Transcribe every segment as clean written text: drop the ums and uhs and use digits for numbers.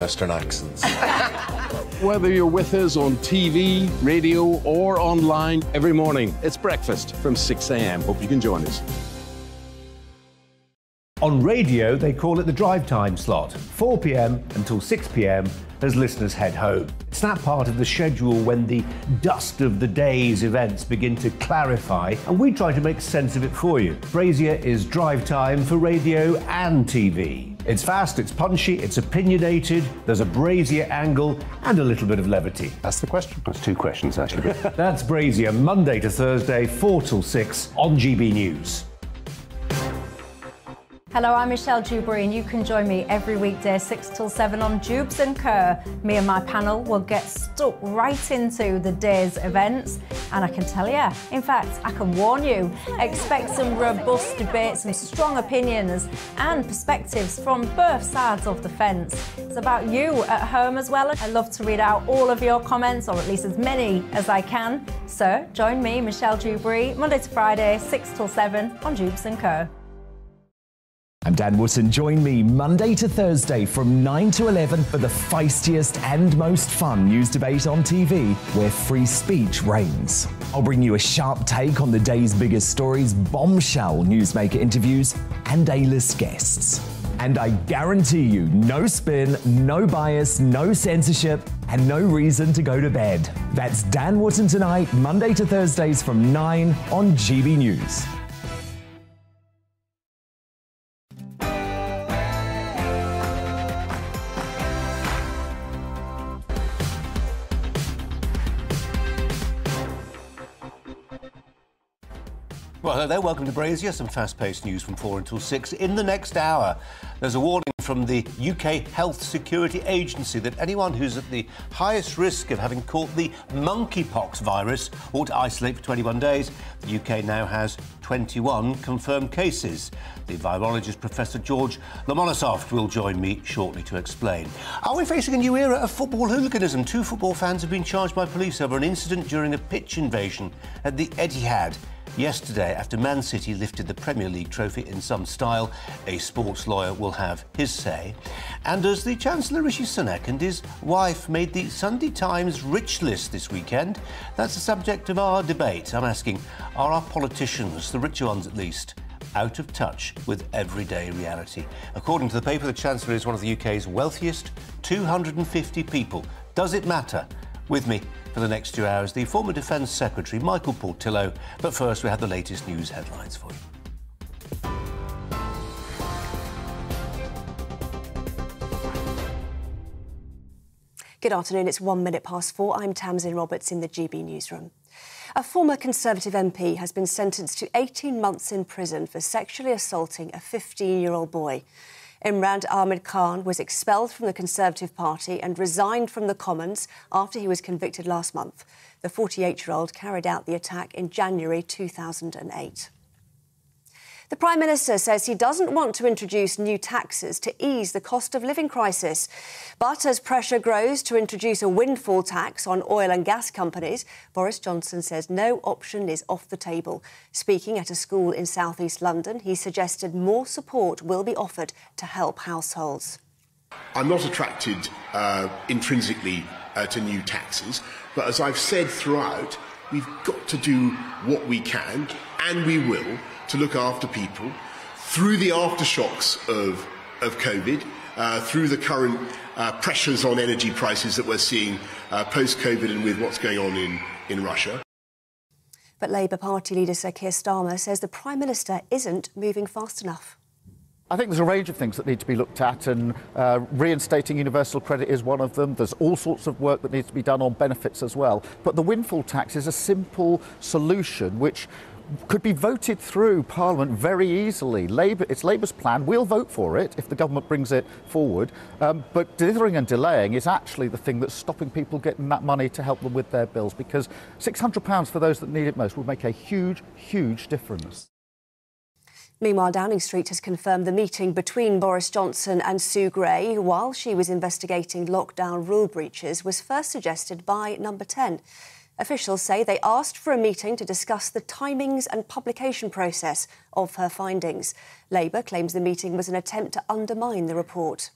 Western accents. Whether you're with us on TV, radio or online every morning, it's breakfast from 6 a.m. Hope you can join us. On radio, they call it the drive time slot, 4 p.m. until 6 p.m. as listeners head home. It's that part of the schedule when the dust of the day's events begin to clarify, and we try to make sense of it for you. Brazier is drive time for radio and TV. It's fast, it's punchy, it's opinionated, there's a Brazier angle and a little bit of levity. That's the question. That's two questions, actually. That's Brazier, Monday to Thursday, 4 till 6 on GB News. Hello, I'm Michelle Dewberry and you can join me every weekday 6 till 7 on Jabs and Co. Me and my panel will get stuck right into the day's events, and I can tell you, in fact, I can warn you, expect some robust debates, some strong opinions and perspectives from both sides of the fence. It's about you at home as well. I love to read out all of your comments, or at least as many as I can. So join me, Michelle Dewberry, Monday to Friday, 6 till 7 on Jabs and Co. I'm Dan Wootton. Join me Monday to Thursday from 9 to 11 for the feistiest and most fun news debate on TV where free speech reigns. I'll bring you a sharp take on the day's biggest stories, bombshell newsmaker interviews and A-list guests. And I guarantee you no spin, no bias, no censorship and no reason to go to bed. That's Dan Wootton tonight, Monday to Thursdays from 9 on GB News. Well, hello there, welcome to Brazier, some fast-paced news from 4 until 6. In the next hour, there's a warning from the UK Health Security Agency that anyone who's at the highest risk of having caught the monkeypox virus ought to isolate for 21 days. The UK now has 21 confirmed cases. The virologist Professor George Lomonossoff will join me shortly to explain. Are we facing a new era of football hooliganism? Two football fans have been charged by police over an incident during a pitch invasion at the Etihad yesterday, after Man City lifted the Premier League trophy in some style. A sports lawyer will have his say. And as the Chancellor Rishi Sunak and his wife made the Sunday Times rich list this weekend, that's the subject of our debate. I'm asking, are our politicians, the richer ones at least, out of touch with everyday reality? According to the paper, the Chancellor is one of the UK's wealthiest 250 people. Does it matter? With me for the next 2 hours, the former Defence Secretary, Michael Portillo. But first, we have the latest news headlines for you. Good afternoon. It's 4:01. I'm Tamsin Roberts in the GB newsroom. A former Conservative MP has been sentenced to 18 months in prison for sexually assaulting a 15-year-old boy. Imran Ahmad Khan was expelled from the Conservative Party and resigned from the Commons after he was convicted last month. The 48-year-old carried out the attack in January 2008. The Prime Minister says he doesn't want to introduce new taxes to ease the cost of living crisis. But as pressure grows to introduce a windfall tax on oil and gas companies, Boris Johnson says no option is off the table. Speaking at a school in southeast London, he suggested more support will be offered to help households. I'm not attracted intrinsically to new taxes, but as I've said throughout, we've got to do what we can, and we will, to look after people through the aftershocks of COVID, through the current pressures on energy prices that we're seeing post-COVID and with what's going on in Russia. But Labour Party leader Sir Keir Starmer says the Prime Minister isn't moving fast enough. I think there's a range of things that need to be looked at, and reinstating universal credit is one of them. There's all sorts of work that needs to be done on benefits as well. But the windfall tax is a simple solution which could be voted through Parliament very easily. It's Labour's plan. We'll vote for it if the government brings it forward. But dithering and delaying is actually the thing that's stopping people getting that money to help them with their bills, because £600 for those that need it most would make a huge, huge difference. Meanwhile, Downing Street has confirmed the meeting between Boris Johnson and Sue Gray while she was investigating lockdown rule breaches was first suggested by Number 10. Officials say they asked for a meeting to discuss the timings and publication process of her findings. Labour claims the meeting was an attempt to undermine the report.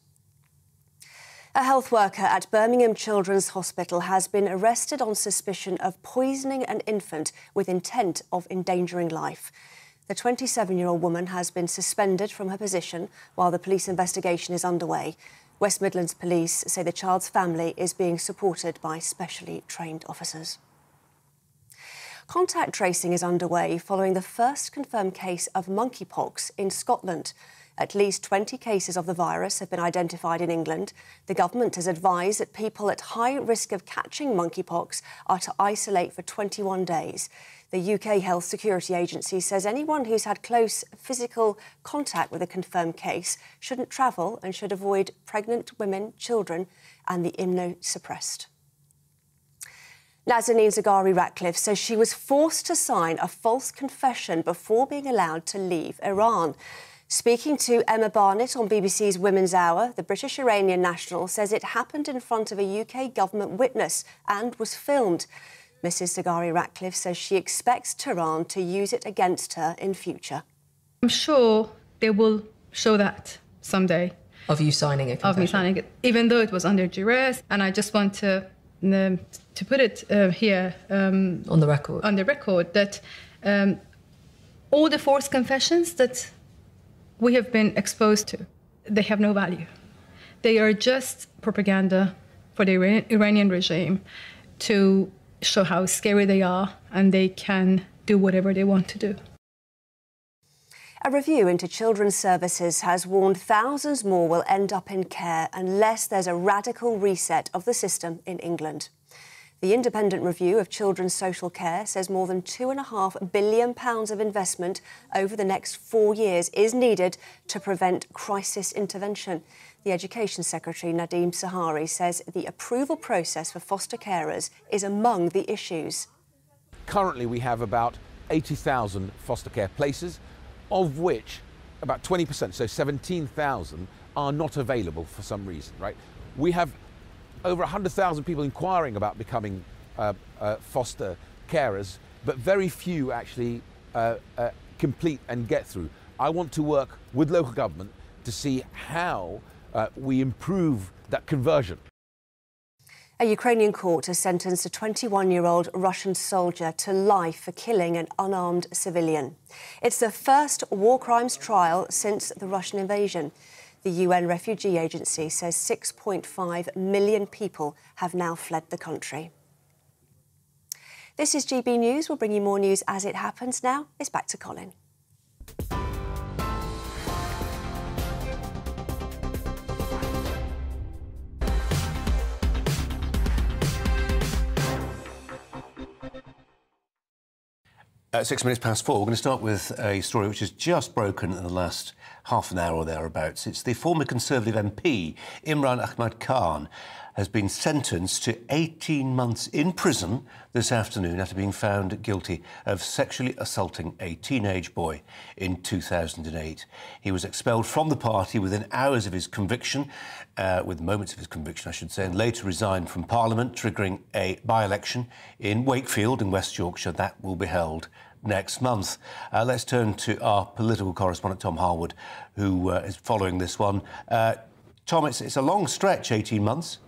A health worker at Birmingham Children's Hospital has been arrested on suspicion of poisoning an infant with intent of endangering life. The 27-year-old woman has been suspended from her position while the police investigation is underway. West Midlands Police say the child's family is being supported by specially trained officers. Contact tracing is underway following the first confirmed case of monkeypox in Scotland. At least 20 cases of the virus have been identified in England. The government has advised that people at high risk of catching monkeypox are to isolate for 21 days. The UK Health Security Agency says anyone who's had close physical contact with a confirmed case shouldn't travel and should avoid pregnant women, children, and the immunosuppressed. Nazanin Zaghari-Ratcliffe says she was forced to sign a false confession before being allowed to leave Iran. Speaking to Emma Barnett on BBC's Women's Hour, the British Iranian national says it happened in front of a UK government witness and was filmed. Mrs. Zaghari-Ratcliffe says she expects Tehran to use it against her in future. I'm sure they will show that someday. Of you signing a confession? Of me signing it, even though it was under duress. And I just want to put it here... on the record. On the record, that all the forced confessions that we have been exposed to, they have no value. They are just propaganda for the Iranian regime to show how scary they are and they can do whatever they want to do. A review into children's services has warned thousands more will end up in care unless there's a radical reset of the system in England. The independent review of children's social care says more than £2.5 billion of investment over the next 4 years is needed to prevent crisis intervention. The Education Secretary, Nadeem Sahari, says the approval process for foster carers is among the issues. Currently, we have about 80,000 foster care places, of which about 20%, so 17,000, are not available for some reason, right? We have over 100,000 people inquiring about becoming foster carers, but very few actually complete and get through. I want to work with local government to see how we improve that conversion. A Ukrainian court has sentenced a 21-year-old Russian soldier to life for killing an unarmed civilian. It's the first war crimes trial since the Russian invasion. The UN Refugee Agency says 6.5 million people have now fled the country. This is GB News. We'll bring you more news as it happens. Now it's back to Colin. At 4:06, we're going to start with a story which has just broken in the last half an hour or thereabouts. It's the former Conservative MP, Imran Ahmad Khan, has been sentenced to 18 months in prison this afternoon after being found guilty of sexually assaulting a teenage boy in 2008. He was expelled from the party within hours of his conviction, within moments of his conviction, and later resigned from Parliament, triggering a by-election in Wakefield in West Yorkshire. That will be held next month. Let's turn to our political correspondent, Tom Harwood, who is following this one. Tom, it's a long stretch, 18 months.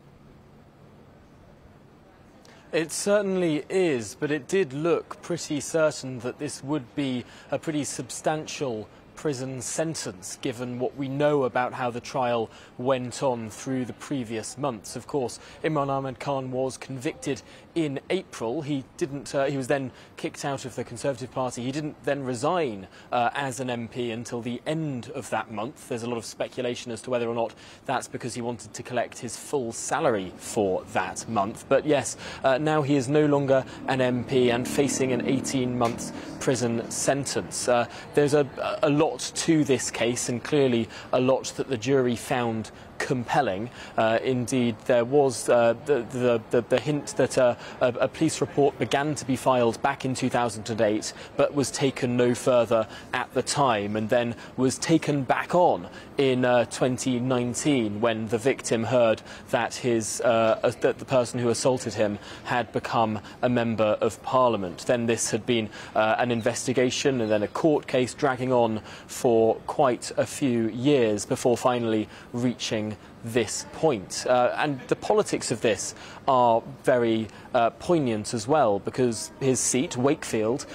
It certainly is, but it did look pretty certain that this would be a pretty substantial prison sentence, given what we know about how the trial went on through the previous months. Of course, Imran Ahmad Khan was convicted in April. He didn't. He was then kicked out of the Conservative Party. He didn't then resign as an MP until the end of that month. There's a lot of speculation as to whether or not that's because he wanted to collect his full salary for that month. But yes, now he is no longer an MP and facing an 18-month prison sentence. There's a lot to this case, and clearly a lot that the jury found compelling. Indeed, there was the hint that a police report began to be filed back in 2008, but was taken no further at the time, and then was taken back on in 2019 when the victim heard that that the person who assaulted him had become a member of Parliament. Then this had been an investigation and then a court case dragging on for quite a few years before finally reaching this point. And the politics of this are very poignant as well, because his seat, Wakefield,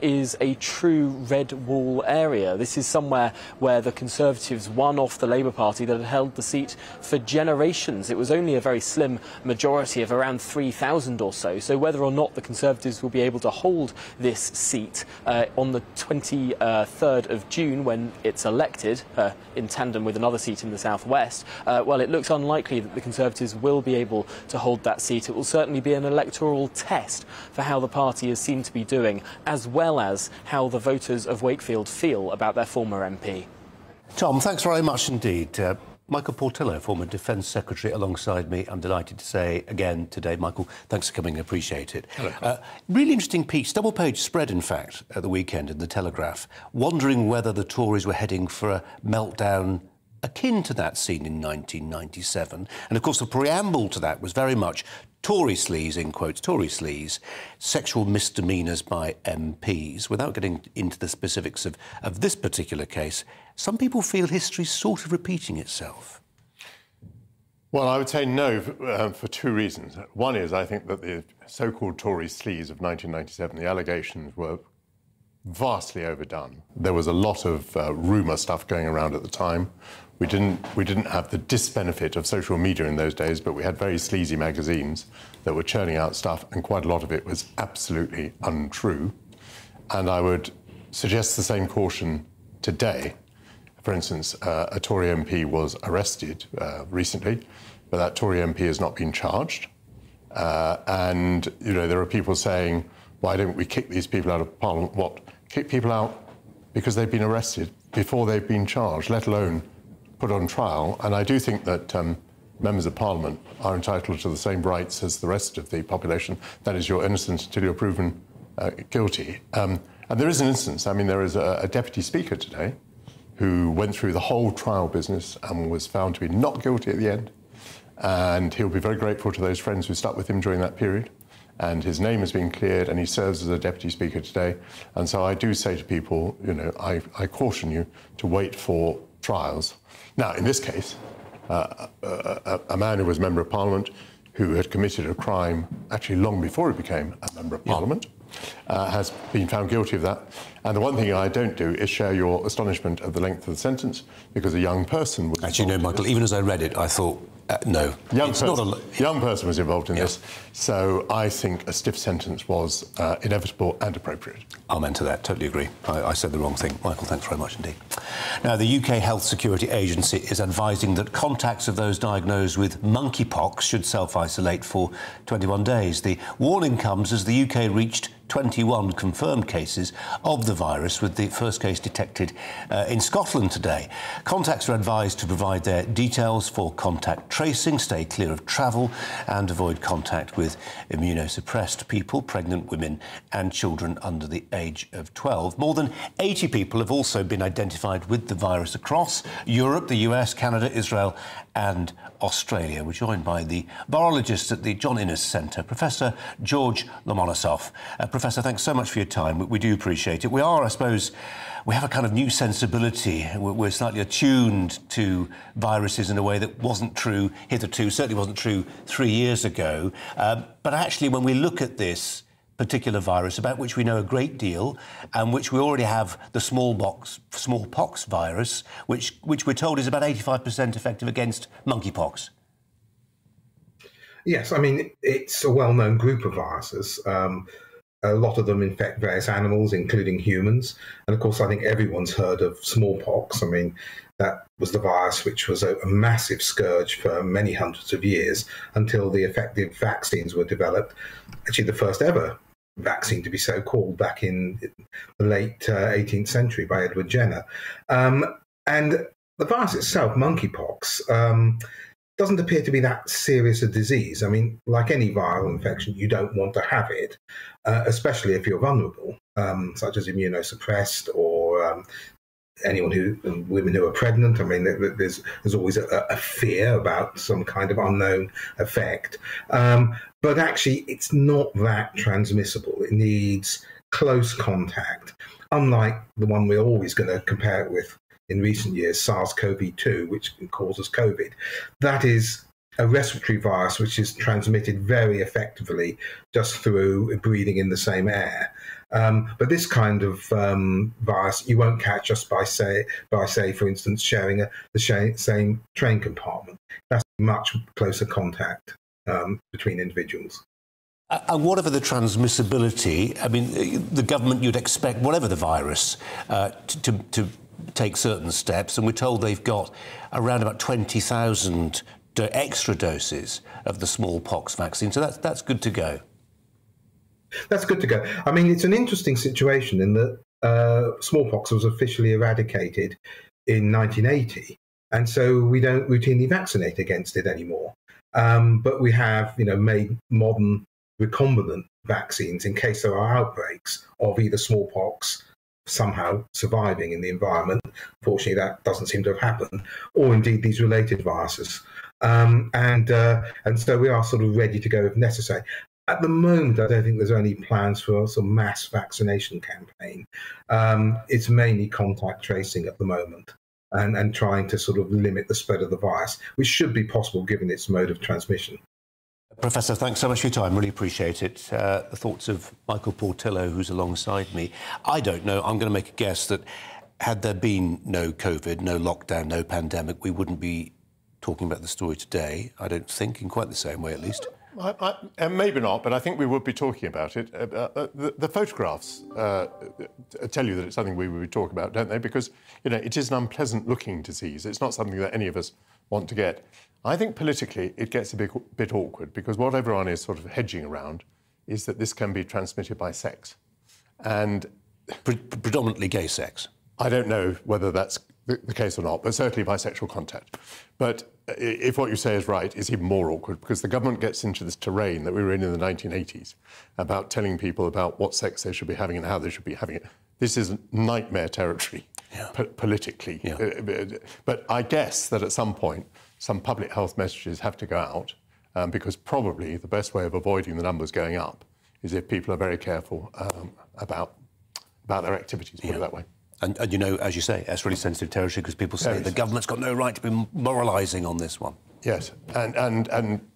is a true red wall area. This is somewhere where the Conservatives won off the Labour Party that had held the seat for generations. It was only a very slim majority of around 3,000 or so. So whether or not the Conservatives will be able to hold this seat on the 23rd of June when it's elected, in tandem with another seat in the southwest, well, it looks unlikely that the Conservatives will be able to hold that seat. It will certainly be an electoral test for how the party is seen to be doing, as well as how the voters of Wakefield feel about their former MP. Tom, thanks very much indeed. Michael Portillo, former Defence Secretary, alongside me. I'm delighted to say again today, Michael, thanks for coming, appreciate it. Hello. Really interesting piece, double-page spread, in fact, at the weekend in The Telegraph, wondering whether the Tories were heading for a meltdown akin to that seen in 1997. And, of course, the preamble to that was very much Tory sleaze, in quotes, Tory sleaze, sexual misdemeanours by MPs. Without getting into the specifics of this particular case, some people feel history's sort of repeating itself. Well, I would say no for two reasons. One is I think that the so-called Tory sleaze of 1997, the allegations were vastly overdone. There was a lot of rumour stuff going around at the time. We didn't have the disbenefit of social media in those days, but we had very sleazy magazines that were churning out stuff, and quite a lot of it was absolutely untrue. And I would suggest the same caution today. For instance, a Tory MP was arrested recently, but that Tory MP has not been charged. And, you know, there are people saying, why don't we kick these people out of Parliament? What? Kick people out because they've been arrested before they've been charged, let alone put on trial. And I do think that members of Parliament are entitled to the same rights as the rest of the population. That is, you're innocent until you're proven guilty. And there is an instance. I mean, there is a Deputy Speaker today who went through the whole trial business and was found to be not guilty at the end. And he'll be very grateful to those friends who stuck with him during that period. And his name has been cleared, and he serves as a Deputy Speaker today. And so I do say to people, you know, I caution you to wait for trials. Now, in this case, a man who was a Member of Parliament who had committed a crime actually long before he became a Member of Parliament, has been found guilty of that. And the one thing I don't do is share your astonishment at the length of the sentence, because a young person was... Actually, no, Michael, even as I read it, I thought... No. Young person was involved in this, so I think a stiff sentence was inevitable and appropriate. Amen to that, totally agree. I said the wrong thing. Michael, thanks very much indeed. Now, the UK Health Security Agency is advising that contacts of those diagnosed with monkeypox should self-isolate for 21 days. The warning comes as the UK reached 21 confirmed cases of the virus, with the first case detected in Scotland today. Contacts are advised to provide their details for contact tracing, stay clear of travel and avoid contact with immunosuppressed people, pregnant women and children under the age of 12. More than 80 people have also been identified with the virus across Europe, the US, Canada, Israel and Australia. We're joined by the virologist at the John Innes Centre, Professor George Lomonossoff. Professor, thanks so much for your time. We do appreciate it. We are, I suppose, we have a kind of new sensibility. We're slightly attuned to viruses in a way that wasn't true hitherto, certainly wasn't true 3 years ago. But actually, when we look at this particular virus, about which we know a great deal, and which we already have the smallpox virus, which we're told is about 85% effective against monkeypox. Yes, I mean, it's a well-known group of viruses. A lot of them infect various animals, including humans. And, of course, I think everyone's heard of smallpox. I mean, that was the virus which was a massive scourge for many hundreds of years until the effective vaccines were developed. Actually, the first ever vaccine to be so-called back in the late 18th century by Edward Jenner. And the virus itself, monkeypox, doesn't appear to be that serious a disease. I mean, like any viral infection, you don't want to have it, especially if you're vulnerable, such as immunosuppressed or anyone who, women who are pregnant. I mean, there's always a fear about some kind of unknown effect. But actually, it's not that transmissible. It needs close contact, unlike the one we're always going to compare it with, in recent years, SARS-CoV-2, which causes COVID. That is a respiratory virus which is transmitted very effectively just through breathing in the same air. But this kind of virus you won't catch just by, say, for instance, sharing the same train compartment. That's much closer contact between individuals. And whatever the transmissibility, I mean, the government, you'd expect, whatever the virus, to take certain steps, and we're told they've got around about 20,000 extra doses of the smallpox vaccine, so that's good to go. That's good to go. I mean, it's an interesting situation in that smallpox was officially eradicated in 1980, and so we don't routinely vaccinate against it anymore. But we have, made modern recombinant vaccines in case there are outbreaks of either smallpox somehow surviving in the environment. Fortunately, that doesn't seem to have happened, or indeed these related viruses. And so we are sort of ready to go if necessary. At the moment, I don't think there's any plans for a sort of mass vaccination campaign. It's mainly contact tracing at the moment and trying to sort of limit the spread of the virus, which should be possible given its mode of transmission. Professor, thanks so much for your time. Really appreciate it. The thoughts of Michael Portillo, who's alongside me. I don't know. I'm going to make a guess that had there been no COVID, no lockdown, no pandemic, we wouldn't be talking about the story today, I don't think, in quite the same way, at least. Maybe not, but I think we would be talking about it. The photographs tell you that it's something we would talk about, don't they? Because, it is an unpleasant-looking disease. It's not something that any of us want to get. I think politically it gets a bit awkward, because what everyone is sort of hedging around is that this can be transmitted by sex. And predominantly gay sex. I don't know whether that's the case or not, but certainly by sexual contact. But if what you say is right, it's even more awkward, because the government gets into this terrain that we were in the 1980s about telling people about what sex they should be having and how they should be having it. This is nightmare territory, yeah. Politically. Yeah. But I guess that at some point, some public health messages have to go out, because probably the best way of avoiding the numbers going up is if people are very careful about their activities, put it that way. And as you say, that's really sensitive territory, because people say the government's got no right to be moralising on this one. Yes, and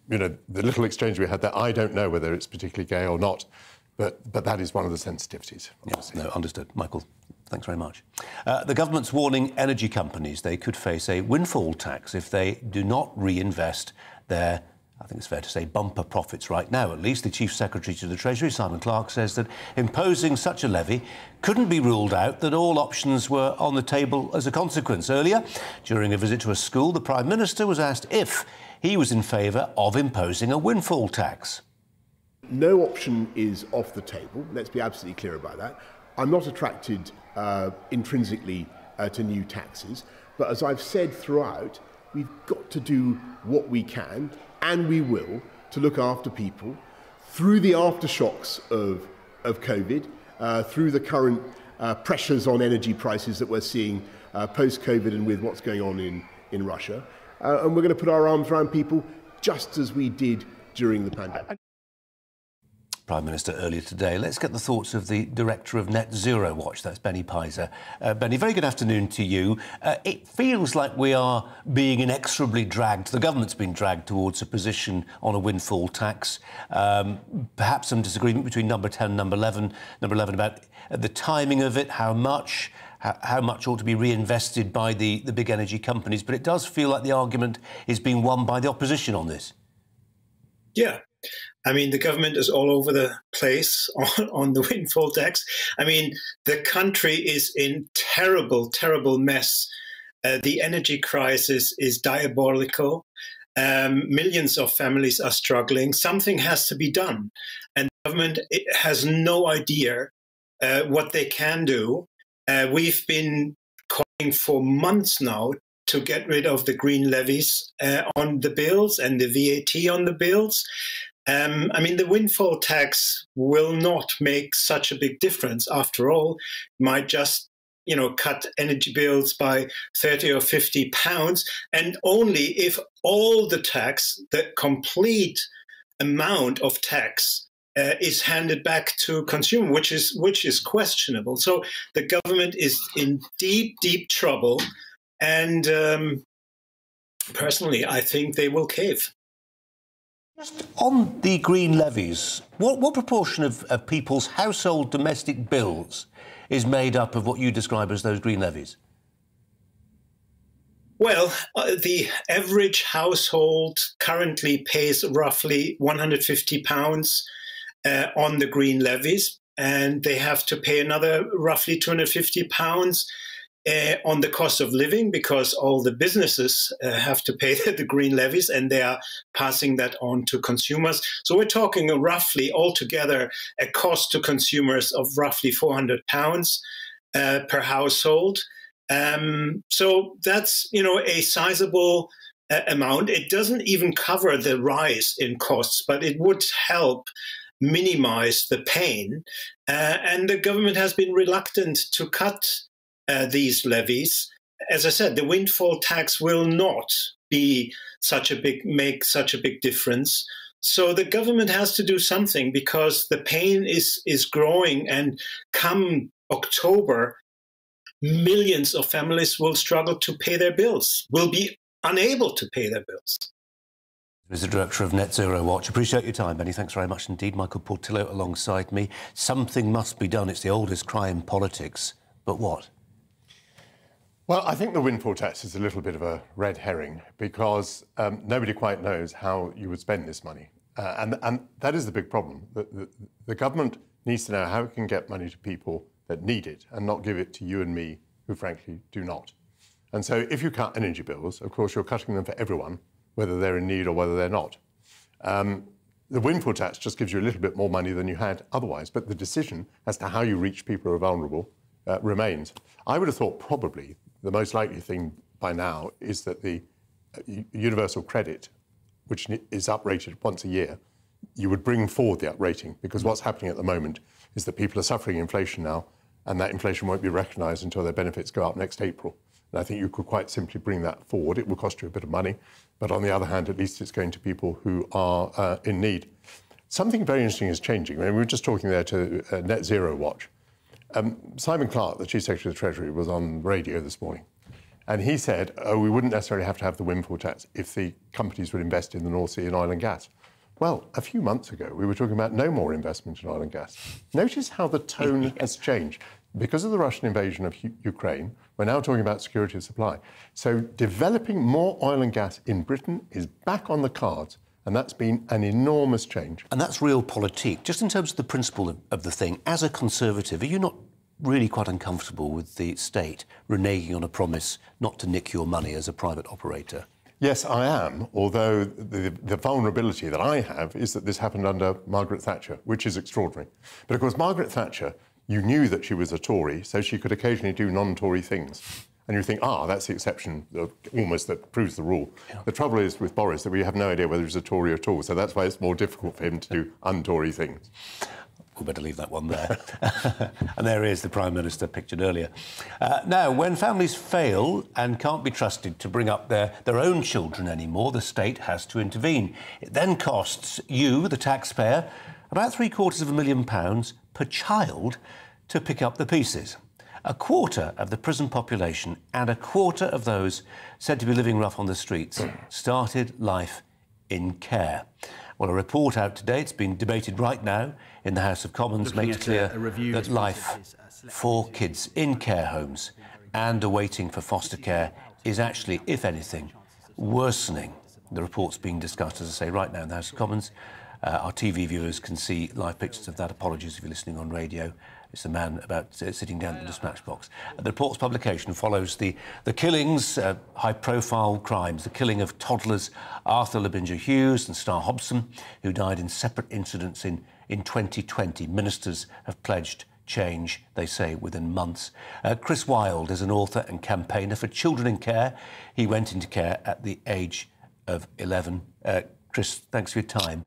the little exchange we had there, I don't know whether it's particularly gay or not, but that is one of the sensitivities. Yes, no, understood. Michael, thanks very much. The government's warning energy companies they could face a windfall tax if they do not reinvest their, I think it's fair to say, bumper profits right now. At least the Chief Secretary to the Treasury, Simon Clarke, says that imposing such a levy couldn't be ruled out, that all options were on the table as a consequence. Earlier, during a visit to a school, the Prime Minister was asked if he was in favour of imposing a windfall tax. No option is off the table. Let's be absolutely clear about that. I'm not attracted intrinsically to new taxes, but as I've said throughout, we've got to do what we can, and we will, to look after people through the aftershocks of COVID, through the current pressures on energy prices that we're seeing post-COVID and with what's going on in Russia. And we're going to put our arms around people just as we did during the pandemic. Prime Minister earlier today. Let's get the thoughts of the director of Net Zero Watch, that's Benny Pizer. Benny, very good afternoon to you. It feels like we are being inexorably dragged, the government's been dragged towards a position on a windfall tax. Perhaps some disagreement between number 10 and number 11 about the timing of it, how much ought to be reinvested by the big energy companies, but it does feel like the argument is being won by the opposition on this. Yeah. I mean, the government is all over the place on the windfall tax. I mean, the country is in terrible, terrible mess. The energy crisis is diabolical. Millions of families are struggling. Something has to be done. And the government has no idea what they can do. We've been calling for months now to get rid of the green levies on the bills and the VAT on the bills. I mean, the windfall tax will not make such a big difference. After all, it might just, cut energy bills by 30 or 50 pounds. And only if all the tax, the complete amount of tax is handed back to consumer, which is questionable. So the government is in deep, deep trouble, and personally, I think they will cave. Just on the green levies, what proportion of people's household domestic bills is made up of what you describe as those green levies? Well, the average household currently pays roughly £150 on the green levies, and they have to pay another roughly £250 on the cost of living, because all the businesses have to pay the green levies and they are passing that on to consumers. So we're talking roughly altogether a cost to consumers of roughly £400 per household. So that's, you know, a sizable amount. It doesn't even cover the rise in costs, but it would help minimize the pain. And the government has been reluctant to cut these levies. As I said, the windfall tax will not be make such a big difference. So the government has to do something, because the pain is growing, and come October, millions of families will struggle to pay their bills, will be unable to pay their bills. As the director of Net Zero Watch, appreciate your time, Benny. Thanks very much indeed. Michael Portillo alongside me. Something must be done. It's the oldest cry in politics, but what? Well, I think the windfall tax is a little bit of a red herring, because nobody quite knows how you would spend this money. And that is the big problem. The government needs to know how it can get money to people that need it, and not give it to you and me, who frankly do not. And so if you cut energy bills, of course, you're cutting them for everyone, whether they're in need or whether they're not. The windfall tax just gives you a little bit more money than you had otherwise, but the decision as to how you reach people who are vulnerable remains. I would have thought probably the most likely thing by now is that the universal credit, which is uprated once a year, you would bring forward the uprating, because what's happening at the moment is that people are suffering inflation now, and that inflation won't be recognised until their benefits go up next April. And I think you could quite simply bring that forward. It will cost you a bit of money, but on the other hand, at least it's going to people who are in need. Something very interesting is changing. I mean, we were just talking there to Net Zero Watch. Simon Clarke, the Chief Secretary of the Treasury, was on radio this morning, and he said, oh, we wouldn't necessarily have to have the windfall tax if the companies would invest in the North Sea in oil and gas. Well, a few months ago, we were talking about no more investment in oil and gas. Notice how the tone has changed. Because of the Russian invasion of Ukraine, we're now talking about security of supply. So developing more oil and gas in Britain is back on the cards. And that's been an enormous change. And that's real politique. Just in terms of the principle of the thing, as a Conservative, are you not really quite uncomfortable with the state reneging on a promise not to nick your money as a private operator? Yes, I am, although the vulnerability that I have is that this happened under Margaret Thatcher, which is extraordinary. But of course, Margaret Thatcher, you knew that she was a Tory, so she could occasionally do non-Tory things. And you think, ah, that's the exception, almost that proves the rule. Yeah. The trouble is with Boris that we have no idea whether he's a Tory at all, so that's why it's more difficult for him to do un-Tory things. We'll better leave that one there. And there is the Prime Minister pictured earlier. Now, when families fail and can't be trusted to bring up their own children anymore, the state has to intervene. It then costs you, the taxpayer, about £750,000 per child to pick up the pieces. A quarter of the prison population and a quarter of those said to be living rough on the streets started life in care. Well, a report out today, it's been debated right now in the House of Commons, makes clear that life for kids in care homes and awaiting for foster care is actually, if anything, worsening. The report's being discussed, as I say, right now in the House of Commons. Our TV viewers can see live pictures of that. Apologies if you're listening on radio. It's a man about sitting down at a matchbox. The report's publication follows the killings, high-profile crimes, the killing of toddlers Arthur Labinjo-Hughes and Star Hobson, who died in separate incidents in 2020. Ministers have pledged change, they say, within months. Chris Wilde is an author and campaigner for Children in Care. He went into care at the age of 11. Chris, thanks for your time.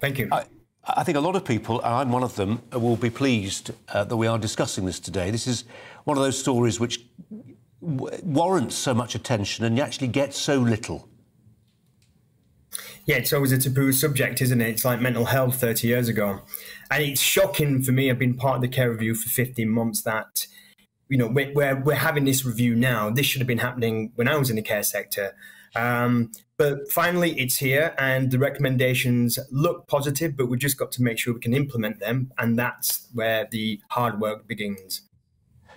Thank you. I think a lot of people, and I'm one of them, will be pleased that we are discussing this today. This is one of those stories which warrants so much attention and actually gets so little. Yeah, it's always a taboo subject, isn't it? It's like mental health 30 years ago. And it's shocking for me. I've been part of the care review for 15 months that, you know, we're having this review now. This should have been happening when I was in the care sector. But finally, it's here, and the recommendations look positive, but we've just got to make sure we can implement them. And that's where the hard work begins.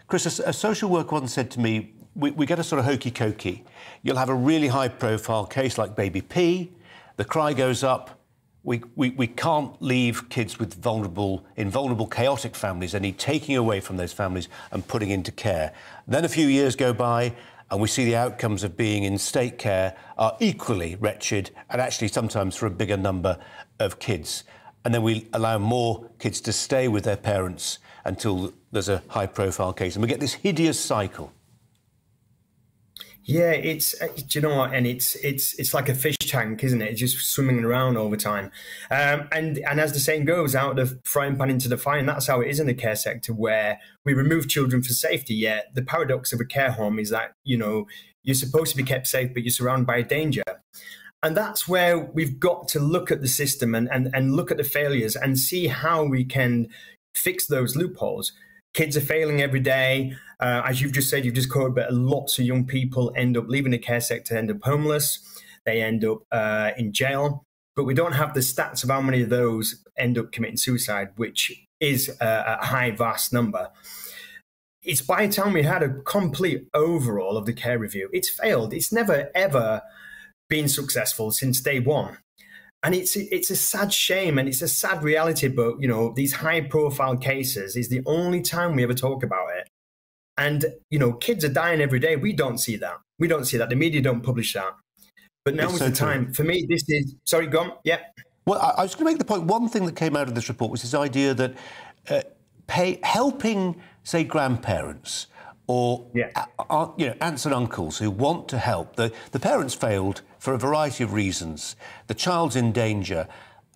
Chris, a social worker once said to me, we get a sort of hokey-cokey. You'll have a really high-profile case like Baby P. The cry goes up. We can't leave kids with invulnerable, chaotic families. They need taking away from those families and putting into care. Then a few years go by, and we see the outcomes of being in state care are equally wretched, and actually sometimes for a bigger number of kids. And then we allow more kids to stay with their parents until there's a high-profile case. And we get this hideous cycle. Yeah, it's, do you know what? And it's like a fish tank, isn't it? It's just swimming around all the time. And as the saying goes, out of the frying pan into the fire, and that's how it is in the care sector, where we remove children for safety. Yet the paradox of a care home is that, you know, you're supposed to be kept safe, but you're surrounded by danger. And that's where we've got to look at the system and look at the failures and see how we can fix those loopholes. Kids are failing every day. As you've just said, you've just quoted, but lots of young people end up leaving the care sector, end up homeless. They end up in jail. But we don't have the stats of how many of those end up committing suicide, which is a high, vast number. It's by the time we had a complete overhaul of the care review. It's failed. It's never, ever been successful since day one. And it's a sad shame, and it's a sad reality, but, you know, these high-profile cases is the only time we ever talk about it. And, you know, kids are dying every day. We don't see that. We don't see that. The media don't publish that. But now is the time. For me, this is... Sorry, go on. Yeah. Well, I was going to make the point. One thing that came out of this report was this idea that helping, say, grandparents or, you know, aunts and uncles who want to help. The parents failed for a variety of reasons. The child's in danger.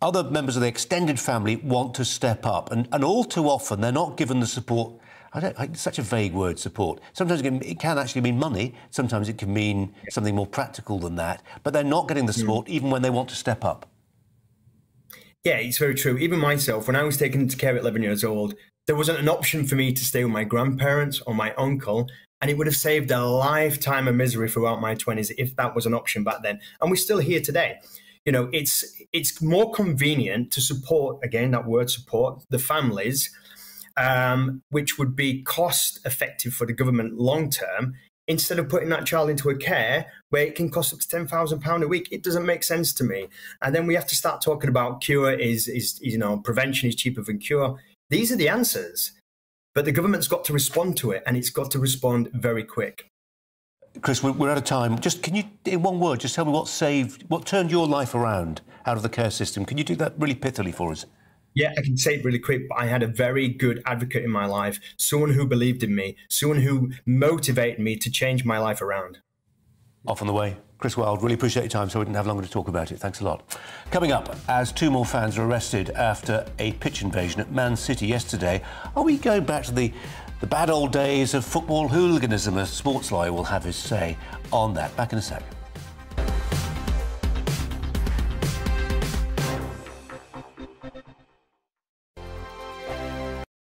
Other members of the extended family want to step up. And all too often, they're not given the support. It's such a vague word, support. Sometimes it can actually mean money. Sometimes it can mean something more practical than that. But they're not getting the support even when they want to step up. Yeah, it's very true. Even myself, when I was taken into care at 11 years old, there wasn't an option for me to stay with my grandparents or my uncle, and it would have saved a lifetime of misery throughout my 20s if that was an option back then. And we're still here today. You know, it's more convenient to support, again, that word support, the families, which would be cost effective for the government long term, instead of putting that child into a care where it can cost up to £10,000 a week. It doesn't make sense to me. And then we have to start talking about cure is you know, prevention is cheaper than cure. These are the answers, but the government's got to respond to it, and it's got to respond very quick. Chris, we're out of time. Just can you, in one word, just tell me what turned your life around out of the care system? Can you do that really pithily for us? Yeah, I can say it really quick, but I had a very good advocate in my life, someone who believed in me, someone who motivated me to change my life around. Off on the way. Chris Wilde, really appreciate your time, so we didn't have longer to talk about it. Thanks a lot. Coming up, as two more fans are arrested after a pitch invasion at Man City yesterday, are we going back to the bad old days of football hooliganism? A sports lawyer will have his say on that. Back in a sec.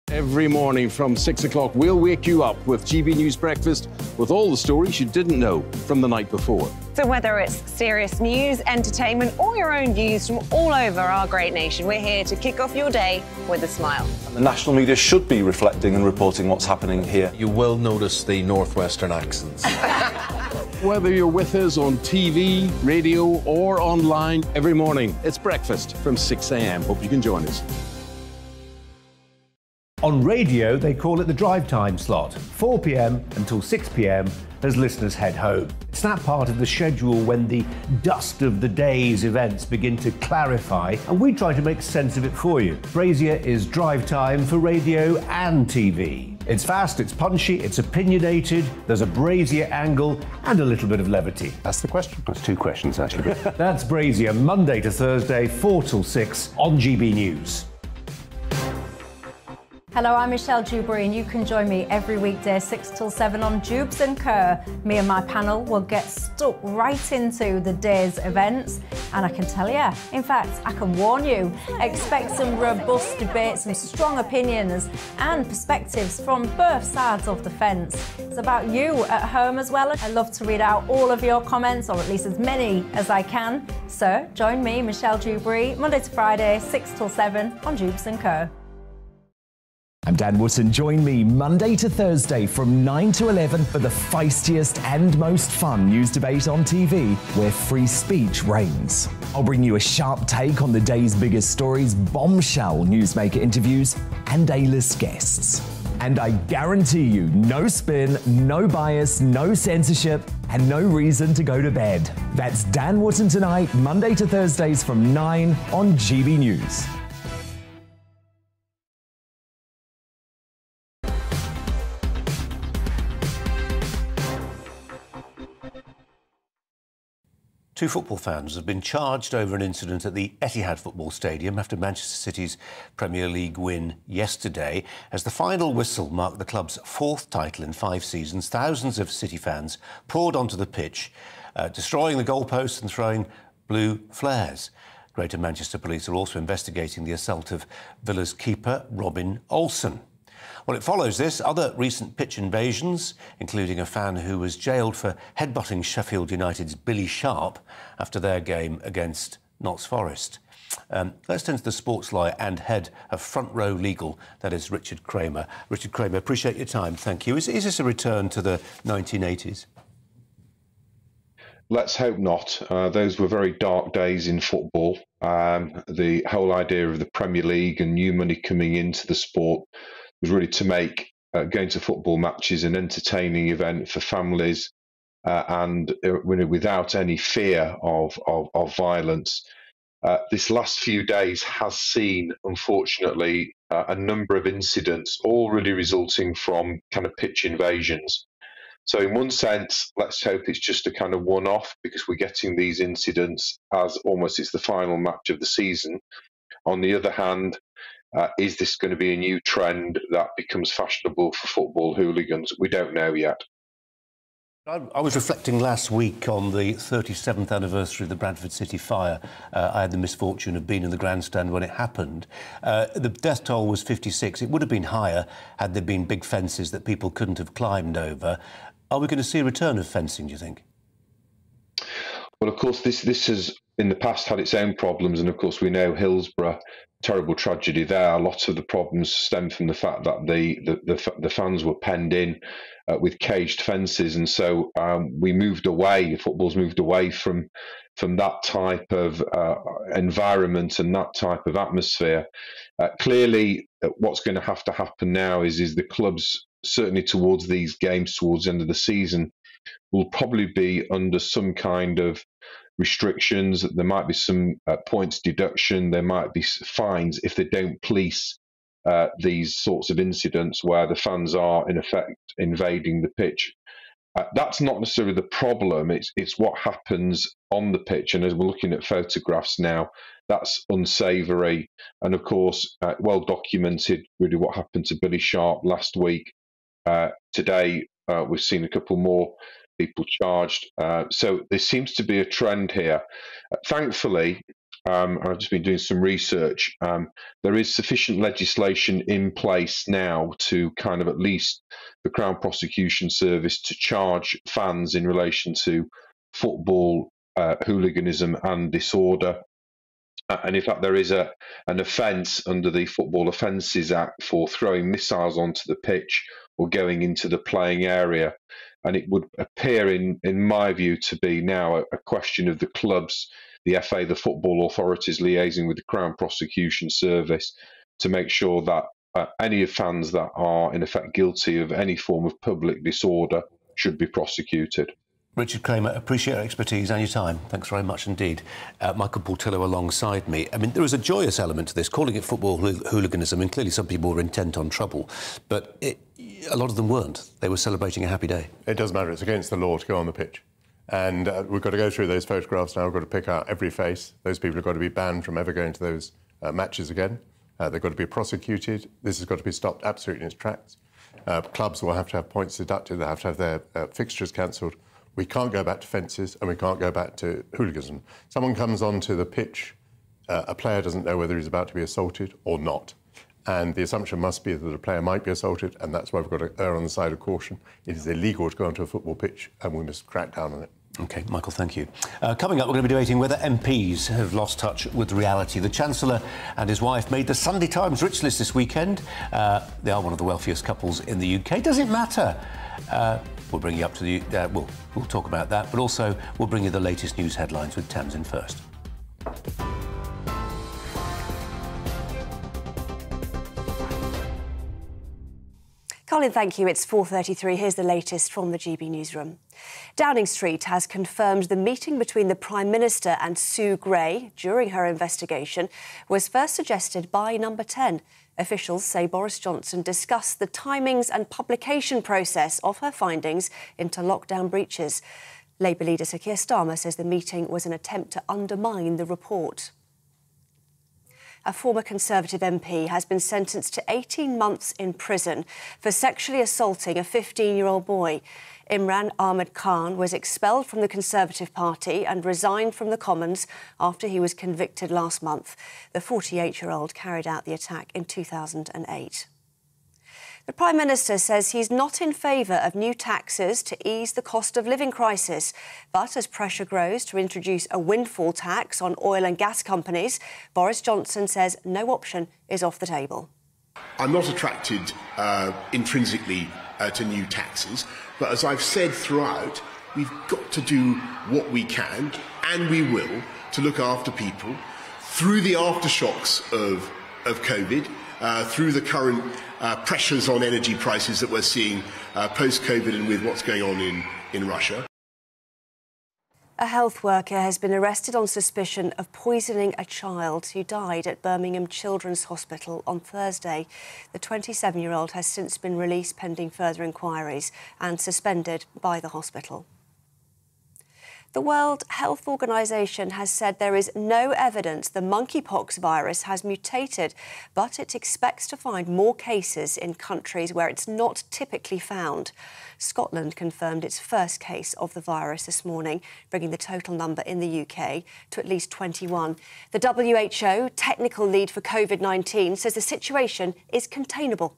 Every morning from 6 o'clock, we'll wake you up with GB News Breakfast with all the stories you didn't know from the night before. So whether it's serious news, entertainment, or your own views from all over our great nation, we're here to kick off your day with a smile. And the national media should be reflecting and reporting what's happening here. You will notice the Northwestern accents. Whether you're with us on TV, radio, or online, every morning it's Breakfast from 6 a.m. Hope you can join us. On radio, they call it the drive time slot, 4 p.m. until 6 p.m. as listeners head home. It's that part of the schedule when the dust of the day's events begin to clarify, and we try to make sense of it for you. Brazier is drive time for radio and TV. It's fast, it's punchy, it's opinionated, there's a Brazier angle and a little bit of levity. That's the question. That's two questions, actually. That's Brazier, Monday to Thursday, 4 till 6 on GB News. Hello, I'm Michelle Dewberry and you can join me every weekday 6 till 7 on Jabs and Co. Me and my panel will get stuck right into the day's events, and I can tell you, in fact, I can warn you, expect some robust debates, some strong opinions and perspectives from both sides of the fence. It's about you at home as well. I love to read out all of your comments, or at least as many as I can. So join me, Michelle Dewberry, Monday to Friday, 6 till 7 on Jabs and Co. I'm Dan Wootton. Join me Monday to Thursday from 9 to 11 for the feistiest and most fun news debate on TV where free speech reigns. I'll bring you a sharp take on the day's biggest stories, bombshell newsmaker interviews and A-list guests. And I guarantee you no spin, no bias, no censorship and no reason to go to bed. That's Dan Wootton tonight, Monday to Thursdays from 9 on GB News. Two football fans have been charged over an incident at the Etihad football stadium after Manchester City's Premier League win yesterday. As the final whistle marked the club's fourth title in 5 seasons, thousands of City fans poured onto the pitch, destroying the goalposts and throwing blue flares. Greater Manchester Police are also investigating the assault of Villa's keeper, Robin Olsen. Well, it follows this, other recent pitch invasions, including a fan who was jailed for headbutting Sheffield United's Billy Sharp after their game against Notts Forest. Let's turn to the sports lawyer and head of Front Row Legal, that is Richard Kramer. Richard Kramer, appreciate your time, thank you. Is this a return to the 1980s? Let's hope not. Those were very dark days in football. The whole idea of the Premier League and new money coming into the sport was really to make going to football matches an entertaining event for families, and without any fear of violence. This last few days has seen, unfortunately, a number of incidents, all really resulting from kind of pitch invasions. So in one sense, let's hope it's just a kind of one-off, because we're getting these incidents as almost it's the final match of the season. On the other hand, is this going to be a new trend that becomes fashionable for football hooligans? We don't know yet. I was reflecting last week on the 37th anniversary of the Bradford City fire. I had the misfortune of being in the grandstand when it happened. The death toll was 56. It would have been higher had there been big fences that people couldn't have climbed over. Are we going to see a return of fencing, do you think? Well, of course, this has in the past had its own problems, and of course we know Hillsborough, terrible tragedy there. A lot of the problems stem from the fact that the fans were penned in with caged fences, and so we moved away. Football's moved away from that type of environment and that type of atmosphere. Clearly, what's going to happen now is the clubs, certainly towards these games, towards the end of the season, will probably be under some kind of restrictions. There might be some points deduction, there might be fines if they don't police these sorts of incidents where the fans are in effect invading the pitch. That's not necessarily the problem, it's what happens on the pitch, and as we're looking at photographs now, that's unsavoury. And of course, well documented really what happened to Billy Sharp last week. Today we've seen a couple more people charged. So there seems to be a trend here. Thankfully, I've just been doing some research. There is sufficient legislation in place now to kind of at least the Crown Prosecution Service to charge fans in relation to football hooliganism and disorder. And in fact, there is an offence under the Football Offences Act for throwing missiles onto the pitch or going into the playing area. And it would appear, in my view, to be now a question of the clubs, the FA, the football authorities liaising with the Crown Prosecution Service to make sure that any fans that are, in effect, guilty of any form of public disorder should be prosecuted. Richard Kramer, appreciate your expertise and your time. Thanks very much indeed. Michael Portillo alongside me. I mean, there is a joyous element to this, calling it football hooliganism, and clearly some people were intent on trouble, but a lot of them weren't. They were celebrating a happy day. It doesn't matter. It's against the law to go on the pitch. And we've got to go through those photographs now. We've got to pick out every face. Those people have got to be banned from ever going to those matches again. They've got to be prosecuted. This has got to be stopped absolutely in its tracks. Clubs will have to have points deducted. They'll have to have their fixtures cancelled. We can't go back to fences and we can't go back to hooliganism. Someone comes onto the pitch, a player doesn't know whether he's about to be assaulted or not. And the assumption must be that a player might be assaulted, and that's why we've got to err on the side of caution. It is illegal to go onto a football pitch, and we must crack down on it. OK, Michael, thank you. Coming up, we're going to be debating whether MPs have lost touch with reality. The Chancellor and his wife made the Sunday Times rich list this weekend. They are one of the wealthiest couples in the UK. Does it matter? We'll bring you up to the... we'll talk about that, but also we'll bring you the latest news headlines with Tamsin first. Colin, thank you. It's 4:33. Here's the latest from the GB newsroom. Downing Street has confirmed the meeting between the Prime Minister and Sue Gray during her investigation was first suggested by Number 10. Officials say Boris Johnson discussed the timings and publication process of her findings into lockdown breaches. Labour leader Sir Keir Starmer says the meeting was an attempt to undermine the report. A former Conservative MP has been sentenced to 18 months in prison for sexually assaulting a 15-year-old boy. Imran Ahmad Khan was expelled from the Conservative Party and resigned from the Commons after he was convicted last month. The 48-year-old carried out the attack in 2008. The Prime Minister says he's not in favour of new taxes to ease the cost of living crisis. But as pressure grows to introduce a windfall tax on oil and gas companies, Boris Johnson says no option is off the table. I'm not attracted intrinsically to new taxes, but as I've said throughout, we've got to do what we can, and we will, to look after people through the aftershocks of COVID, through the current pressures on energy prices that we're seeing post-COVID and with what's going on in Russia. A health worker has been arrested on suspicion of poisoning a child who died at Birmingham Children's Hospital on Thursday. The 27-year-old has since been released pending further inquiries and suspended by the hospital. The World Health Organization has said there is no evidence the monkeypox virus has mutated, but it expects to find more cases in countries where it's not typically found. Scotland confirmed its first case of the virus this morning, bringing the total number in the UK to at least 21. The WHO technical lead for COVID-19 says the situation is containable.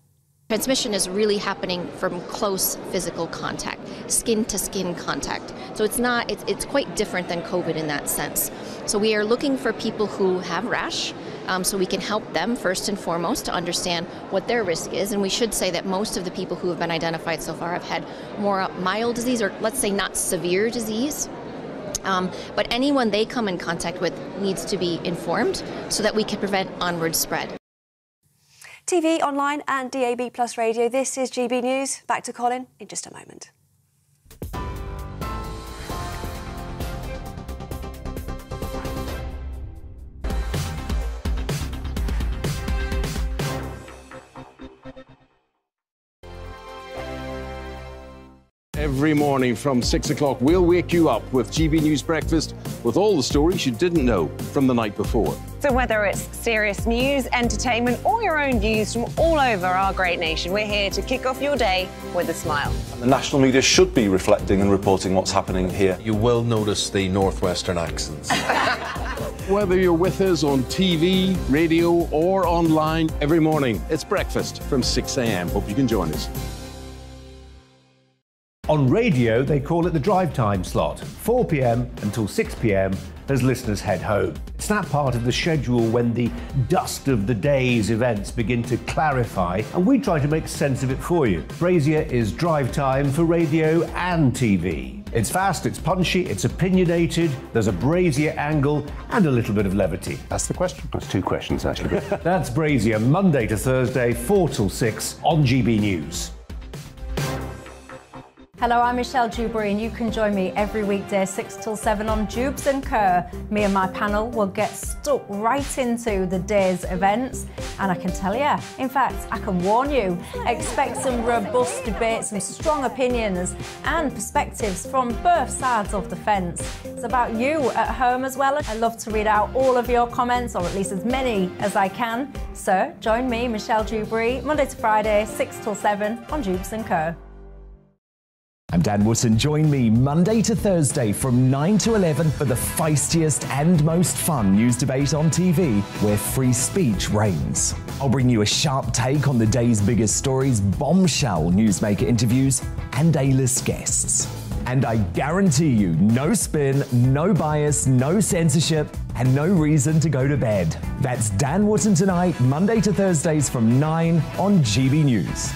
Transmission is really happening from close physical contact, skin-to-skin contact. So it's quite different than COVID in that sense. So we are looking for people who have rash, so we can help them first and foremost to understand what their risk is. And we should say that most of the people who have been identified so far have had more mild disease, or let's say not severe disease. But anyone they come in contact with needs to be informed so that we can prevent onward spread. TV, online and DAB Plus radio. This is GB News. Back to Colin in just a moment. Every morning from 6 o'clock, we'll wake you up with GB News Breakfast with all the stories you didn't know from the night before. So whether it's serious news, entertainment, or your own views from all over our great nation, we're here to kick off your day with a smile. And the national media should be reflecting and reporting what's happening here. You will notice the Northwestern accents. Whether you're with us on TV, radio, or online, every morning it's Breakfast from 6 a.m. Hope you can join us. On radio, they call it the drive time slot, 4 p.m. until 6 p.m. as listeners head home. It's that part of the schedule when the dust of the day's events begin to clarify, and we try to make sense of it for you. Brazier is drive time for radio and TV. It's fast, it's punchy, it's opinionated, there's a Brazier angle and a little bit of levity. That's the question. That's two questions, actually. That's Brazier, Monday to Thursday, 4 till 6 on GB News. Hello, I'm Michelle Dewberry, and you can join me every weekday 6 till 7 on Jabs and Co. Me and my panel will get stuck right into the day's events, and I can tell you, in fact, I can warn you, expect some robust debates, some strong opinions and perspectives from both sides of the fence. It's about you at home as well. I love to read out all of your comments, or at least as many as I can, So join me, Michelle Dewberry, Monday to Friday, 6 till 7 on Jabs and Co. I'm Dan Wootton. Join me Monday to Thursday from 9 to 11 for the feistiest and most fun news debate on TV where free speech reigns. I'll bring you a sharp take on the day's biggest stories, bombshell newsmaker interviews and A-list guests. And I guarantee you no spin, no bias, no censorship and no reason to go to bed. That's Dan Wootton tonight, Monday to Thursdays from 9 on GB News.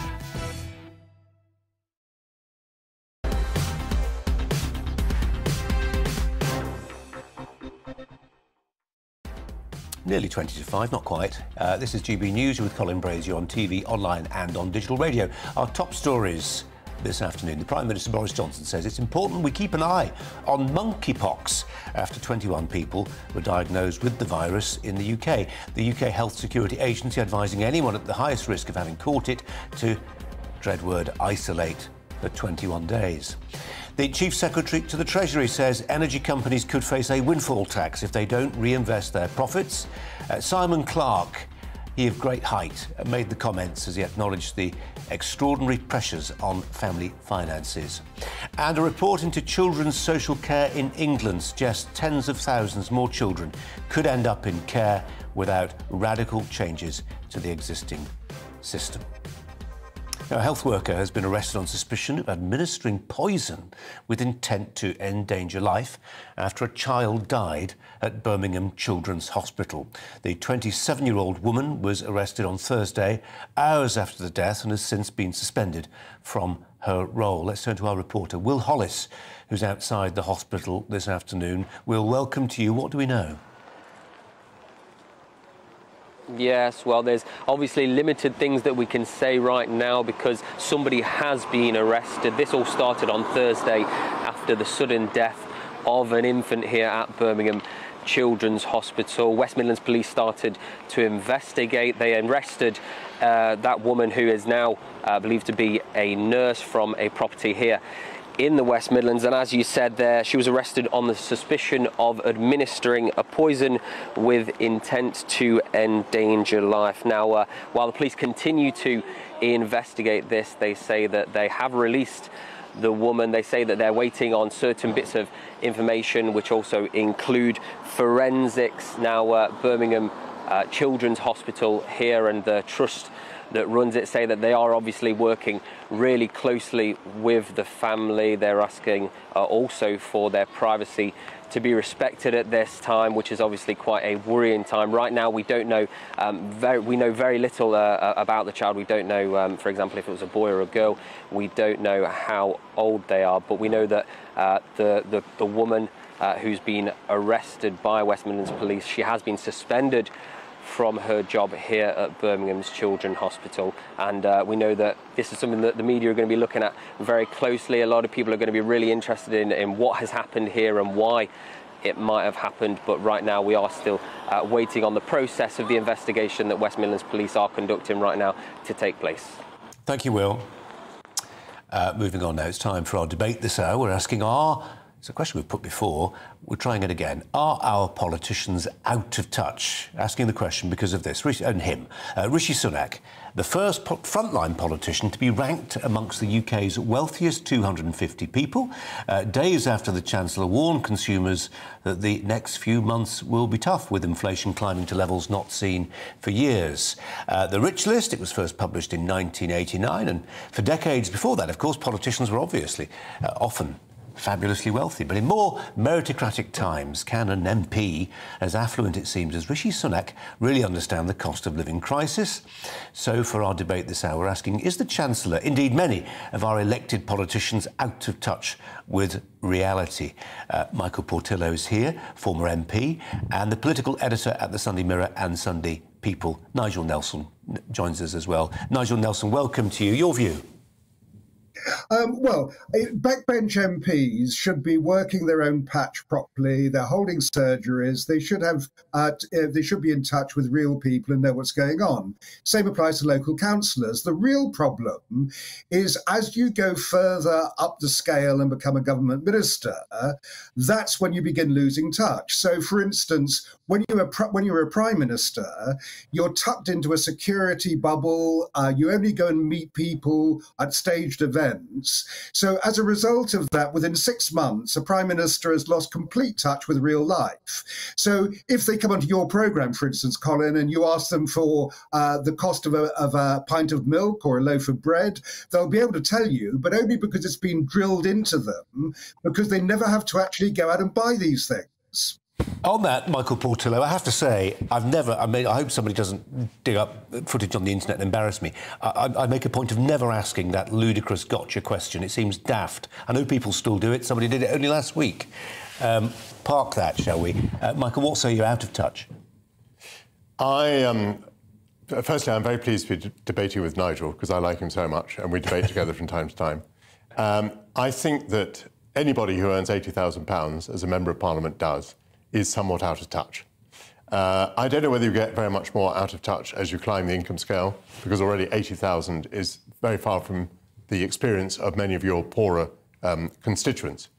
Nearly 20 to 5, not quite. This is GB News with Colin Brazier on TV, online and on digital radio. Our top stories this afternoon. The Prime Minister Boris Johnson says it's important we keep an eye on monkeypox after 21 people were diagnosed with the virus in the UK. The UK Health Security Agency advising anyone at the highest risk of having caught it to, dread word, isolate for 21 days. The Chief Secretary to the Treasury says energy companies could face a windfall tax if they don't reinvest their profits. Simon Clarke, he of great height, made the comments as he acknowledged the extraordinary pressures on family finances. And a report into children's social care in England suggests tens of thousands more children could end up in care without radical changes to the existing system. Now, a health worker has been arrested on suspicion of administering poison with intent to endanger life after a child died at Birmingham Children's Hospital. The 27-year-old woman was arrested on Thursday, hours after the death, and has since been suspended from her role. Let's turn to our reporter, Will Hollis, who's outside the hospital this afternoon. Will, welcome to you. What do we know? Yes, well, there's obviously limited things that we can say right now because somebody has been arrested. This all started on Thursday after the sudden death of an infant here at Birmingham Children's Hospital. West Midlands Police started to investigate. They arrested that woman who is now believed to be a nurse from a property here in the West Midlands, and as you said there, she was arrested on the suspicion of administering a poison with intent to endanger life. Now, while the police continue to investigate this, they say that they have released the woman. They say that they're waiting on certain bits of information, which also include forensics. Now, Birmingham Children's Hospital here and the trust that runs it say that they are obviously working really closely with the family. They're asking also for their privacy to be respected at this time, which is obviously quite a worrying time. Right now, we don't know, we know very little about the child. We don't know, for example, if it was a boy or a girl. We don't know how old they are, but we know that the woman who's been arrested by West Midlands Police, she has been suspended from her job here at Birmingham's Children's Hospital, and we know that this is something that the media are going to be looking at very closely. A lot of people are going to be really interested in what has happened here and why it might have happened, but right now we are still waiting on the process of the investigation that West Midlands Police are conducting right now to take place. Thank you, Will. Moving on now, it's time for our debate this hour. We're asking it's a question we've put before, we're trying it again. Are our politicians out of touch? Asking the question because of this, and him. Rishi Sunak, the first frontline politician to be ranked amongst the UK's wealthiest 250 people, days after the Chancellor warned consumers that the next few months will be tough, with inflation climbing to levels not seen for years. The Rich List, it was first published in 1989, and for decades before that, of course, politicians were obviously often fabulously wealthy, but in more meritocratic times, can an MP as affluent, it seems, as Rishi Sunak really understand the cost of living crisis? So for our debate this hour, we're asking, is the Chancellor, indeed many of our elected politicians, out of touch with reality? Michael Portillo is here, former MP, and the political editor at the Sunday Mirror and Sunday People, Nigel Nelson, joins us as well. Nigel Nelson, welcome to you. Your view? Well, backbench MPs should be working their own patch properly. They're holding surgeries. They should have. They should be in touch with real people and know what's going on. Same applies to local councillors. The real problem is as you go further up the scale and become a government minister, that's when you begin losing touch. So, for instance, when you're a prime minister, you're tucked into a security bubble. You only go and meet people at staged events. So as a result of that, within 6 months, a prime minister has lost complete touch with real life. So if they come onto your programme, for instance, Colin, and you ask them for the cost of a pint of milk or a loaf of bread, they'll be able to tell you, but only because it's been drilled into them, because they never have to actually go out and buy these things. On that, Michael Portillo, I have to say, I've never... I mean, I hope somebody doesn't dig up footage on the internet and embarrass me. I make a point of never asking that ludicrous gotcha question. It seems daft. I know people still do it. Somebody did it only last week. Park that, shall we? Michael, what say you? Out of touch? Firstly, I'm very pleased to be debating with Nigel, because I like him so much, and we debate together from time to time. I think that anybody who earns £80,000 as a Member of Parliament does is somewhat out of touch. I don't know whether you get very much more out of touch as you climb the income scale, because already 80,000 is very far from the experience of many of your poorer constituents.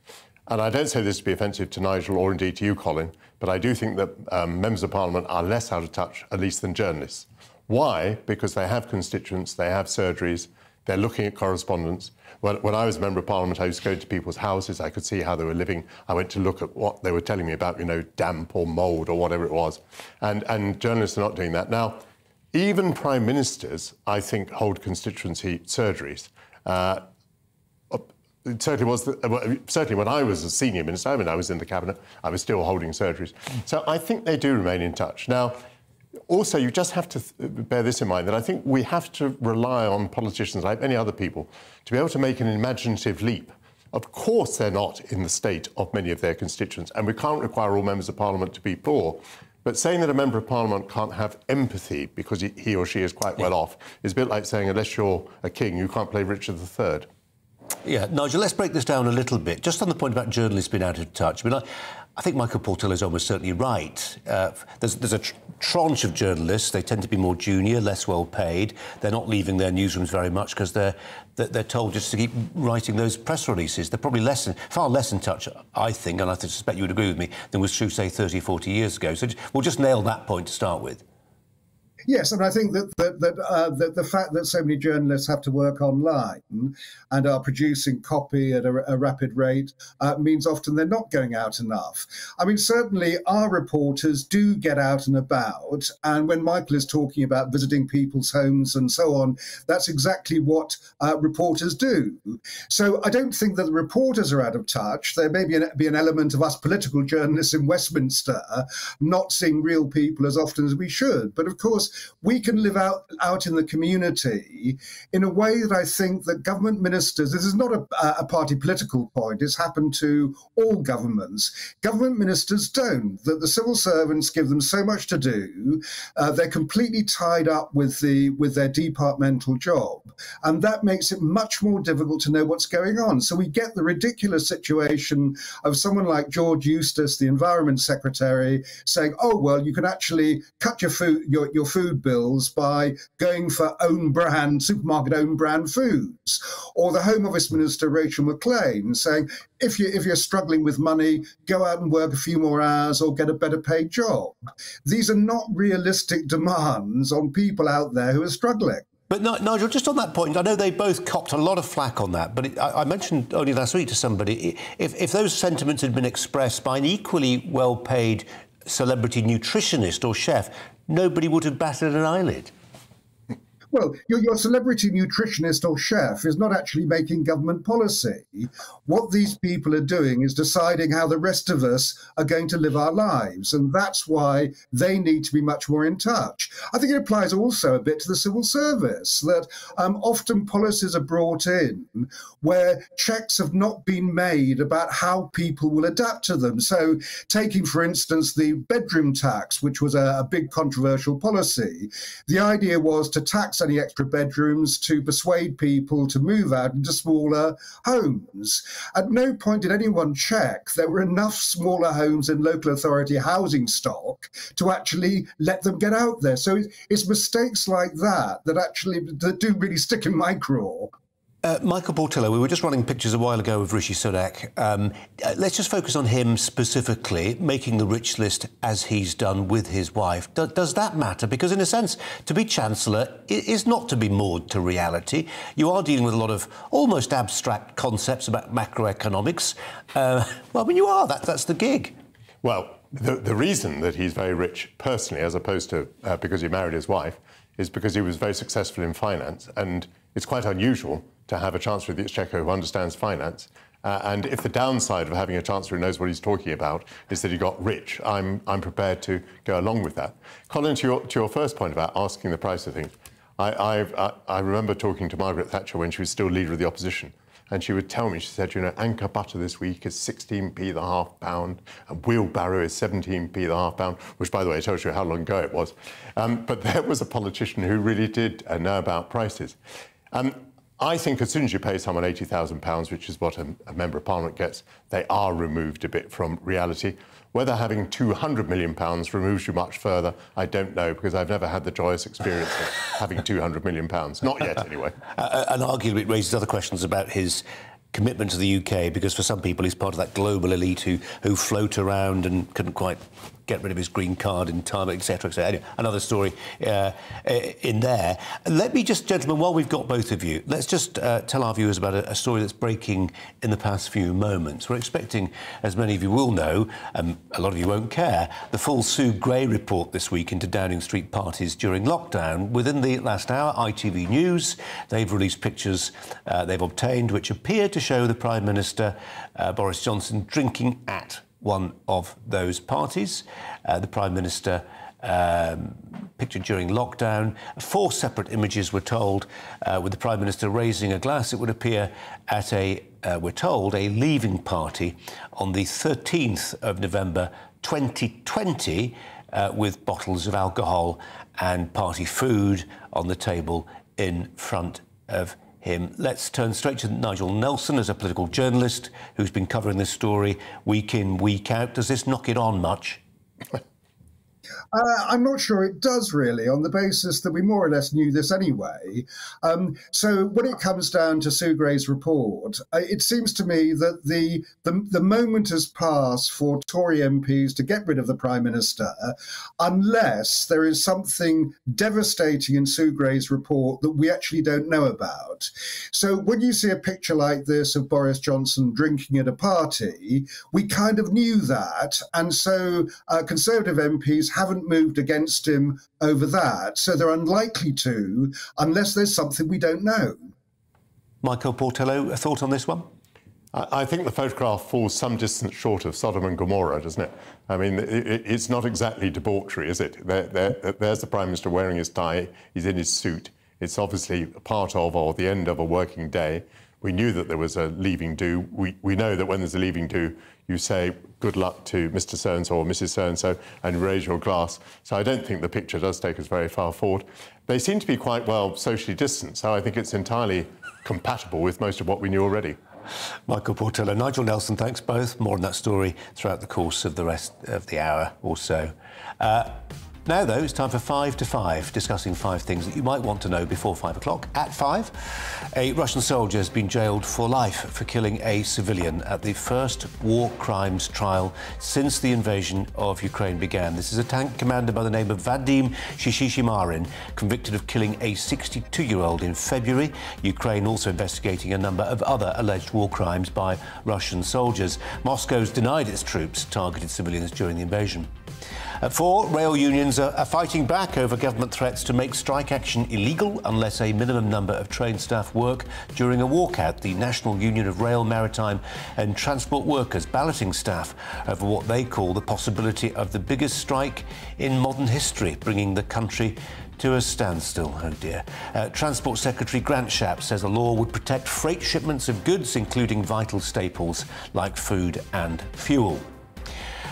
And I don't say this to be offensive to Nigel or indeed to you, Colin, but I do think that members of Parliament are less out of touch, at least than journalists. Why? Because they have constituents, they have surgeries, they're looking at correspondence. When I was a Member of Parliament, I used to go to people's houses. I could see how they were living. I went to look at what they were telling me about, you know, damp or mould or whatever it was. And journalists are not doing that. Now, even prime ministers, I think, hold constituency surgeries. It certainly was... certainly when I was a senior minister, I mean, I was in the Cabinet, I was still holding surgeries. So I think they do remain in touch. Now, also, you just have to bear this in mind, that I think we have to rely on politicians, like any other people, to be able to make an imaginative leap. Of course they're not in the state of many of their constituents, and we can't require all members of Parliament to be poor. But saying that a member of Parliament can't have empathy because he or she is quite well off is a bit like saying, unless you're a king, you can't play Richard III. Yeah, Nigel, let's break this down a little bit. Just on the point about journalists being out of touch, I mean, I think Michael Portillo's almost certainly right. There's a tranche of journalists. They tend to be more junior, less well-paid. They're not leaving their newsrooms very much because they're told just to keep writing those press releases. They're probably far less in touch, I think, and I suspect you would agree with me, than was true, say, 30 or 40 years ago. So we'll just nail that point to start with. Yes, and I think that the fact that so many journalists have to work online and are producing copy at a rapid rate means often they're not going out enough. I mean, certainly our reporters do get out and about, and when Michael is talking about visiting people's homes and so on, that's exactly what reporters do. So I don't think that the reporters are out of touch. There may be an element of us political journalists in Westminster not seeing real people as often as we should, but of course, we can live out in the community in a way that I think that government ministers, this is not a party political point, it's happened to all governments. Government ministers don't, that the civil servants give them so much to do, they're completely tied up with their departmental job, and that makes it much more difficult to know what's going on. So we get the ridiculous situation of someone like George Eustace, the Environment Secretary, saying, oh, well, you can actually cut your food bills by going for supermarket own brand foods. Or the Home Office Minister, Rachel McLean, saying, if you're struggling with money, go out and work a few more hours or get a better paid job. These are not realistic demands on people out there who are struggling. But Nigel, just on that point, I know they both copped a lot of flack on that, but I mentioned only last week to somebody, if those sentiments had been expressed by an equally well-paid celebrity nutritionist or chef, nobody would have batted an eyelid. Well, your celebrity nutritionist or chef is not actually making government policy. What these people are doing is deciding how the rest of us are going to live our lives, and that's why they need to be much more in touch. I think it applies also a bit to the civil service, that often policies are brought in where checks have not been made about how people will adapt to them. So taking, for instance, the bedroom tax, which was a big controversial policy, the idea was to tax any extra bedrooms to persuade people to move out into smaller homes. At no point did anyone check there were enough smaller homes in local authority housing stock to actually let them get out there. So it's mistakes like that that actually that do really stick in my craw. Michael Portillo, we were just running pictures a while ago of Rishi Sunak. Let's just focus on him specifically, making the rich list as he's done with his wife. Does that matter? Because, in a sense, to be Chancellor is not to be moored to reality. You are dealing with a lot of almost abstract concepts about macroeconomics. Well, I mean, you are. That's the gig. Well, the reason that he's very rich personally, as opposed to because he married his wife, is because he was very successful in finance. And it's quite unusual to have a Chancellor of the Exchequer who understands finance. And if the downside of having a Chancellor who knows what he's talking about is that he got rich, I'm prepared to go along with that. Colin, to your first point about asking the price of things, I remember talking to Margaret Thatcher when she was still leader of the opposition, and she would tell me, she said, you know, anchor butter this week is 16p the half pound, and wheelbarrow is 17p the half pound, which, by the way, tells you how long ago it was. But there was a politician who really did know about prices. I think as soon as you pay someone £80,000, which is what a Member of Parliament gets, they are removed a bit from reality. Whether having £200 million removes you much further, I don't know, because I've never had the joyous experience of having £200 million. Not yet, anyway. And arguably it raises other questions about his commitment to the UK, because for some people he's part of that global elite who float around and couldn't quite get rid of his green card in time, etc., etc. Anyway, another story in there. Let me just, gentlemen, while we've got both of you, let's just tell our viewers about a story that's breaking in the past few moments. We're expecting, as many of you will know, a lot of you won't care, the full Sue Gray report this week into Downing Street parties during lockdown. Within the last hour, ITV News, they've released pictures they've obtained which appear to show the Prime Minister, Boris Johnson, drinking at one of those parties. The Prime Minister pictured during lockdown. Four separate images, we're told, with the Prime Minister raising a glass, it would appear, at a, we're told, a leaving party on the 13th of November 2020 with bottles of alcohol and party food on the table in front of him. Let's turn straight to Nigel Nelson as a political journalist who's been covering this story week in, week out. Does this knock it on much? I'm not sure it does, really, on the basis that we more or less knew this anyway. So when it comes down to Sue Gray's report, it seems to me that the moment has passed for Tory MPs to get rid of the Prime Minister, unless there is something devastating in Sue Gray's report that we actually don't know about. So when you see a picture like this of Boris Johnson drinking at a party, we kind of knew that. And so Conservative MPs haven't moved against him over that, so they're unlikely to, unless there's something we don't know. Michael Portillo, a thought on this one? I think the photograph falls some distance short of Sodom and Gomorrah, doesn't it? I mean, it's not exactly debauchery, is it? There's the Prime Minister wearing his tie, he's in his suit. It's obviously part of or the end of a working day. We knew that there was a leaving do. We know that when there's a leaving do, you say good luck to Mr. So-and-so or Mrs. So-and-so and raise your glass. So I don't think the picture does take us very far forward. They seem to be quite well socially distanced, so I think it's entirely compatible with most of what we knew already. Michael Portillo, Nigel Nelson, thanks both. More on that story throughout the course of the rest of the hour or so. Now, though, it's time for 5 to 5, discussing 5 things that you might want to know before 5 o'clock. At 5, a Russian soldier has been jailed for life for killing a civilian at the first war crimes trial since the invasion of Ukraine began. This is a tank commander by the name of Vadim Shishimarin, convicted of killing a 62-year-old in February. Ukraine also investigating a number of other alleged war crimes by Russian soldiers. Moscow's denied its troops targeted civilians during the invasion. At 4, rail unions are fighting back over government threats to make strike action illegal unless a minimum number of train staff work during a walkout. The National Union of Rail, Maritime and Transport Workers balloting staff over what they call the possibility of the biggest strike in modern history, bringing the country to a standstill. Oh dear. Transport Secretary Grant Shapps says a law would protect freight shipments of goods, including vital staples like food and fuel.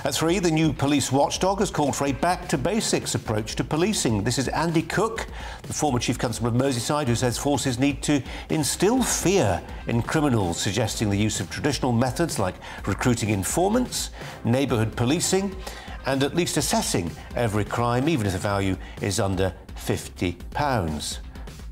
At 3, the new police watchdog has called for a back-to-basics approach to policing. This is Andy Cook, the former Chief Constable of Merseyside, who says forces need to instill fear in criminals, suggesting the use of traditional methods like recruiting informants, neighbourhood policing, and at least assessing every crime, even if the value is under £50.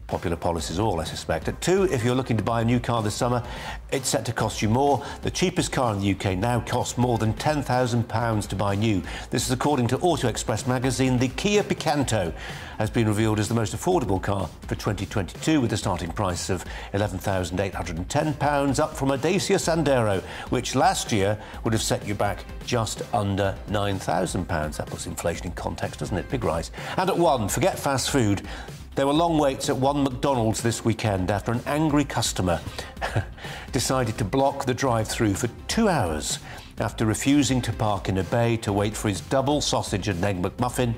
Popular policies all, I suspect. At 2, if you're looking to buy a new car this summer, it's set to cost you more. The cheapest car in the UK now costs more than £10,000 to buy new. This is according to Auto Express magazine. The Kia Picanto has been revealed as the most affordable car for 2022, with a starting price of £11,810, up from a Dacia Sandero, which last year would have set you back just under £9,000. That puts inflation in context, doesn't it? Big rise. And at 1, forget fast food. There were long waits at one McDonald's this weekend after an angry customer decided to block the drive-through for 2 hours after refusing to park in a bay to wait for his double sausage and egg McMuffin.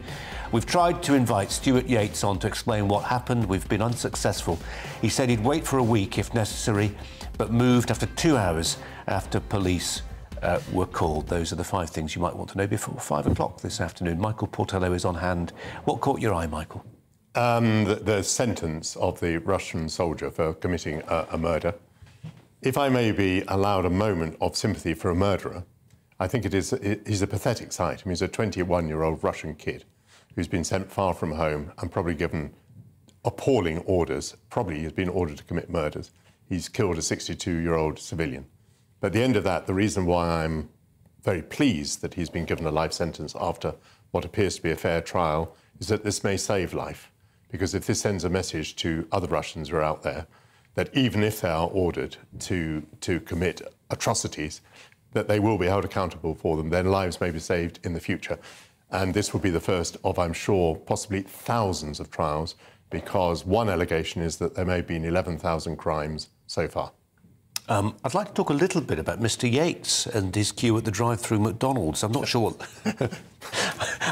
We've tried to invite Stuart Yates on to explain what happened. We've been unsuccessful. He said he'd wait for a week if necessary, but moved after 2 hours after police were called. Those are the 5 things you might want to know before 5 o'clock this afternoon. Michael Portillo is on hand. What caught your eye, Michael? The sentence of the Russian soldier for committing a murder. If I may be allowed a moment of sympathy for a murderer, I think he's a pathetic sight. I mean, he's a 21-year-old Russian kid who's been sent far from home and probably given appalling orders. Probably he's been ordered to commit murders. He's killed a 62-year-old civilian. But at the end of that, the reason why I'm very pleased that he's been given a life sentence after what appears to be a fair trial is that this may save life. Because if this sends a message to other Russians who are out there, that even if they are ordered to commit atrocities, that they will be held accountable for them, their lives may be saved in the future. And this will be the first of, I'm sure, possibly thousands of trials, because one allegation is that there may have been 11,000 crimes so far. I'd like to talk a little bit about Mr. Yates and his queue at the drive-through McDonald's. I'm not sure what...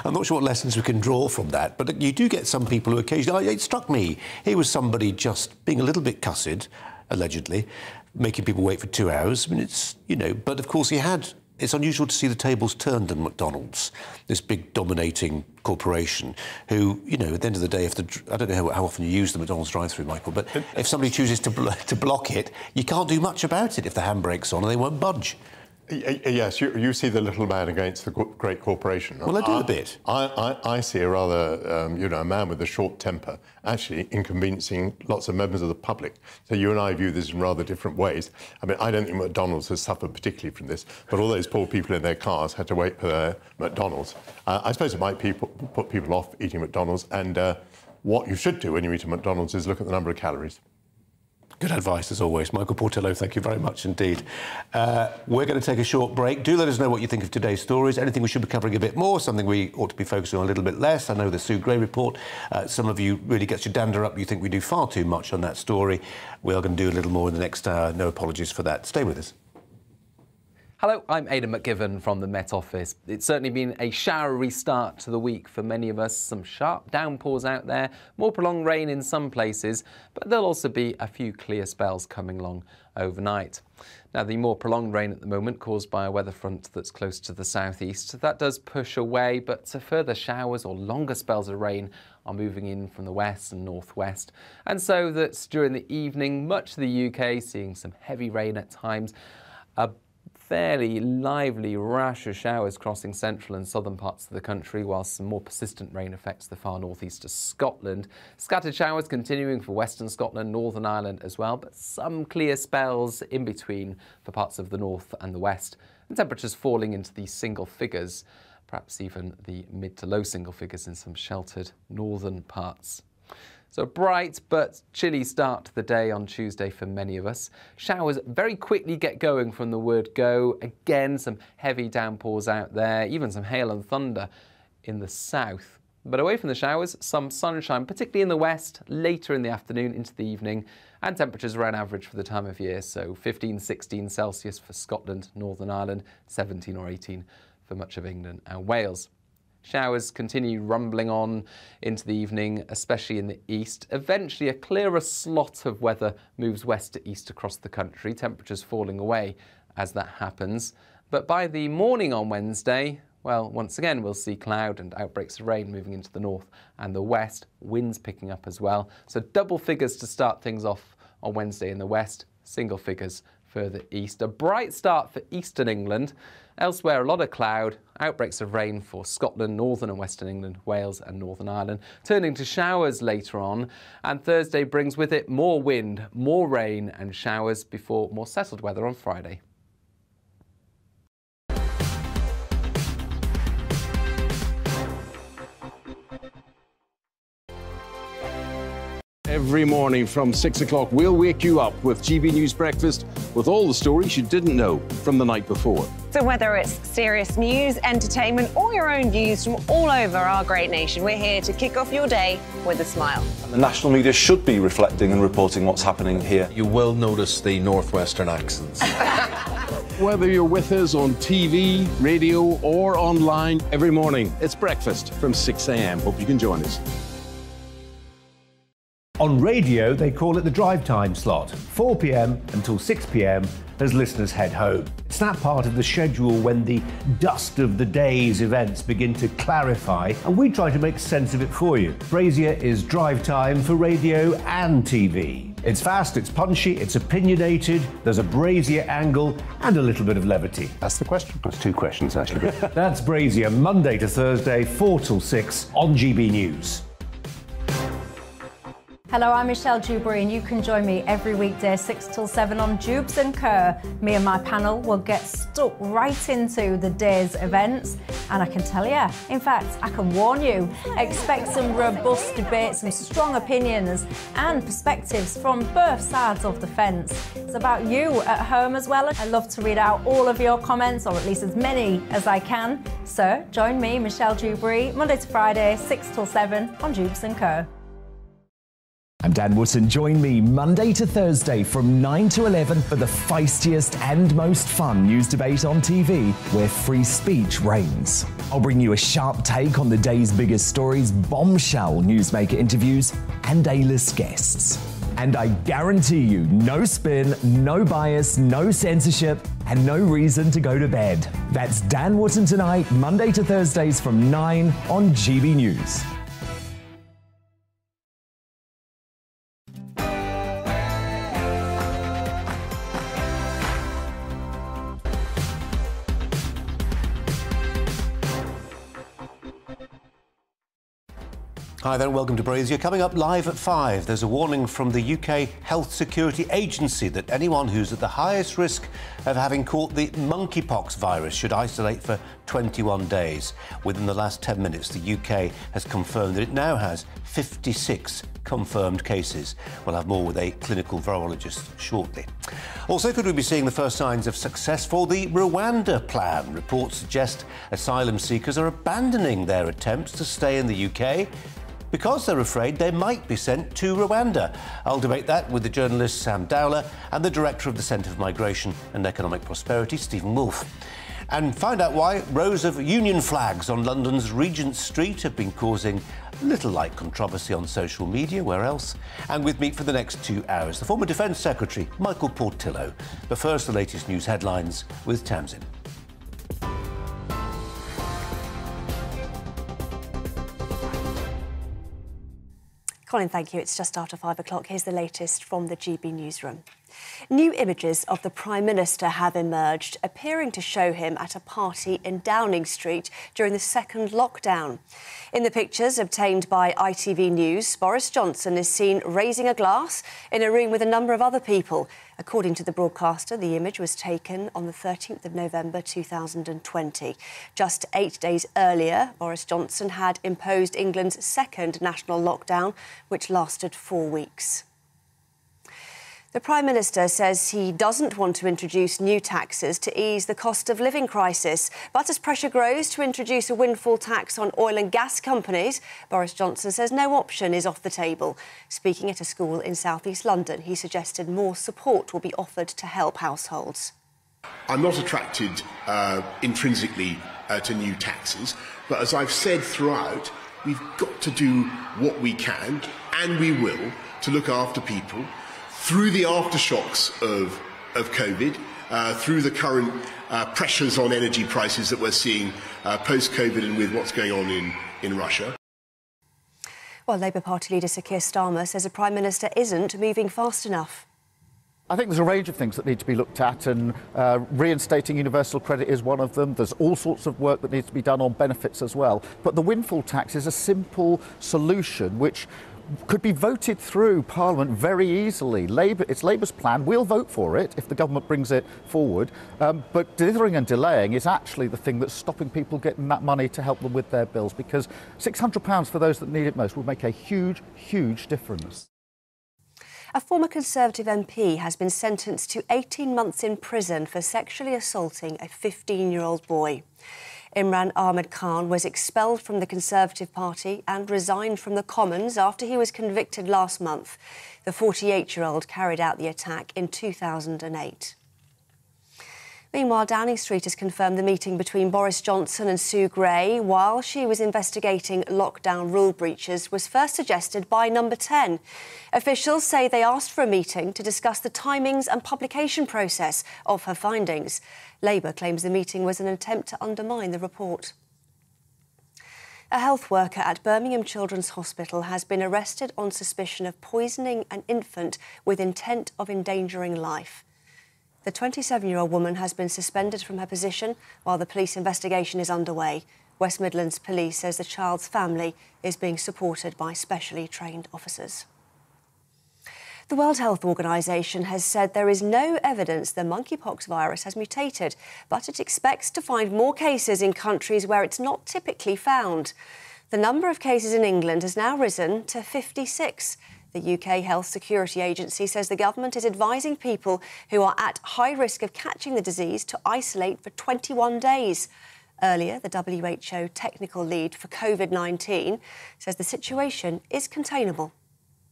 I'm not sure what lessons we can draw from that, but you do get some people who occasionally... It struck me, here was somebody just being a little bit cussed, allegedly, making people wait for 2 hours. I mean, it's, you know... But, of course, he had... It's unusual to see the tables turned in McDonald's, this big dominating corporation who, you know, at the end of the day, if the... I don't know how often you use the McDonald's drive-thru, Michael, but if somebody chooses to block it, you can't do much about it if the handbrake's on and they won't budge. Yes, you see the little man against the great corporation. Well, I do a bit. I see a rather, you know, a man with a short temper actually inconveniencing lots of members of the public. So you and I view this in rather different ways. I mean, I don't think McDonald's has suffered particularly from this, but all those poor people in their cars had to wait for their McDonald's. I suppose it might put people off eating McDonald's, and what you should do when you eat a McDonald's is look at the number of calories. Good advice, as always. Michael Portillo, thank you very much indeed. We're going to take a short break. Do let us know what you think of today's stories. Anything we should be covering a bit more, something we ought to be focusing on a little bit less. I know the Sue Gray report, some of you really gets your dander up. You think we do far too much on that story. We are going to do a little more in the next hour. No apologies for that. Stay with us. Hello, I'm Aidan McGivern from the Met Office. It's certainly been a showery start to the week for many of us. Some sharp downpours out there, more prolonged rain in some places, but there'll also be a few clear spells coming along overnight. Now, the more prolonged rain at the moment caused by a weather front that's close to the southeast, that does push away, but further showers or longer spells of rain are moving in from the west and northwest. And so that's during the evening, much of the UK seeing some heavy rain at times. A fairly lively rash of showers crossing central and southern parts of the country, whilst some more persistent rain affects the far northeast of Scotland. Scattered showers continuing for western Scotland, Northern Ireland as well, but some clear spells in between for parts of the north and the west, and temperatures falling into the single figures, perhaps even the mid to low single figures in some sheltered northern parts. So a bright but chilly start to the day on Tuesday for many of us. Showers very quickly get going from the word go. Again, some heavy downpours out there, even some hail and thunder in the south. But away from the showers, some sunshine, particularly in the west, later in the afternoon into the evening, and temperatures around average for the time of year. So 15, 16 Celsius for Scotland, Northern Ireland, 17 or 18 for much of England and Wales. Showers continue rumbling on into the evening, especially in the east. Eventually, a clearer slot of weather moves west to east across the country, temperatures falling away as that happens. But by the morning on Wednesday, well, once again, we'll see cloud and outbreaks of rain moving into the north and the west, winds picking up as well. So double figures to start things off on Wednesday in the west, single figures further east. A bright start for eastern England. Elsewhere, a lot of cloud, outbreaks of rain for Scotland, northern and western England, Wales and Northern Ireland, turning to showers later on. And Thursday brings with it more wind, more rain and showers before more settled weather on Friday. Every morning from 6 o'clock, we'll wake you up with GB News Breakfast with all the stories you didn't know from the night before. So whether it's serious news, entertainment or your own views from all over our great nation, we're here to kick off your day with a smile. And the national media should be reflecting and reporting what's happening here. You will notice the northwestern accents. Whether you're with us on TV, radio or online, every morning it's Breakfast from 6 a.m. Hope you can join us. On radio, they call it the drive time slot, 4 p.m. until 6 p.m. as listeners head home. It's that part of the schedule when the dust of the day's events begin to clarify, and we try to make sense of it for you. Brazier is drive time for radio and TV. It's fast, it's punchy, it's opinionated, there's a Brazier angle and a little bit of levity. That's the question. That's two questions, actually. That's Brazier, Monday to Thursday, 4 till 6 on GB News. Hello, I'm Michelle Dewberry and you can join me every weekday 6 till 7 on Jabs and Co. Me and my panel will get stuck right into the day's events, and I can tell you, in fact, I can warn you, expect some robust debates, some strong opinions and perspectives from both sides of the fence. It's about you at home as well. I love to read out all of your comments, or at least as many as I can. So join me, Michelle Dewberry, Monday to Friday 6 till 7 on Jabs and Co. I'm Dan Wootton. Join me Monday to Thursday from 9 to 11 for the feistiest and most fun news debate on TV where free speech reigns. I'll bring you a sharp take on the day's biggest stories, bombshell newsmaker interviews and A-list guests. And I guarantee you no spin, no bias, no censorship and no reason to go to bed. That's Dan Wootton tonight, Monday to Thursdays from 9 on GB News. Hi there and welcome to Brazier. Coming up live at 5, there's a warning from the UK Health Security Agency that anyone who's at the highest risk of having caught the monkeypox virus should isolate for 21 days. Within the last 10 minutes, the UK has confirmed that it now has 56 confirmed cases. We'll have more with a clinical virologist shortly. Also, could we be seeing the first signs of success for the Rwanda plan? Reports suggest asylum seekers are abandoning their attempts to stay in the UK because they're afraid they might be sent to Rwanda. I'll debate that with the journalist Sam Dowler and the director of the Centre for Migration and Economic Prosperity, Stephen Wolfe. And find out why rows of union flags on London's Regent Street have been causing little light controversy on social media, where else? And with me for the next 2 hours, the former Defence Secretary, Michael Portillo. But first, the latest news headlines with Tamsin. Colin, thank you. It's just after 5 o'clock. Here's the latest from the GB Newsroom. New images of the Prime Minister have emerged, appearing to show him at a party in Downing Street during the second lockdown. In the pictures obtained by ITV News, Boris Johnson is seen raising a glass in a room with a number of other people. According to the broadcaster, the image was taken on the 13th of November 2020. Just 8 days earlier, Boris Johnson had imposed England's second national lockdown, which lasted 4 weeks. The Prime Minister says he doesn't want to introduce new taxes to ease the cost of living crisis. But as pressure grows to introduce a windfall tax on oil and gas companies, Boris Johnson says no option is off the table. Speaking at a school in southeast London, he suggested more support will be offered to help households. I'm not attracted intrinsically to new taxes, but as I've said throughout, we've got to do what we can, and we will, to look after people through the aftershocks of COVID through the current pressures on energy prices that we're seeing post-COVID and with what's going on in Russia. Well, Labour Party leader Sir Keir Starmer says the Prime Minister isn't moving fast enough. I think there's a range of things that need to be looked at, and reinstating universal credit is one of them. There's all sorts of work that needs to be done on benefits as well. But the windfall tax is a simple solution which could be voted through Parliament very easily. It's Labour's plan. We'll vote for it if the government brings it forward. But dithering and delaying is actually the thing that's stopping people getting that money to help them with their bills, because £600 for those that need it most would make a huge, huge difference. A former Conservative MP has been sentenced to 18 months in prison for sexually assaulting a 15-year-old boy. Imran Ahmad Khan was expelled from the Conservative Party and resigned from the Commons after he was convicted last month. The 48-year-old carried out the attack in 2008. Meanwhile, Downing Street has confirmed the meeting between Boris Johnson and Sue Gray while she was investigating lockdown rule breaches was first suggested by Number 10. Officials say they asked for a meeting to discuss the timings and publication process of her findings. Labour claims the meeting was an attempt to undermine the report. A health worker at Birmingham Children's Hospital has been arrested on suspicion of poisoning an infant with intent of endangering life. The 27-year-old woman has been suspended from her position while the police investigation is underway. West Midlands Police says the child's family is being supported by specially trained officers. The World Health Organisation has said there is no evidence the monkeypox virus has mutated, but it expects to find more cases in countries where it's not typically found. The number of cases in England has now risen to 56. The UK Health Security Agency says the government is advising people who are at high risk of catching the disease to isolate for 21 days. Earlier, the WHO technical lead for COVID-19 says the situation is containable.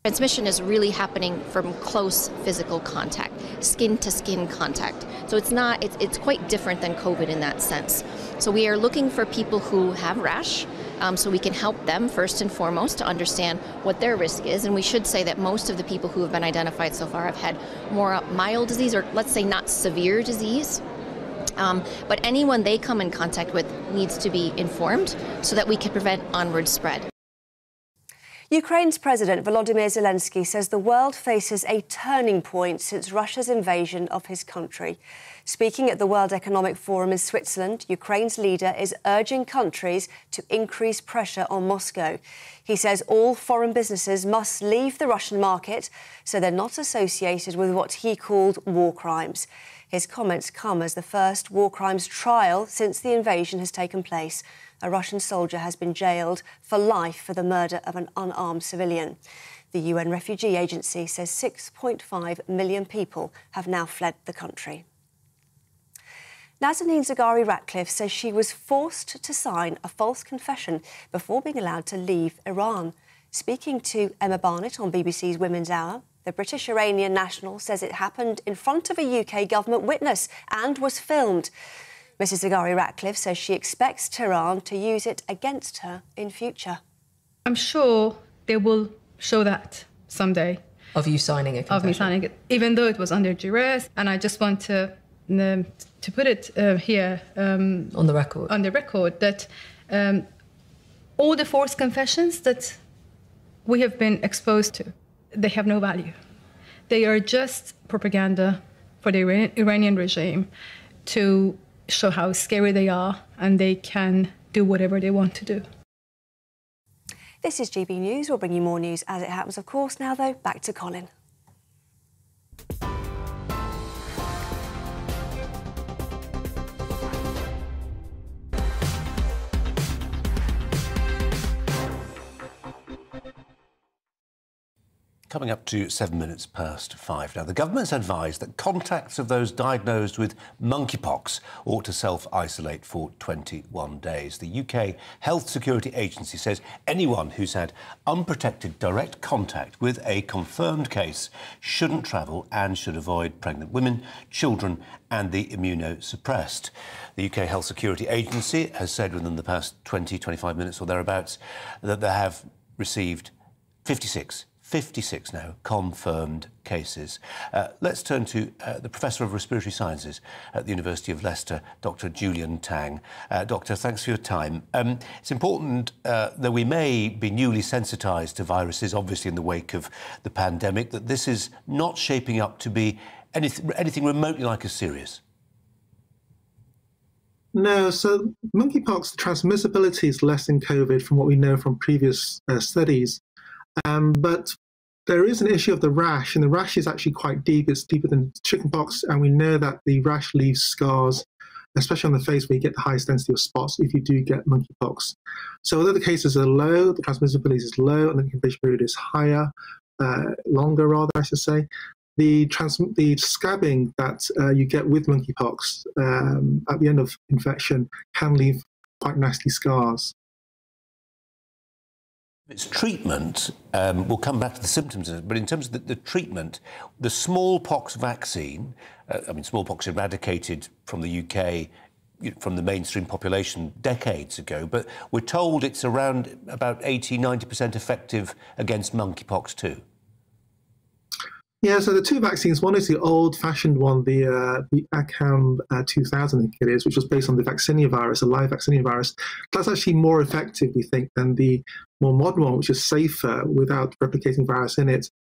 Transmission is really happening from close physical contact, skin-to-skin contact. So it's quite different than COVID in that sense. So we are looking for people who have rash, so we can help them first and foremost to understand what their risk is. And we should say that most of the people who have been identified so far have had more mild disease, or let's say not severe disease. But anyone they come in contact with needs to be informed so that we can prevent onward spread. Ukraine's President Volodymyr Zelensky says the world faces a turning point since Russia's invasion of his country. Speaking at the World Economic Forum in Switzerland, Ukraine's leader is urging countries to increase pressure on Moscow. He says all foreign businesses must leave the Russian market so they're not associated with what he called war crimes. His comments come as the first war crimes trial since the invasion has taken place. A Russian soldier has been jailed for life for the murder of an unarmed civilian. The UN Refugee Agency says 6.5 million people have now fled the country. Nazanin Zaghari-Ratcliffe says she was forced to sign a false confession before being allowed to leave Iran. Speaking to Emma Barnett on BBC's Women's Hour, the British Iranian national says it happened in front of a UK government witness and was filmed. Mrs. Zaghari-Ratcliffe says she expects Tehran to use it against her in future. I'm sure they will show that someday. Of you signing a confession? Of me signing it, even though it was under duress. And I just want to put it here... on the record, that all the forced confessions that we have been exposed to, they have no value. They are just propaganda for the Iranian regime to show how scary they are, and they can do whatever they want to do. This is GB News. We'll bring you more news as it happens, of course. Now, though, back to Colin. Coming up to 5:07. Now, the government's advised that contacts of those diagnosed with monkeypox ought to self-isolate for 21 days. The UK Health Security Agency says anyone who's had unprotected direct contact with a confirmed case shouldn't travel and should avoid pregnant women, children and the immunosuppressed. The UK Health Security Agency has said within the past 20-25 minutes or thereabouts that they have received 56 56 now confirmed cases. Let's turn to the Professor of Respiratory Sciences at the University of Leicester, Dr Julian Tang. Doctor, thanks for your time. It's important that we may be newly sensitised to viruses, obviously in the wake of the pandemic, that this is not shaping up to be anything remotely like as serious. No, so monkeypox, the transmissibility is less than COVID from what we know from previous studies. But there is an issue of the rash, and the rash is actually quite deep. It's deeper than chickenpox, and we know that the rash leaves scars, especially on the face where you get the highest density of spots if you do get monkeypox. So although the cases are low, the transmissibility is low, and the incubation period is higher, longer rather, I should say, the scabbing that you get with monkeypox at the end of infection can leave quite nasty scars. Its treatment, we'll come back to the symptoms, but in terms of the treatment, the smallpox vaccine, I mean, smallpox eradicated from the UK, from the mainstream population decades ago, but we're told it's around about 80–90% effective against monkeypox too. Yeah, so the two vaccines, one is the old-fashioned one, the ACAM 2000, I think it is, which was based on the vaccinia virus, a live vaccinia virus. That's actually more effective, we think, than the more modern one, which is safer without replicating virus in it,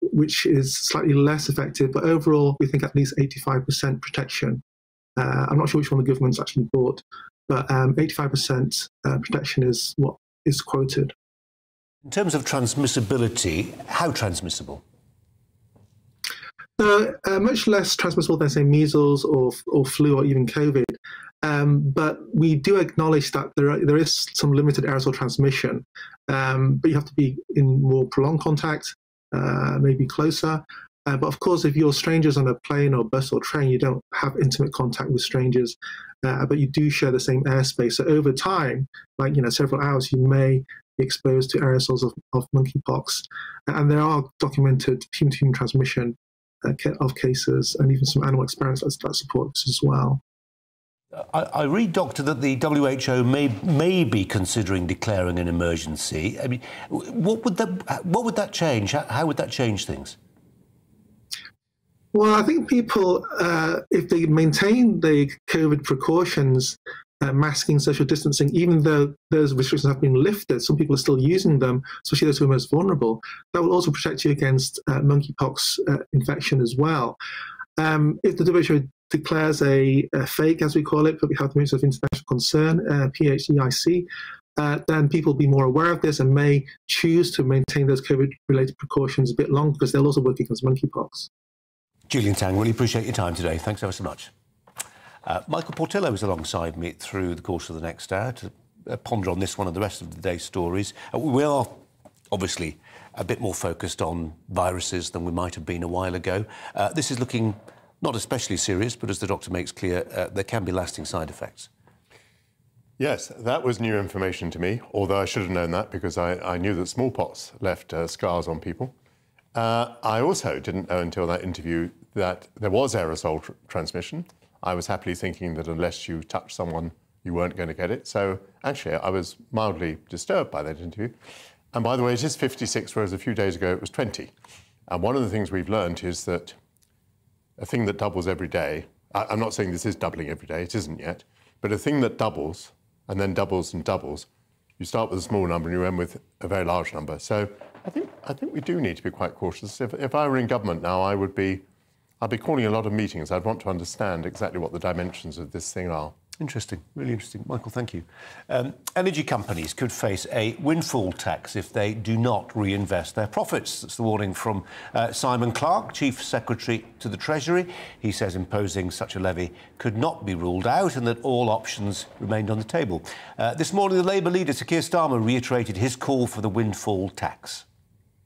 which is slightly less effective. But overall, we think at least 85% protection. I'm not sure which one the government's actually bought, but 85% protection is what is quoted. In terms of transmissibility, how transmissible? Much less transmissible than, say, measles or flu or even COVID. But we do acknowledge that there is some limited aerosol transmission. But you have to be in more prolonged contact, maybe closer. But of course, if you're strangers on a plane or bus or train, you don't have intimate contact with strangers, but you do share the same airspace. So over time, like, you know, several hours, you may be exposed to aerosols of monkeypox. And there are documented human-to-human transmission of cases, and even some animal experiments that support this as well. I read, Doctor, that the WHO may be considering declaring an emergency. I mean, what would that change? How would that change things? Well, I think people, if they maintain the COVID precautions, masking, social distancing, even though those restrictions have been lifted, some people are still using them, especially those who are most vulnerable, that will also protect you against monkeypox infection as well. If the WHO declares a FAIC, as we call it, Public Health Emergency of International Concern, PHEIC, then people will be more aware of this and may choose to maintain those COVID-related precautions a bit longer because they'll also work against monkeypox. Julian Tang, really appreciate your time today. Thanks ever so much. Michael Portillo is alongside me through the course of the next hour to ponder on this one and the rest of the day's stories. We are obviously a bit more focused on viruses than we might have been a while ago. This is looking not especially serious, but as the doctor makes clear, there can be lasting side effects. Yes, that was new information to me, although I should have known that because I knew that smallpox left scars on people. I also didn't know until that interview that there was aerosol transmission. I was happily thinking that unless you touched someone, you weren't going to get it. So actually, I was mildly disturbed by that interview. And by the way, it is 56, whereas a few days ago it was 20. And one of the things we've learned is that a thing that doubles every day, I'm not saying this is doubling every day, it isn't yet, but a thing that doubles and then doubles and doubles, you start with a small number and you end with a very large number. So I think we do need to be quite cautious. If I were in government now, I'd be calling a lot of meetings. I'd want to understand exactly what the dimensions of this thing are. Interesting, really interesting. Michael, thank you. Energy companies could face a windfall tax if they do not reinvest their profits. That's the warning from Simon Clarke, Chief Secretary to the Treasury. He says imposing such a levy could not be ruled out and that all options remained on the table. This morning, the Labour leader, Keir Starmer, reiterated his call for the windfall tax.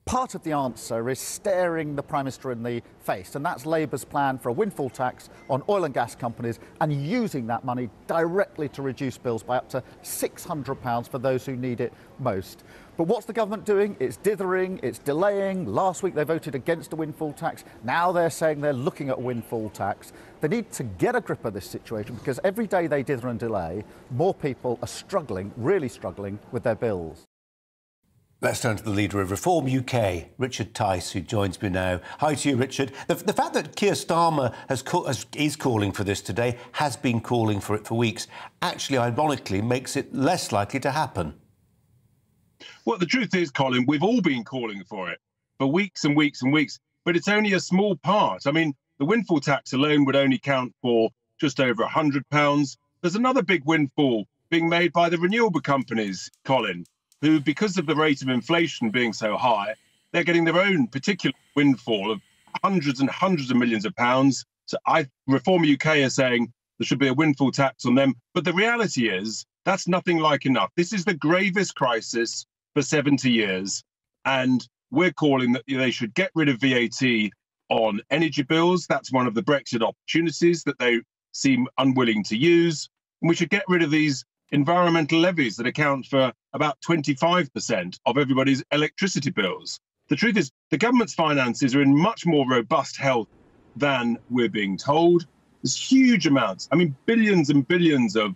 Part of the answer is staring the Prime Minister in the face, and that's Labour's plan for a windfall tax on oil and gas companies and using that money directly to reduce bills by up to £600 for those who need it most. But what's the government doing? It's dithering, it's delaying. Last week they voted against a windfall tax. Now they're saying they're looking at a windfall tax. They need to get a grip of this situation because every day they dither and delay, more people are struggling, really struggling, with their bills. Let's turn to the leader of Reform UK, Richard Tice, who joins me now. Hi to you, Richard. The fact that Keir Starmer is calling for this today, has been calling for it for weeks, actually, ironically, makes it less likely to happen. Well, the truth is, Colin, we've all been calling for it for weeks and weeks and weeks, but it's only a small part. I mean, the windfall tax alone would only count for just over £100. There's another big windfall being made by the renewable companies, Colin, who, because of the rate of inflation being so high, they're getting their own particular windfall of hundreds and hundreds of millions of pounds. So Reform UK are saying there should be a windfall tax on them. But the reality is that's nothing like enough. This is the gravest crisis for 70 years. And we're calling that they should get rid of VAT on energy bills. That's one of the Brexit opportunities that they seem unwilling to use. And we should get rid of these environmental levies that account for about 25% of everybody's electricity bills. The truth is, the government's finances are in much more robust health than we're being told. There's huge amounts, I mean, billions and billions of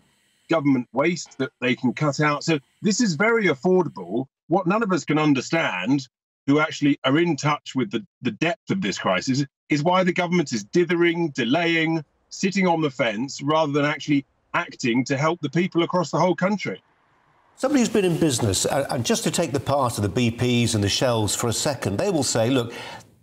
government waste that they can cut out. So this is very affordable. What none of us can understand, who actually are in touch with the depth of this crisis, is why the government is dithering, delaying, sitting on the fence, rather than actually acting to help the people across the whole country. Somebody who's been in business, and just to take the part of the BPs and the Shells for a second, they will say, look,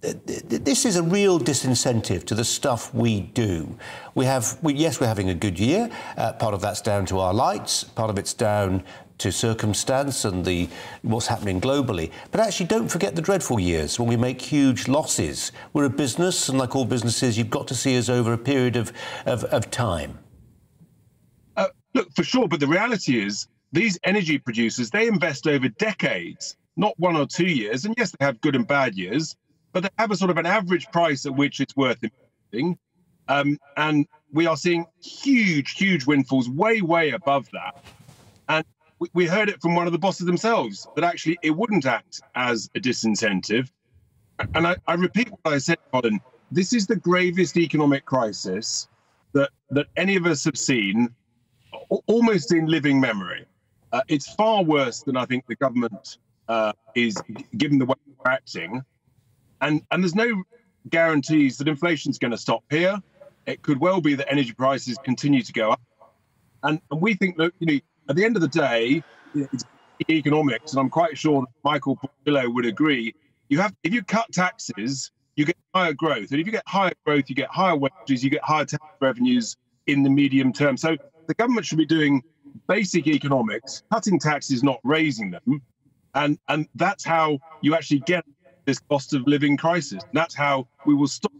this is a real disincentive to the stuff we do. Yes, we're having a good year. Part of that's down to our lights. Part of it's down to circumstance and what's happening globally. But actually, don't forget the dreadful years when we make huge losses. We're a business, and like all businesses, you've got to see us over a period of time. Look, for sure, but the reality is these energy producers, they invest over decades, not 1 or 2 years. And yes, they have good and bad years, but they have a sort of an average price at which it's worth investing. And we are seeing huge, huge windfalls way, way above that. And we heard it from one of the bosses themselves, that actually it wouldn't act as a disincentive. And I repeat what I said, Colin, this is the gravest economic crisis that any of us have seen, almost in living memory. It's far worse than I think the government is, given the way we're acting. And there's no guarantees that inflation's going to stop here. It could well be that energy prices continue to go up. And we think that, you know, at the end of the day, it's economics, and I'm quite sure Michael Portillo would agree, if you cut taxes, you get higher growth. And if you get higher growth, you get higher wages, you get higher tax revenues in the medium term. So the government should be doing basic economics, cutting taxes, not raising them. And that's how you actually get this cost of living crisis. And that's how we will stop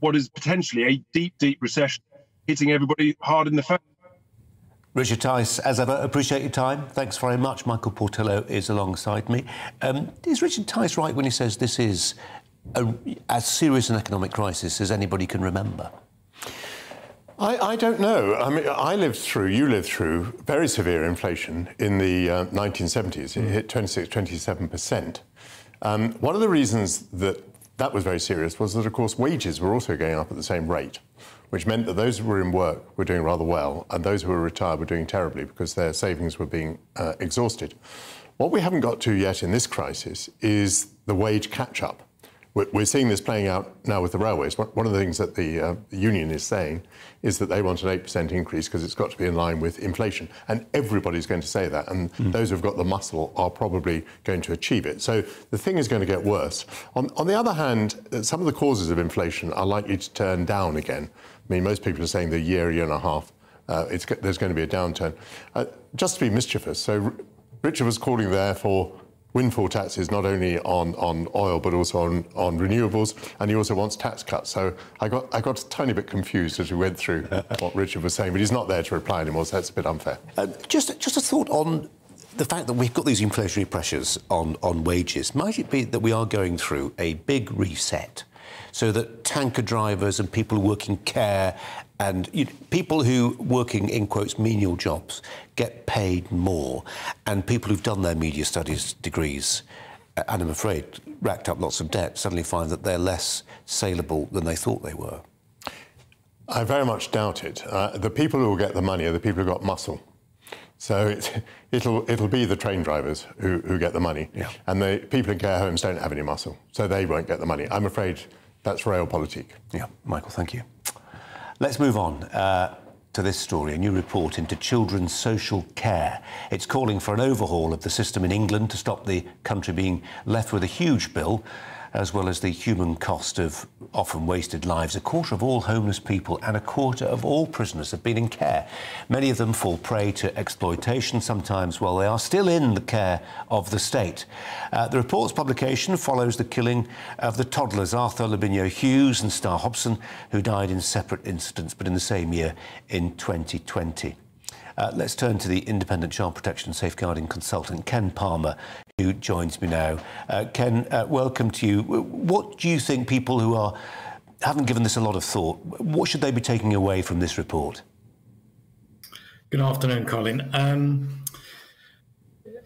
what is potentially a deep, deep recession hitting everybody hard in the face. Richard Tice, as ever, appreciate your time. Thanks very much. Michael Portillo is alongside me. Is Richard Tice right when he says this is as serious an economic crisis as anybody can remember? I don't know. I mean, you lived through very severe inflation in the 1970s. It hit 26–27%. One of the reasons that was very serious was that, of course, wages were also going up at the same rate, which meant that those who were in work were doing rather well, and those who were retired were doing terribly because their savings were being exhausted. What we haven't got to yet in this crisis is the wage catch-up. We're seeing this playing out now with the railways. One of the things that the union is saying is that they want an 8% increase because it's got to be in line with inflation. And everybody's going to say that. And those who've got the muscle are probably going to achieve it. So the thing is going to get worse. On the other hand, some of the causes of inflation are likely to turn down again. I mean, most people are saying the year and a half, there's going to be a downturn. Just to be mischievous, so Richard was calling there for windfall taxes, not only on oil, but also on renewables, and he also wants tax cuts. So I got a tiny bit confused as we went through what Richard was saying, but he's not there to reply anymore, so that's a bit unfair. Just a thought on the fact that we've got these inflationary pressures on wages. Might it be that we are going through a big reset so that tanker drivers and people working care and people who working, in quotes, menial jobs get paid more, and people who've done their media studies degrees and, I'm afraid, racked up lots of debt suddenly find that they're less saleable than they thought they were? I very much doubt it. The people who will get the money are the people who've got muscle. So it'll be the train drivers who get the money. Yeah. And the people in care homes don't have any muscle, so they won't get the money. I'm afraid that's realpolitik. Yeah, Michael, thank you. Let's move on to this story, a new report into children's social care. It's calling for an overhaul of the system in England to stop the country being left with a huge bill, as well as the human cost of often wasted lives. A quarter of all homeless people and a quarter of all prisoners have been in care. Many of them fall prey to exploitation, sometimes while they are still in the care of the state. The report's publication follows the killing of the toddlers Arthur Labinjo-Hughes and Star Hobson, who died in separate incidents, but in the same year in 2020. Let's turn to the independent child protection and safeguarding consultant, Ken Palmer, who joins me now. Ken, welcome to you. What do you think people who haven't given this a lot of thought, what should they be taking away from this report? Good afternoon, Colin.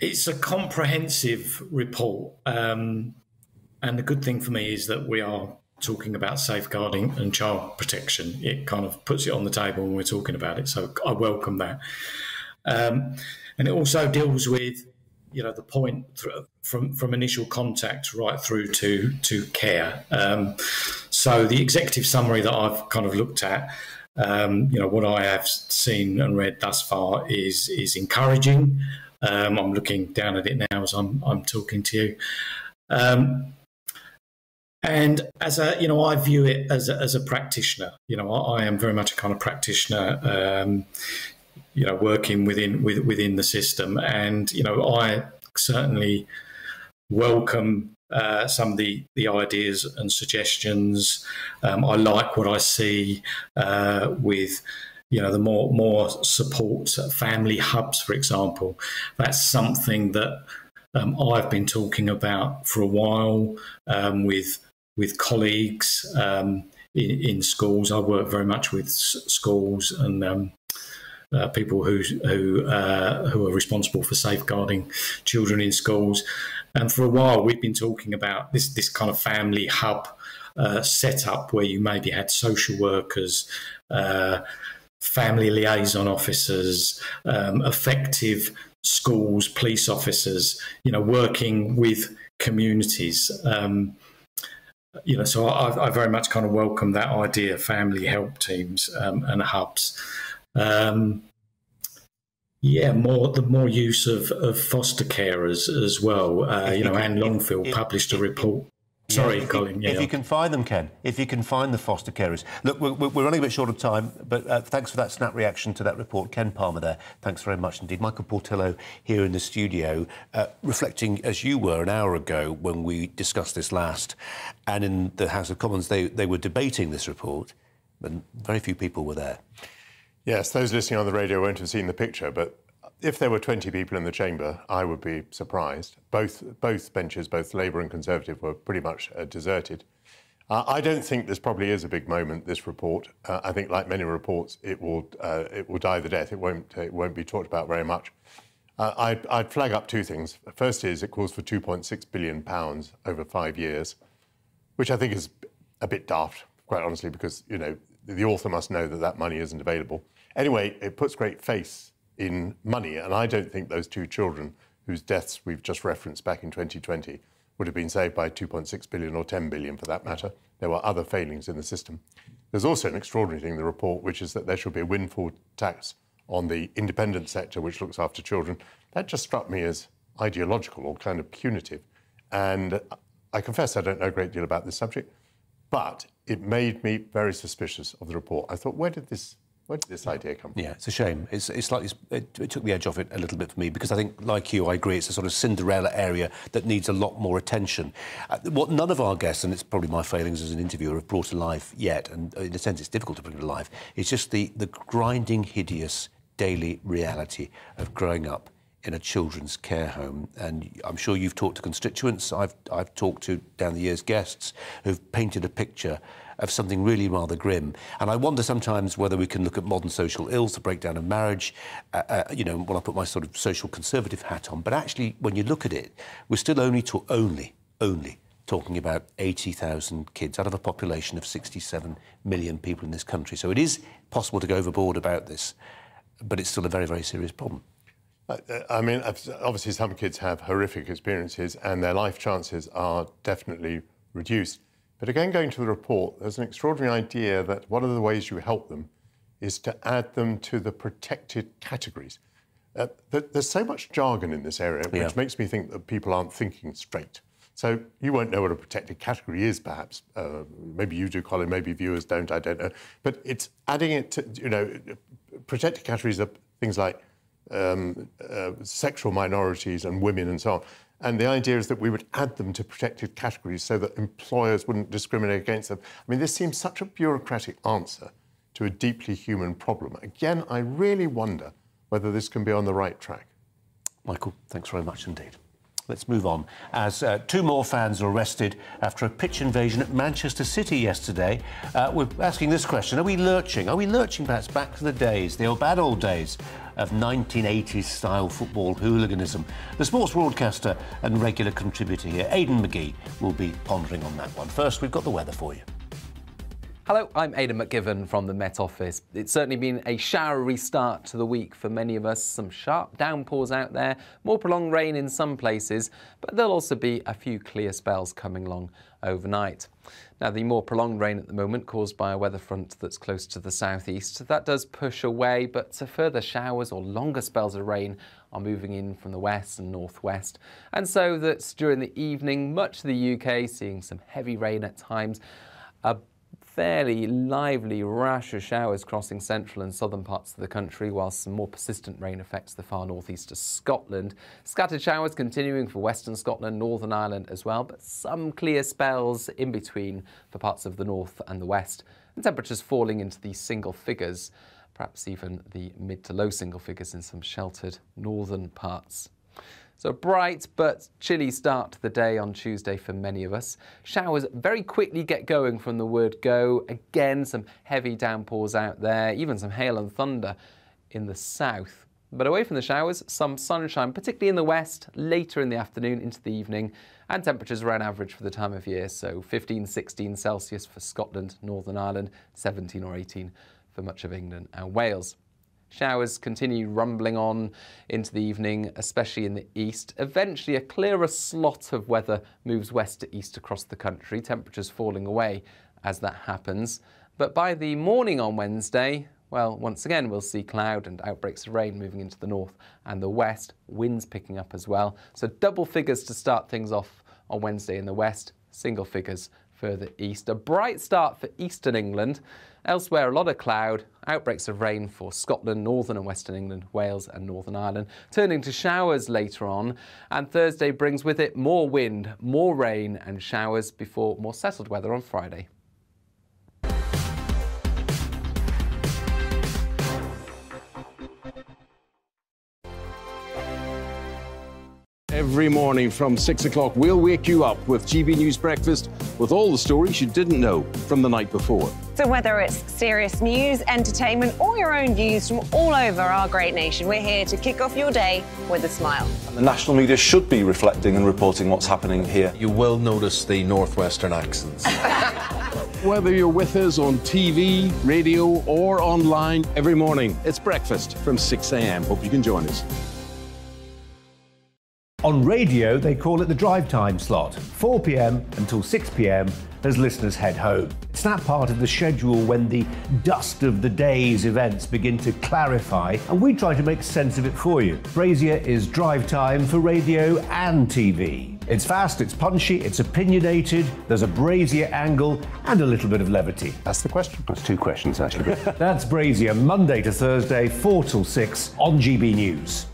It's a comprehensive report. And the good thing for me is that we are talking about safeguarding and child protection. It kind of puts it on the table when we're talking about it, so I welcome that. And it also deals with, you know, the point from initial contact right through to care. So the executive summary that I've kind of looked at, you know, what I have seen and read thus far is encouraging. I'm looking down at it now as I'm talking to you. And as a, you know, I view it as a practitioner. You know, I am very much a kind of practitioner, you know, working within the system. And, you know, I certainly welcome some of the ideas and suggestions. I like what I see with, you know, the more support family hubs, for example. That's something that I've been talking about for a while with colleagues in schools. I work very much with schools and people who are responsible for safeguarding children in schools. And for a while, we've been talking about this kind of family hub setup where you maybe had social workers, family liaison officers, effective schools, police officers, you know, working with communities. You know, so I very much kind of welcome that idea, family help teams and hubs. Yeah, the more use of foster carers as well. You know, Anne Longfield published a report. Sorry, Colin. Yeah. If you can find them, Ken, if you can find the foster carers. Look, we're running a bit short of time, but thanks for that snap reaction to that report. Ken Palmer there, thanks very much indeed. Michael Portillo here in the studio, reflecting, as you were an hour ago when we discussed this last, and in the House of Commons, they were debating this report, and very few people were there. Yes, those listening on the radio won't have seen the picture, but if there were 20 people in the chamber, I would be surprised. Both benches, both Labour and Conservative, were pretty much deserted. I don't think this probably is a big moment, this report. I think, like many reports, it will die the death. It won't be talked about very much. I'd flag up two things. First is it calls for £2.6 billion over 5 years, which I think is a bit daft, quite honestly, because, you know, the author must know that that money isn't available. Anyway, it puts great faith in money, and I don't think those two children whose deaths we've just referenced back in 2020 would have been saved by 2.6 billion or 10 billion for that matter. There were other failings in the system. There's also an extraordinary thing in the report, which is that there should be a windfall tax on the independent sector which looks after children. That just struck me as ideological or kind of punitive. And I confess I don't know a great deal about this subject, but it made me very suspicious of the report. I thought, where did this idea come from? Yeah, it's a shame. It's slightly, it took the edge off it a little bit for me, because I think, like you, I agree, it's a sort of Cinderella area that needs a lot more attention. What none of our guests, and it's probably my failings as an interviewer, have brought to life yet, and in a sense it's difficult to bring to life, it's just the grinding, hideous daily reality of growing up in a children's care home. And I'm sure you've talked to constituents, I've talked to, down the years, guests who've painted a picture of something really rather grim. And I wonder sometimes whether we can look at modern social ills, the breakdown of marriage, you know, when I put my sort of social conservative hat on, but actually, when you look at it, we're still only talking about 80,000 kids out of a population of 67 million people in this country. So it is possible to go overboard about this, but it's still a very, very serious problem. I mean, obviously some kids have horrific experiences and their life chances are definitely reduced. But again, going to the report, there's an extraordinary idea that one of the ways you help them is to add them to the protected categories. There's so much jargon in this area, which makes me think that people aren't thinking straight. So you won't know what a protected category is, perhaps. Maybe you do, Colin, maybe viewers don't, I don't know. But it's adding it to, you know, protected categories are things like sexual minorities and women and so on. And the idea is that we would add them to protected categories so that employers wouldn't discriminate against them. I mean, this seems such a bureaucratic answer to a deeply human problem. Again, I really wonder whether this can be on the right track. Michael, thanks very much indeed. Let's move on, as two more fans are arrested after a pitch invasion at Manchester City yesterday. We're asking this question, are we lurching perhaps back to the days, the bad old days of 1980s-style football hooliganism? The sports broadcaster and regular contributor here, Aidan McGee, will be pondering on that one. First, we've got the weather for you. Hello, I'm Aidan McGivern from the Met Office. It's certainly been a showery start to the week for many of us. Some sharp downpours out there, more prolonged rain in some places, but there'll also be a few clear spells coming along overnight. Now, the more prolonged rain at the moment caused by a weather front that's close to the southeast, that does push away, but further showers or longer spells of rain are moving in from the west and northwest. And so that's during the evening, much of the UK seeing some heavy rain at times, fairly lively rash of showers crossing central and southern parts of the country, whilst some more persistent rain affects the far northeast of Scotland. Scattered showers continuing for western Scotland, Northern Ireland as well, but some clear spells in between for parts of the north and the west, and temperatures falling into the single figures, perhaps even the mid to low single figures in some sheltered northern parts. So a bright but chilly start to the day on Tuesday for many of us. Showers very quickly get going from the word go. Again, some heavy downpours out there, even some hail and thunder in the south. But away from the showers, some sunshine, particularly in the west, later in the afternoon into the evening, and temperatures around average for the time of year, so 15, 16 Celsius for Scotland, Northern Ireland, 17 or 18 for much of England and Wales. Showers continue rumbling on into the evening, especially in the east. Eventually, a clearer slot of weather moves west to east across the country, temperatures falling away as that happens. But by the morning on Wednesday, well, once again, we'll see cloud and outbreaks of rain moving into the north and the west, winds picking up as well. So double figures to start things off on Wednesday in the west, single figures further east. A bright start for eastern England. Elsewhere, a lot of cloud, outbreaks of rain for Scotland, northern and western England, Wales and Northern Ireland, turning to showers later on. And Thursday brings with it more wind, more rain and showers before more settled weather on Friday. Every morning from 6 o'clock, we'll wake you up with GB News Breakfast with all the stories you didn't know from the night before. So whether it's serious news, entertainment, or your own views from all over our great nation, we're here to kick off your day with a smile. And the national media should be reflecting and reporting what's happening here. You will notice the northwestern accents. Whether you're with us on TV, radio, or online, every morning it's Breakfast from 6 a.m. Hope you can join us. On radio, they call it the drive time slot, 4 p.m. until 6 p.m. as listeners head home. It's that part of the schedule when the dust of the day's events begin to clarify, and we try to make sense of it for you. Brazier is drive time for radio and TV. It's fast, it's punchy, it's opinionated, there's a Brazier angle and a little bit of levity. That's the question. That's two questions, actually. That's Brazier, Monday to Thursday, 4 till 6 on GB News.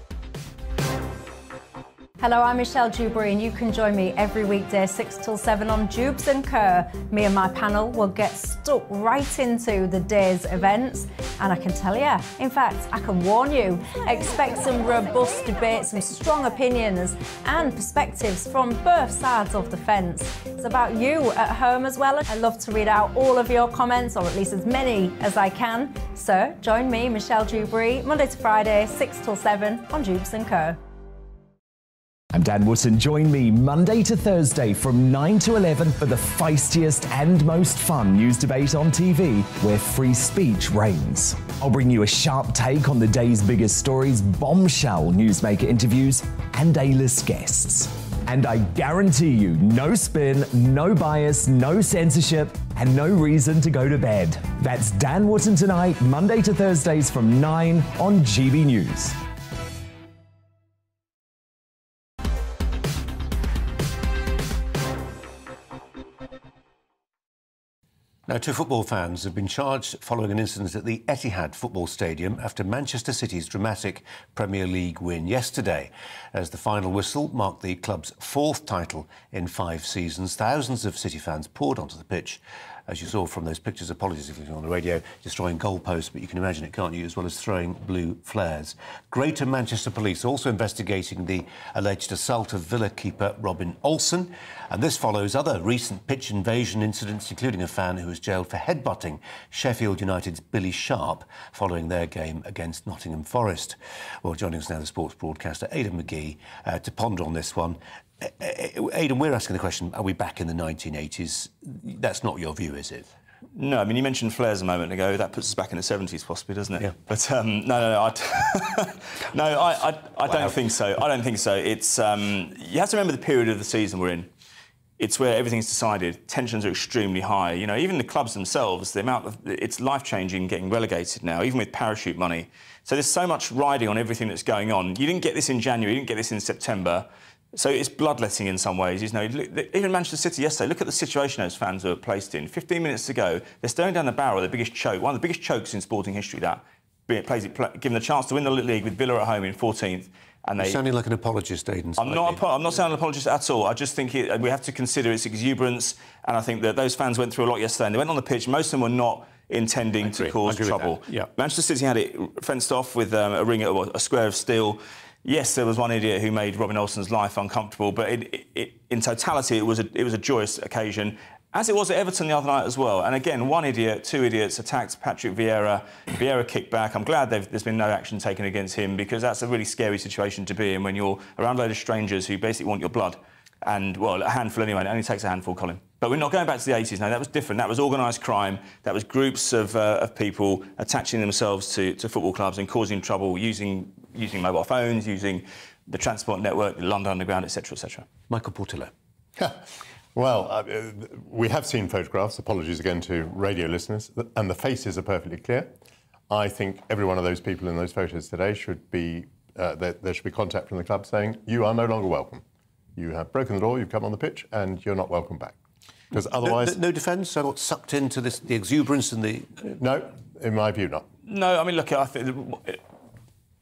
Hello, I'm Michelle Dewberry and you can join me every weekday 6 till 7 on Jabs and Co. Me and my panel will get stuck right into the day's events, and I can tell you, in fact, I can warn you, expect some robust debates, some strong opinions and perspectives from both sides of the fence. It's about you at home as well. I love to read out all of your comments, or at least as many as I can. So join me, Michelle Dewberry, Monday to Friday, 6 till 7 on Jabs and Co. I'm Dan Wootton. Join me Monday to Thursday from 9 to 11 for the feistiest and most fun news debate on TV where free speech reigns. I'll bring you a sharp take on the day's biggest stories, bombshell newsmaker interviews and A-list guests. And I guarantee you no spin, no bias, no censorship and no reason to go to bed. That's Dan Wootton tonight, Monday to Thursdays from 9 on GB News. Now, two football fans have been charged following an incident at the Etihad football stadium after Manchester City's dramatic Premier League win yesterday. As the final whistle marked the club's fourth title in 5 seasons, thousands of City fans poured onto the pitch. As you saw from those pictures, apologies if you're on the radio, destroying goalposts, but you can imagine it, can't you, as well as throwing blue flares. Greater Manchester Police also investigating the alleged assault of Villa keeper Robin Olsen, and this follows other recent pitch invasion incidents, including a fan who was jailed for headbutting Sheffield United's Billy Sharp following their game against Nottingham Forest. Well, joining us now, the sports broadcaster Aidan McGee to ponder on this one. Aidan, we're asking the question, are we back in the 1980s? That's not your view, is it? No, I mean, you mentioned flares a moment ago. That puts us back in the 70s, possibly, doesn't it? Yeah. But No, I don't think so. I don't think so. It's you have to remember the period of the season we're in. It's where everything's decided. Tensions are extremely high. You know, even the clubs themselves, the amount of... It's life-changing getting relegated now, even with parachute money. So there's so much riding on everything that's going on. You didn't get this in January, you didn't get this in September. So it's bloodletting in some ways. You know, even Manchester City yesterday, look at the situation those fans were placed in. 15 minutes ago, they're staring down the barrel of the biggest choke, one of the biggest chokes in sporting history, that, given the chance to win the league with Villa at home in 14th. And you're sounding like an apologist, Aidan. I'm not sounding an apologist at all. I just think we have to consider its exuberance, and I think that those fans went through a lot yesterday, and they went on the pitch, most of them were not intending to cause trouble. Yeah. Manchester City had it fenced off with a ring, a square of steel. Yes, there was one idiot who made Robin Olsen's life uncomfortable, but in totality, it was a joyous occasion, as it was at Everton the other night as well. And again, one idiot, two idiots attacked Patrick Vieira. Vieira kicked back. I'm glad there's been no action taken against him, because that's a really scary situation to be in when you're around a load of strangers who basically want your blood. And, well, a handful anyway. It only takes a handful, Colin. But we're not going back to the 80s. No, that was different. That was organised crime. That was groups of people attaching themselves to football clubs and causing trouble, using mobile phones, using the transport network, the London Underground, etc., etc. Michael Portillo. Well, we have seen photographs, apologies again to radio listeners, and the faces are perfectly clear. I think every one of those people in those photos today should be... there should be contact from the club saying, you are no longer welcome. You have broken the law, you've come on the pitch, and you're not welcome back. Because otherwise... No defence? I got sucked into this, the exuberance and the... No, in my view, not. No, I mean, look, I think...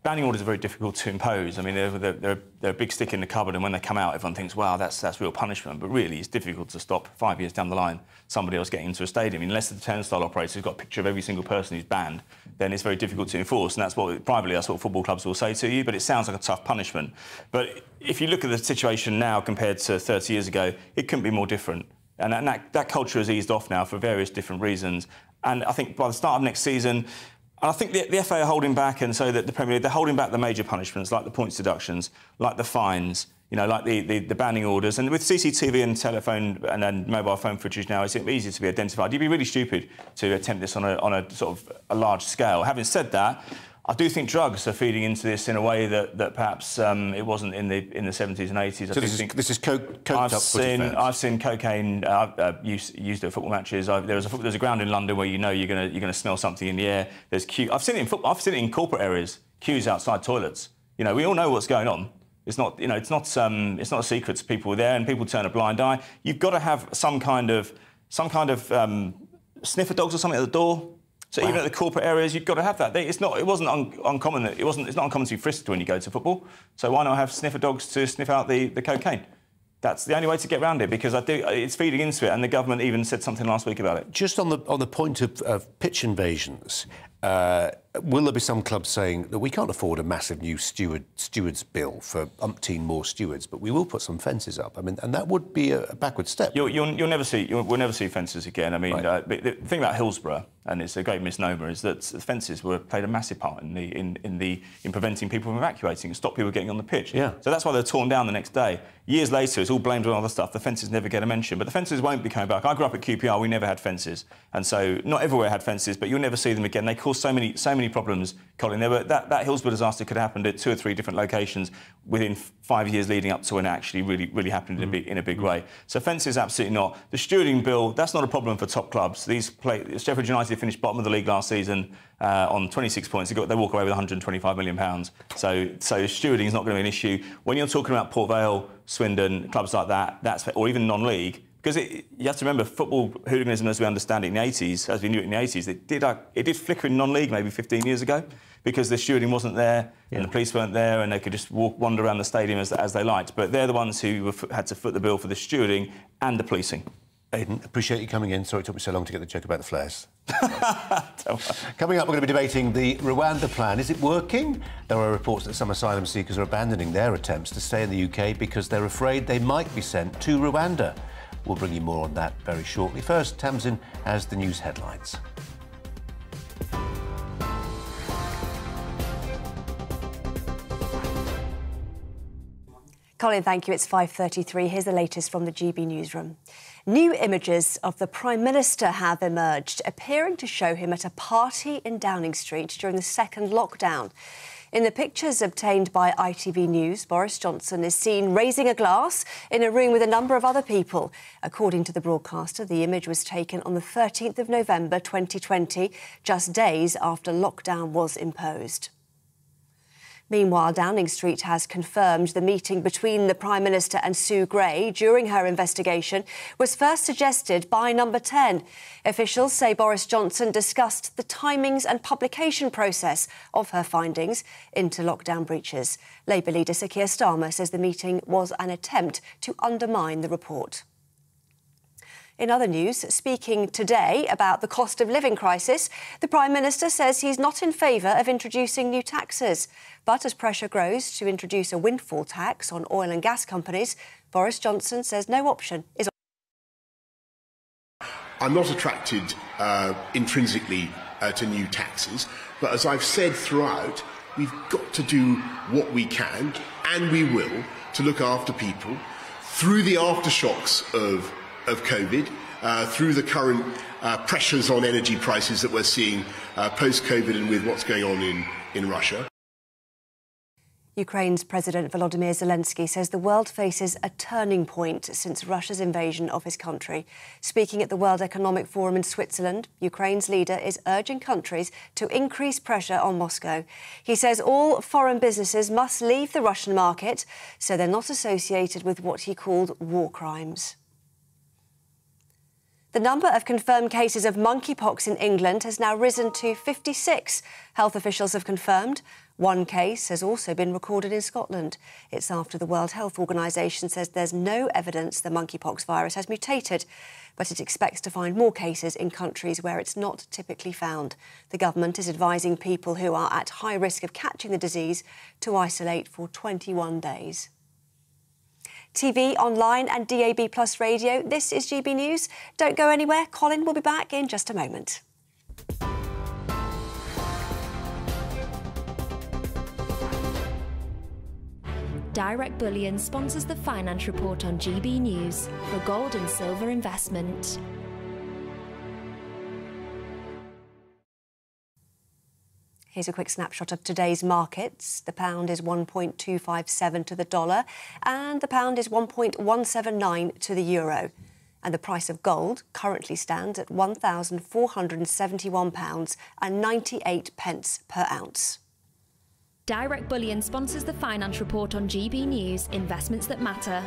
Banning orders are very difficult to impose. I mean, they're a big stick in the cupboard, and when they come out, everyone thinks, wow, that's real punishment. But really, it's difficult to stop 5 years down the line somebody else getting into a stadium. Unless the turnstile operator has got a picture of every single person who's banned, then it's very difficult to enforce. And that's what, privately, that's what football clubs will say to you, but it sounds like a tough punishment. But if you look at the situation now compared to 30 years ago, it couldn't be more different. And that culture has eased off now for various different reasons. And I think by the start of next season... And I think the FA are holding back, and so that the Premier League, they're holding back the major punishments, like the points deductions, like the fines, you know, like the banning orders. And with CCTV and telephone and mobile phone footage now, it's easy to be identified. You'd be really stupid to attempt this on a sort of a large scale. Having said that, I do think drugs are feeding into this in a way that perhaps it wasn't in the 70s and 80s. So this is coked up. I've seen cocaine used at football matches. There's a ground in London where you know you're gonna smell something in the air. There's queues. I've seen it in football. I've seen it in corporate areas. Queues outside toilets. You know, we all know what's going on. It's not, you know, it's not a secret to people there, and people turn a blind eye. You've got to have some kind of sniffer dogs or something at the door. So wow. Even at the corporate areas, you've got to have that. It's not uncommon to be frisked when you go to football. So why not have sniffer dogs to sniff out the cocaine? That's the only way to get around it, because it's feeding into it, and the government even said something last week about it. Just on the point of pitch invasions, Will there be some clubs saying that we can't afford a massive new stewards bill for umpteen more stewards, but we will put some fences up? I mean, and that would be a backward step. We'll never see fences again. I mean, right. The thing about Hillsborough, and it's a great misnomer, is that fences played a massive part in preventing people from evacuating and stop people getting on the pitch. Yeah. So that's why they're torn down the next day. Years later, it's all blamed on other stuff. The fences never get a mention, but the fences won't be coming back. I grew up at QPR; we never had fences, and so not everywhere had fences, but you'll never see them again. They caused so many problems, Colin. That Hillsborough disaster could have happened at 2 or 3 different locations within 5 years leading up to when it actually really happened in a big way. So fences, absolutely not. The stewarding bill, that's not a problem for top clubs. Sheffield United finished bottom of the league last season on 26 points. They walk away with £125 million. So stewarding is not going to be an issue. When you're talking about Port Vale, Swindon, clubs like that, or even non-league, because you have to remember, football hooliganism, as we understand it in the 80s, as we knew it in the 80s, it did flicker in non-league maybe 15 years ago because the stewarding wasn't there and the police weren't there and they could just wander around the stadium as they liked. But they're the ones who had to foot the bill for the stewarding and the policing. Aidan, appreciate you coming in. Sorry it took me so long to get the joke about the flares. Coming up, we're going to be debating the Rwanda plan. Is it working? There are reports that some asylum seekers are abandoning their attempts to stay in the UK because they're afraid they might be sent to Rwanda. We'll bring you more on that very shortly. First, Tamsin has the news headlines. Colin, thank you. It's 5:33. Here's the latest from the GB newsroom. New images of the Prime Minister have emerged, appearing to show him at a party in Downing Street during the second lockdown. In the pictures obtained by ITV News, Boris Johnson is seen raising a glass in a room with a number of other people. According to the broadcaster, the image was taken on the 13th of November 2020, just days after lockdown was imposed. Meanwhile, Downing Street has confirmed the meeting between the Prime Minister and Sue Gray during her investigation was first suggested by Number 10. Officials say Boris Johnson discussed the timings and publication process of her findings into lockdown breaches. Labour leader Sir Keir Starmer says the meeting was an attempt to undermine the report. In other news, speaking today about the cost of living crisis, the Prime Minister says he's not in favour of introducing new taxes. But as pressure grows to introduce a windfall tax on oil and gas companies, Boris Johnson says no option is on. I'm not attracted intrinsically to new taxes, but as I've said throughout, we've got to do what we can, and we will, to look after people through the aftershocks of COVID, through the current pressures on energy prices that we're seeing post-COVID and with what's going on in Russia. Ukraine's President Volodymyr Zelensky says the world faces a turning point since Russia's invasion of his country. Speaking at the World Economic Forum in Switzerland, Ukraine's leader is urging countries to increase pressure on Moscow. He says all foreign businesses must leave the Russian market so they're not associated with what he called war crimes. The number of confirmed cases of monkeypox in England has now risen to 56, health officials have confirmed. One case has also been recorded in Scotland. It's after the World Health Organisation says there's no evidence the monkeypox virus has mutated, but it expects to find more cases in countries where it's not typically found. The government is advising people who are at high risk of catching the disease to isolate for 21 days. TV, online and DAB Plus radio. This is GB News. Don't go anywhere. Colin will be back in just a moment. Direct Bullion sponsors the Finance Report on GB News for gold and silver investment. Here's a quick snapshot of today's markets. The pound is 1.257 to the dollar and the pound is 1.179 to the euro. And the price of gold currently stands at £1,471.98 per ounce. Direct Bullion sponsors the Finance Report on GB News, investments that matter.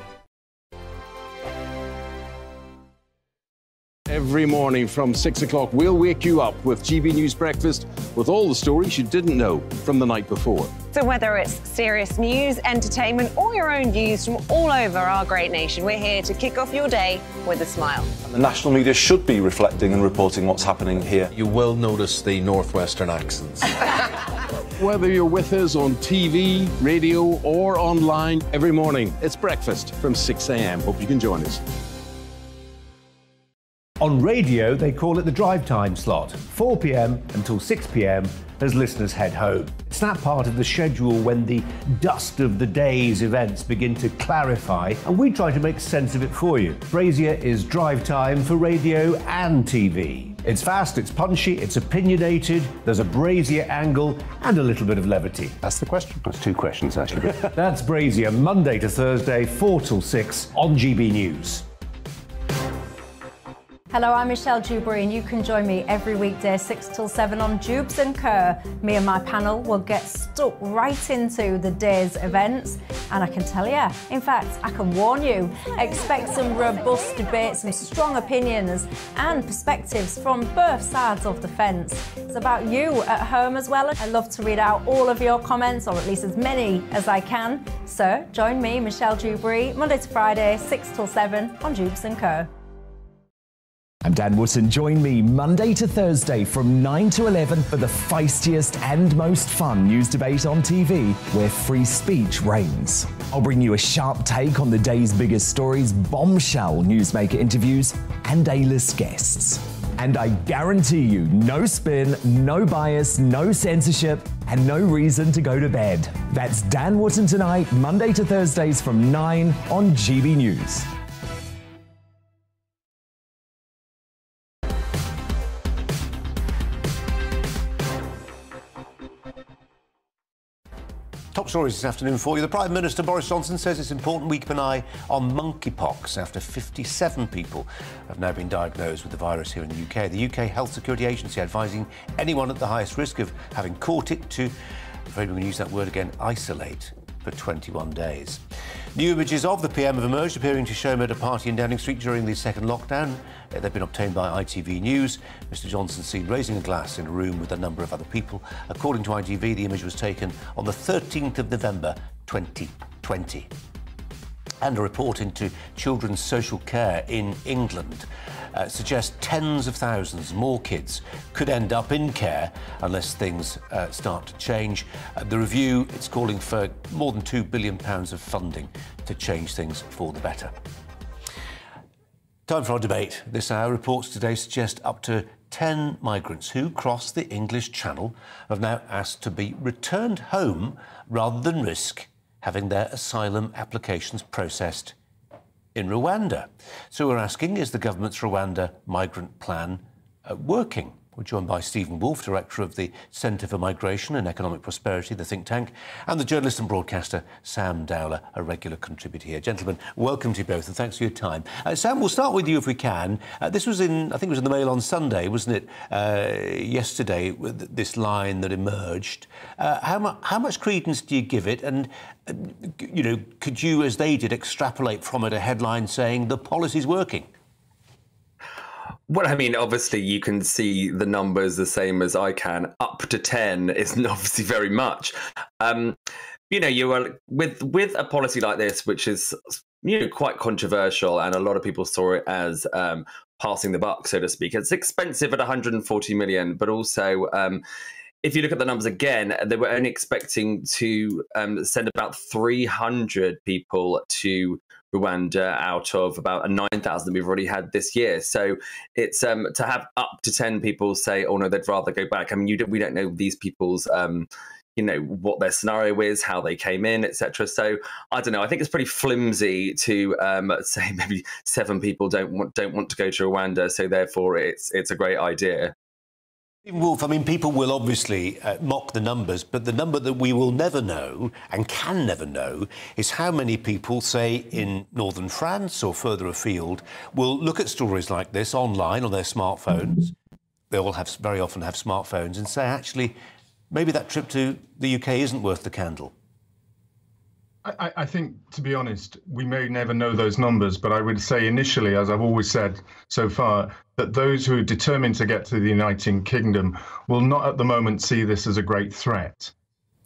Every morning from 6 o'clock, we'll wake you up with GB News Breakfast with all the stories you didn't know from the night before. So whether it's serious news, entertainment, or your own views from all over our great nation, we're here to kick off your day with a smile. The national media should be reflecting and reporting what's happening here. You will notice the Northwestern accents. Whether you're with us on TV, radio, or online every morning, it's breakfast from 6 a.m. Hope you can join us. On radio, they call it the drive time slot, 4 p.m. until 6 p.m. as listeners head home. It's that part of the schedule when the dust of the day's events begin to clarify, and we try to make sense of it for you. Brazier is drive time for radio and TV. It's fast, it's punchy, it's opinionated, there's a Brazier angle and a little bit of levity. That's the question. That's two questions, actually. That's Brazier, Monday to Thursday, 4 till 6 on GB News. Hello, I'm Michelle Dewberry, and you can join me every weekday 6 till 7 on Jabs and Co. Me and my panel will get stuck right into the day's events, and I can tell you, in fact, I can warn you, expect some robust debates, some strong opinions and perspectives from both sides of the fence. It's about you at home as well. I love to read out all of your comments, or at least as many as I can. So join me, Michelle Dewberry, Monday to Friday, 6 till 7 on Jabs and Co. I'm Dan Wootton. Join me Monday to Thursday from 9 to 11 for the feistiest and most fun news debate on TV, where free speech reigns. I'll bring you a sharp take on the day's biggest stories, bombshell newsmaker interviews, and A-list guests. And I guarantee you no spin, no bias, no censorship, and no reason to go to bed. That's Dan Wootton tonight, Monday to Thursdays from 9 on GB News. Top stories this afternoon for you. The Prime Minister, Boris Johnson, says it's important we keep an eye on monkeypox after 57 people have now been diagnosed with the virus here in the UK. The UK Health Security Agency advising anyone at the highest risk of having caught it to, I'm afraid we're going to use that word again, isolate for 21 days. New images of the PM have emerged, appearing to show him at a party in Downing Street during the second lockdown. They've been obtained by ITV News. Mr Johnson seen raising a glass in a room with a number of other people. According to ITV, the image was taken on the 13th of November 2020. And a report into children's social care in England suggests tens of thousands more kids could end up in care unless things start to change. The review, it's calling for more than £2 billion of funding to change things for the better. Time for our debate. This hour, reports today suggest up to 10 migrants who crossed the English Channel have now asked to be returned home rather than risk having their asylum applications processed in Rwanda. So we're asking, is the government's Rwanda migrant plan working? We're joined by Stephen Wolfe, director of the Centre for Migration and Economic Prosperity, the think tank, and the journalist and broadcaster Sam Dowler, a regular contributor here. Gentlemen, welcome to you both, and thanks for your time. Sam, we'll start with you if we can. This was in, I think it was in the Mail on Sunday, wasn't it? Yesterday, with this line that emerged. How much credence do you give it? And you know, could you, as they did, extrapolate from it a headline saying the policy's working? Well, I mean, obviously, you can see the numbers the same as I can. Up to 10 isn't obviously very much. You know, you are with a policy like this, which is, you know, quite controversial, and a lot of people saw it as passing the buck, so to speak. It's expensive at 140 million, but also, if you look at the numbers again, they were only expecting to send about 300 people to Rwanda out of about 9,000 we've already had this year. So it's to have up to 10 people say, oh no, they'd rather go back. I mean, we don't know these people's, you know, what their scenario is, how they came in, etc. So I don't know. I think it's pretty flimsy to say maybe 7 people don't want to go to Rwanda, so therefore it's a great idea. Wolfe, I mean, people will obviously mock the numbers, but the number that we will never know and can never know is how many people, say, in northern France or further afield, will look at stories like this online on their smartphones. They all have, very often have smartphones, and say, actually, maybe that trip to the UK isn't worth the candle. I think, to be honest, we may never know those numbers, but I would say initially, as I've always said so far, that those who are determined to get to the United Kingdom will not at the moment see this as a great threat.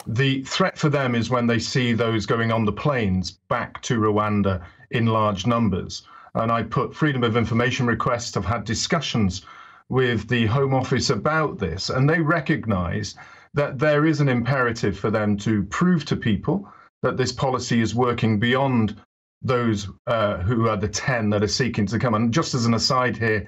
The threat for them is when they see those going on the planes back to Rwanda in large numbers. And I put freedom of information requests. I've had discussions with the Home Office about this, and they recognise that there is an imperative for them to prove to people that this policy is working beyond those who are the 10 that are seeking to come. And just as an aside here,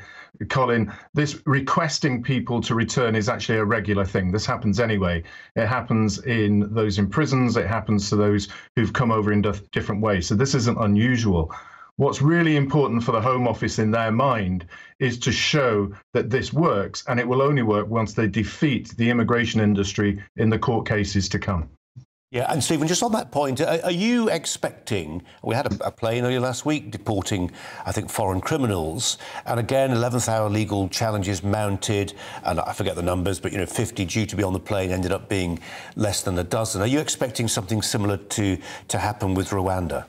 Colin, this requesting people to return is actually a regular thing. This happens anyway. It happens in those in prisons. It happens to those who've come over in different ways. So this isn't unusual. What's really important for the Home Office in their mind is to show that this works, and it will only work once they defeat the immigration industry in the court cases to come. Yeah, and Stephen, just on that point, are you expecting, we had a plane earlier last week deporting, I think, foreign criminals, and again, 11th hour legal challenges mounted, and I forget the numbers, but, you know, 50 due to be on the plane ended up being less than a dozen. Are you expecting something similar to happen with Rwanda?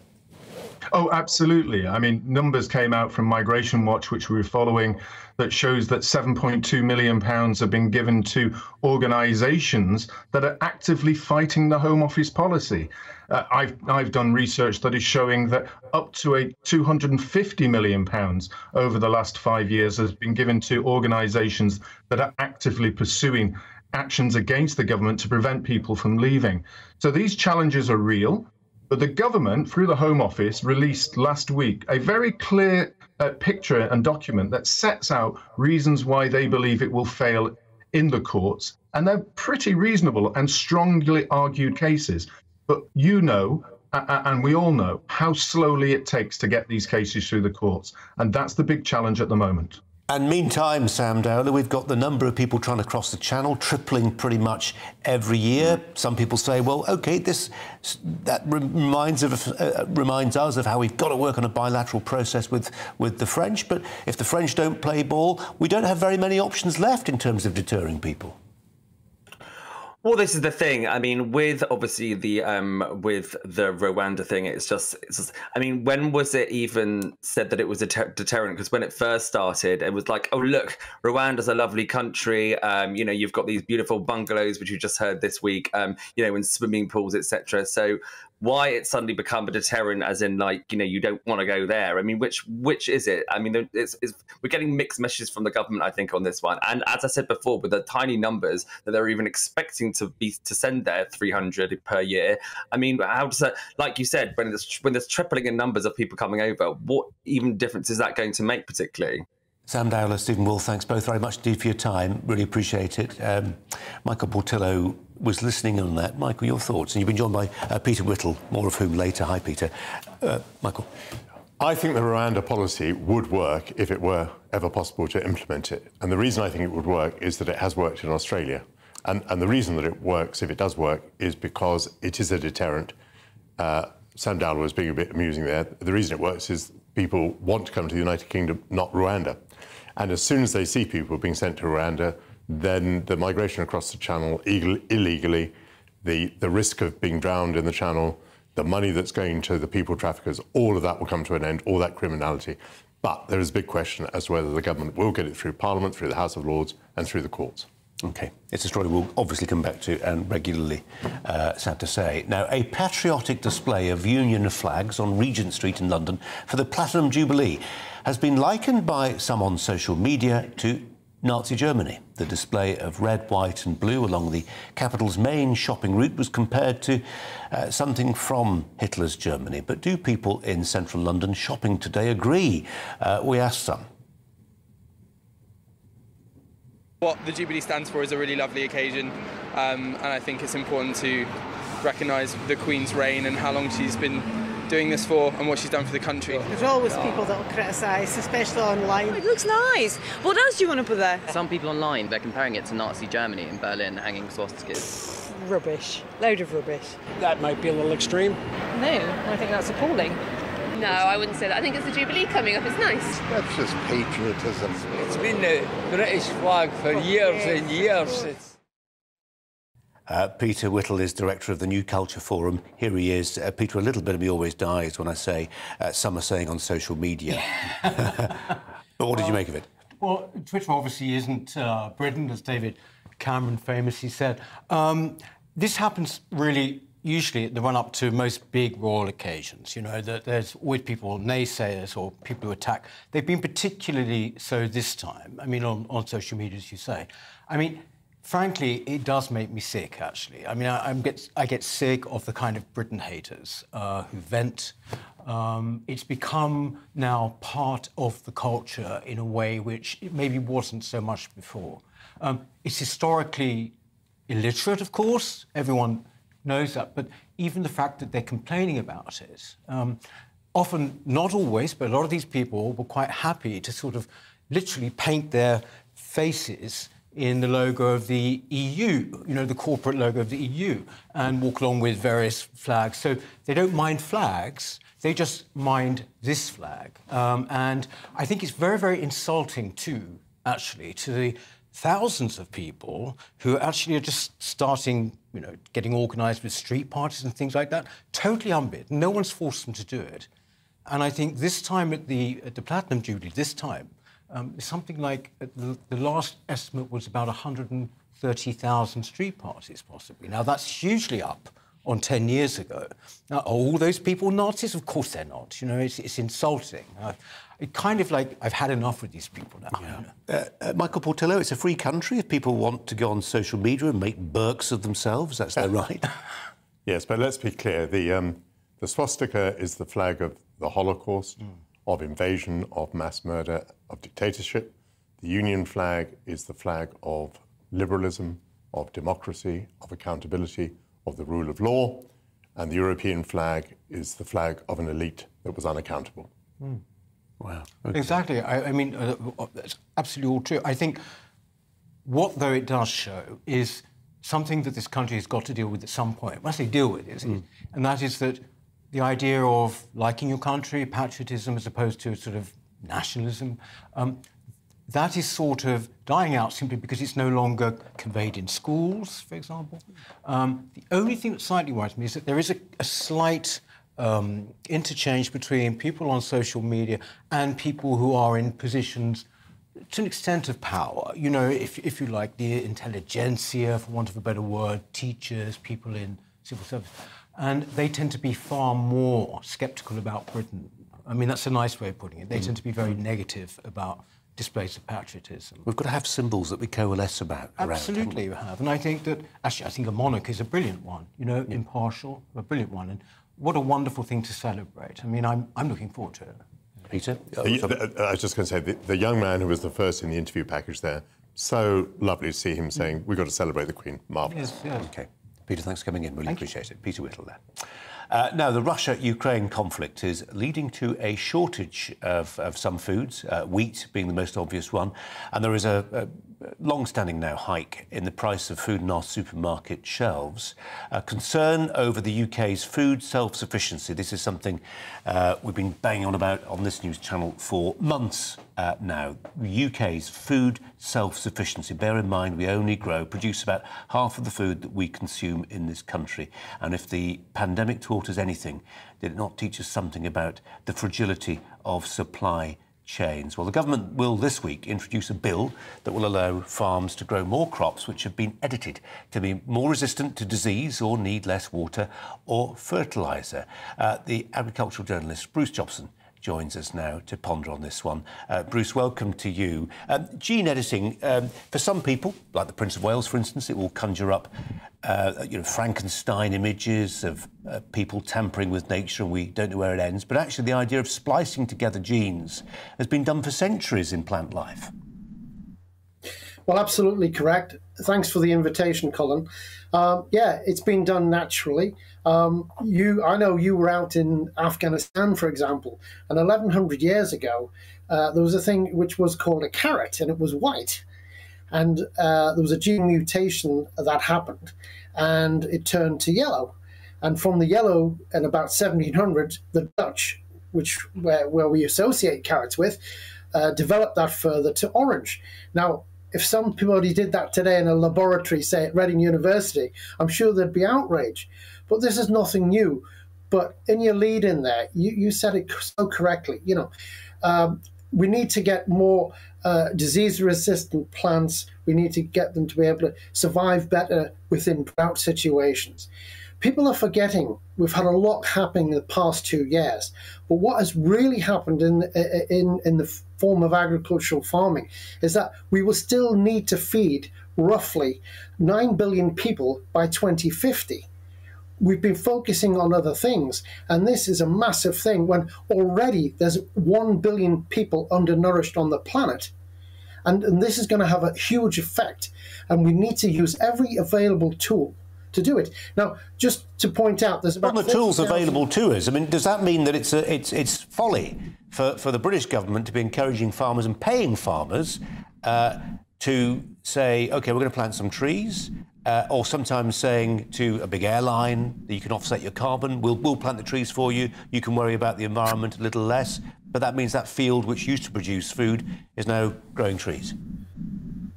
Oh, absolutely. I mean, numbers came out from Migration Watch, which we were following, that shows that £7.2 million have been given to organisations that are actively fighting the Home Office policy. I've done research that is showing that up to £250 million over the last 5 years has been given to organisations that are actively pursuing actions against the government to prevent people from leaving. So these challenges are real. But the government, through the Home Office, released last week a very clear picture and document that sets out reasons why they believe it will fail in the courts. And they're pretty reasonable and strongly argued cases. But you know, and we all know, how slowly it takes to get these cases through the courts. And that's the big challenge at the moment. And meantime, Sam Dowler, we've got the number of people trying to cross the channel tripling pretty much every year. Some people say, well, OK, that reminds us of how we've got to work on a bilateral process with the French. But if the French don't play ball, we don't have very many options left in terms of deterring people. Well, this is the thing. I mean, with obviously with the Rwanda thing, it's just. I mean, when was it even said that it was a deterrent? Because when it first started, it was like, oh look, Rwanda's a lovely country. You know, you've got these beautiful bungalows, which you just heard this week. You know, and swimming pools, etc. So why it suddenly become a deterrent, as in like, you know, you don't want to go there? I mean, which is it? I mean, we're getting mixed messages from the government, I think, on this one. And as I said before, with the tiny numbers that they're even expecting to send there, 300 per year. I mean, how does that, like you said, when there's tripling in numbers of people coming over, what even difference is that going to make particularly? Sam Dowler, Stephen Woolf, thanks both very much indeed for your time. Really appreciate it. Michael Portillo was listening on that. Michael, your thoughts? And you've been joined by Peter Whittle, more of whom later. Hi, Peter. Michael. I think the Rwanda policy would work if it were ever possible to implement it. And the reason I think it would work is that it has worked in Australia. And the reason that it works, if it does work, is because it is a deterrent. Sam Dowler was being a bit amusing there. The reason it works is people want to come to the United Kingdom, not Rwanda. And as soon as they see people being sent to Rwanda, then the migration across the channel illegally, the risk of being drowned in the channel, the money that's going to the people traffickers, all of that will come to an end, all that criminality. But there is a big question as to whether the government will get it through Parliament, through the House of Lords and through the courts. OK. It's a story we'll obviously come back to, and regularly, sad to say. Now, a patriotic display of Union flags on Regent Street in London for the Platinum Jubilee has been likened by some on social media to Nazi Germany. The display of red, white and blue along the capital's main shopping route was compared to something from Hitler's Germany. But do people in central London shopping today agree? We asked some. What the Jubilee stands for is a really lovely occasion, and I think it's important to recognise the Queen's reign and how long she's been doing this for and what she's done for the country. There's always people that will criticise, especially online. Oh, it looks nice. What else do you want to put there? Some people online, they're comparing it to Nazi Germany in Berlin, hanging swastikas. Rubbish. Load of rubbish. That might be a little extreme. No, I think that's appalling. No, I wouldn't say that. I think it's the Jubilee coming up. It's nice. That's just patriotism. It's been the British flag for years and years. Peter Whittle is director of the New Culture Forum. Here he is. Peter, a little bit of me always dies when I say some are saying on social media. But what did you make of it? Well, Twitter obviously isn't Britain, as David Cameron famously said. This happens really usually at the run-up to most big royal occasions. You know, that there's always people, naysayers or people who attack. They've been particularly so this time, I mean, on social media, as you say. I mean, frankly, it does make me sick, actually. I mean, I get sick of the kind of Britain haters who vent. It's become now part of the culture in a way which it maybe wasn't so much before. It's historically illiterate, of course. Everyone knows that. But even the fact that they're complaining about it, often, not always, but a lot of these people were quite happy to sort of literally paint their faces in the logo of the EU, you know, the corporate logo of the EU, and walk along with various flags. So they don't mind flags, they just mind this flag. And I think it's very, very insulting, too, actually, to the thousands of people who actually are just starting, you know, getting organised with street parties and things like that, totally unbid. No one's forced them to do it. And I think this time at the Platinum Jubilee, this time, something like the last estimate was about 130,000 street parties, possibly. Now, that's hugely up on 10 years ago. Now, are all those people Nazis? Of course they're not. You know, it's insulting. It kind of like I've had enough with these people now. Yeah. Michael Portillo, it's a free country. If people want to go on social media and make Burkes of themselves, that's their right. Yes, but let's be clear. The swastika is the flag of the Holocaust, of invasion, of mass murder, of dictatorship. The Union flag is the flag of liberalism, of democracy, of accountability, of the rule of law. And the European flag is the flag of an elite that was unaccountable. Mm. Wow. Okay. Exactly. I mean, that's absolutely all true. I think what, though, it does show is something that this country has got to deal with at some point. When I say deal with it, and that is that the idea of liking your country, patriotism, as opposed to sort of nationalism, that is sort of dying out simply because it's no longer conveyed in schools, for example. The only thing that slightly worries me is that there is a slight interchange between people on social media and people who are in positions to an extent of power. You know, if you like, the intelligentsia, for want of a better word, teachers, people in civil service. And they tend to be far more sceptical about Britain. I mean, that's a nice way of putting it. They tend to be very negative about displays of patriotism. We've got to have symbols that we coalesce about. Absolutely, we have. And I think that, actually, I think a monarch is a brilliant one, you know, impartial, a brilliant one. And what a wonderful thing to celebrate. I mean, I'm looking forward to it. Peter? I was just going to say, the young man who was the first in the interview package there, so lovely to see him saying, we've got to celebrate the Queen. Marvellous. Yes, yes. OK. Peter, thanks for coming in. Really appreciate it. Peter Whittle there. Now, the Russia-Ukraine conflict is leading to a shortage of some foods, wheat being the most obvious one, and there is a long-standing now hike in the price of food in our supermarket shelves. Concern over the UK's food self-sufficiency. This is something we've been banging on about on this news channel for months now. The UK's food self-sufficiency. Bear in mind, we only produce about half of the food that we consume in this country. And if the pandemic taught us anything, did it not teach us something about the fragility of supply chains? Well, the government will this week introduce a bill that will allow farms to grow more crops which have been edited to be more resistant to disease or need less water or fertiliser. The agricultural journalist Bruce Jobson joins us now to ponder on this one. Bruce, welcome to you. Gene editing, for some people, like the Prince of Wales, for instance, it will conjure up you know, Frankenstein images of people tampering with nature, and we don't know where it ends. But actually, the idea of splicing together genes has been done for centuries in plant life. Well, absolutely correct. Thanks for the invitation, Colin. Yeah, it's been done naturally. I know you were out in Afghanistan, for example, and 1,100 years ago, there was a thing which was called a carrot, and it was white. And there was a gene mutation that happened, and it turned to yellow. And from the yellow, in about 1700, the Dutch, where we associate carrots with, developed that further to orange. Now, if somebody did that today in a laboratory, say at Reading University, I'm sure there'd be outrage. But this is nothing new. But in your lead in there, you said it so correctly. You know, we need to get more disease-resistant plants. We need to get them to be able to survive better within drought situations. People are forgetting we've had a lot happening in the past 2 years, but what has really happened in the form of agricultural farming is that we will still need to feed roughly 9 billion people by 2050. We've been focusing on other things, and this is a massive thing when already there's 1 billion people undernourished on the planet. And this is going to have a huge effect, and we need to use every available tool to do it. Now, just to point out, there's about... Well, the tools available to us, I mean, does that mean that it's folly for the British government to be encouraging farmers and paying farmers to say, OK, we're going to plant some trees, or sometimes saying to a big airline that you can offset your carbon, we'll plant the trees for you, you can worry about the environment a little less, but that means that field which used to produce food is now growing trees.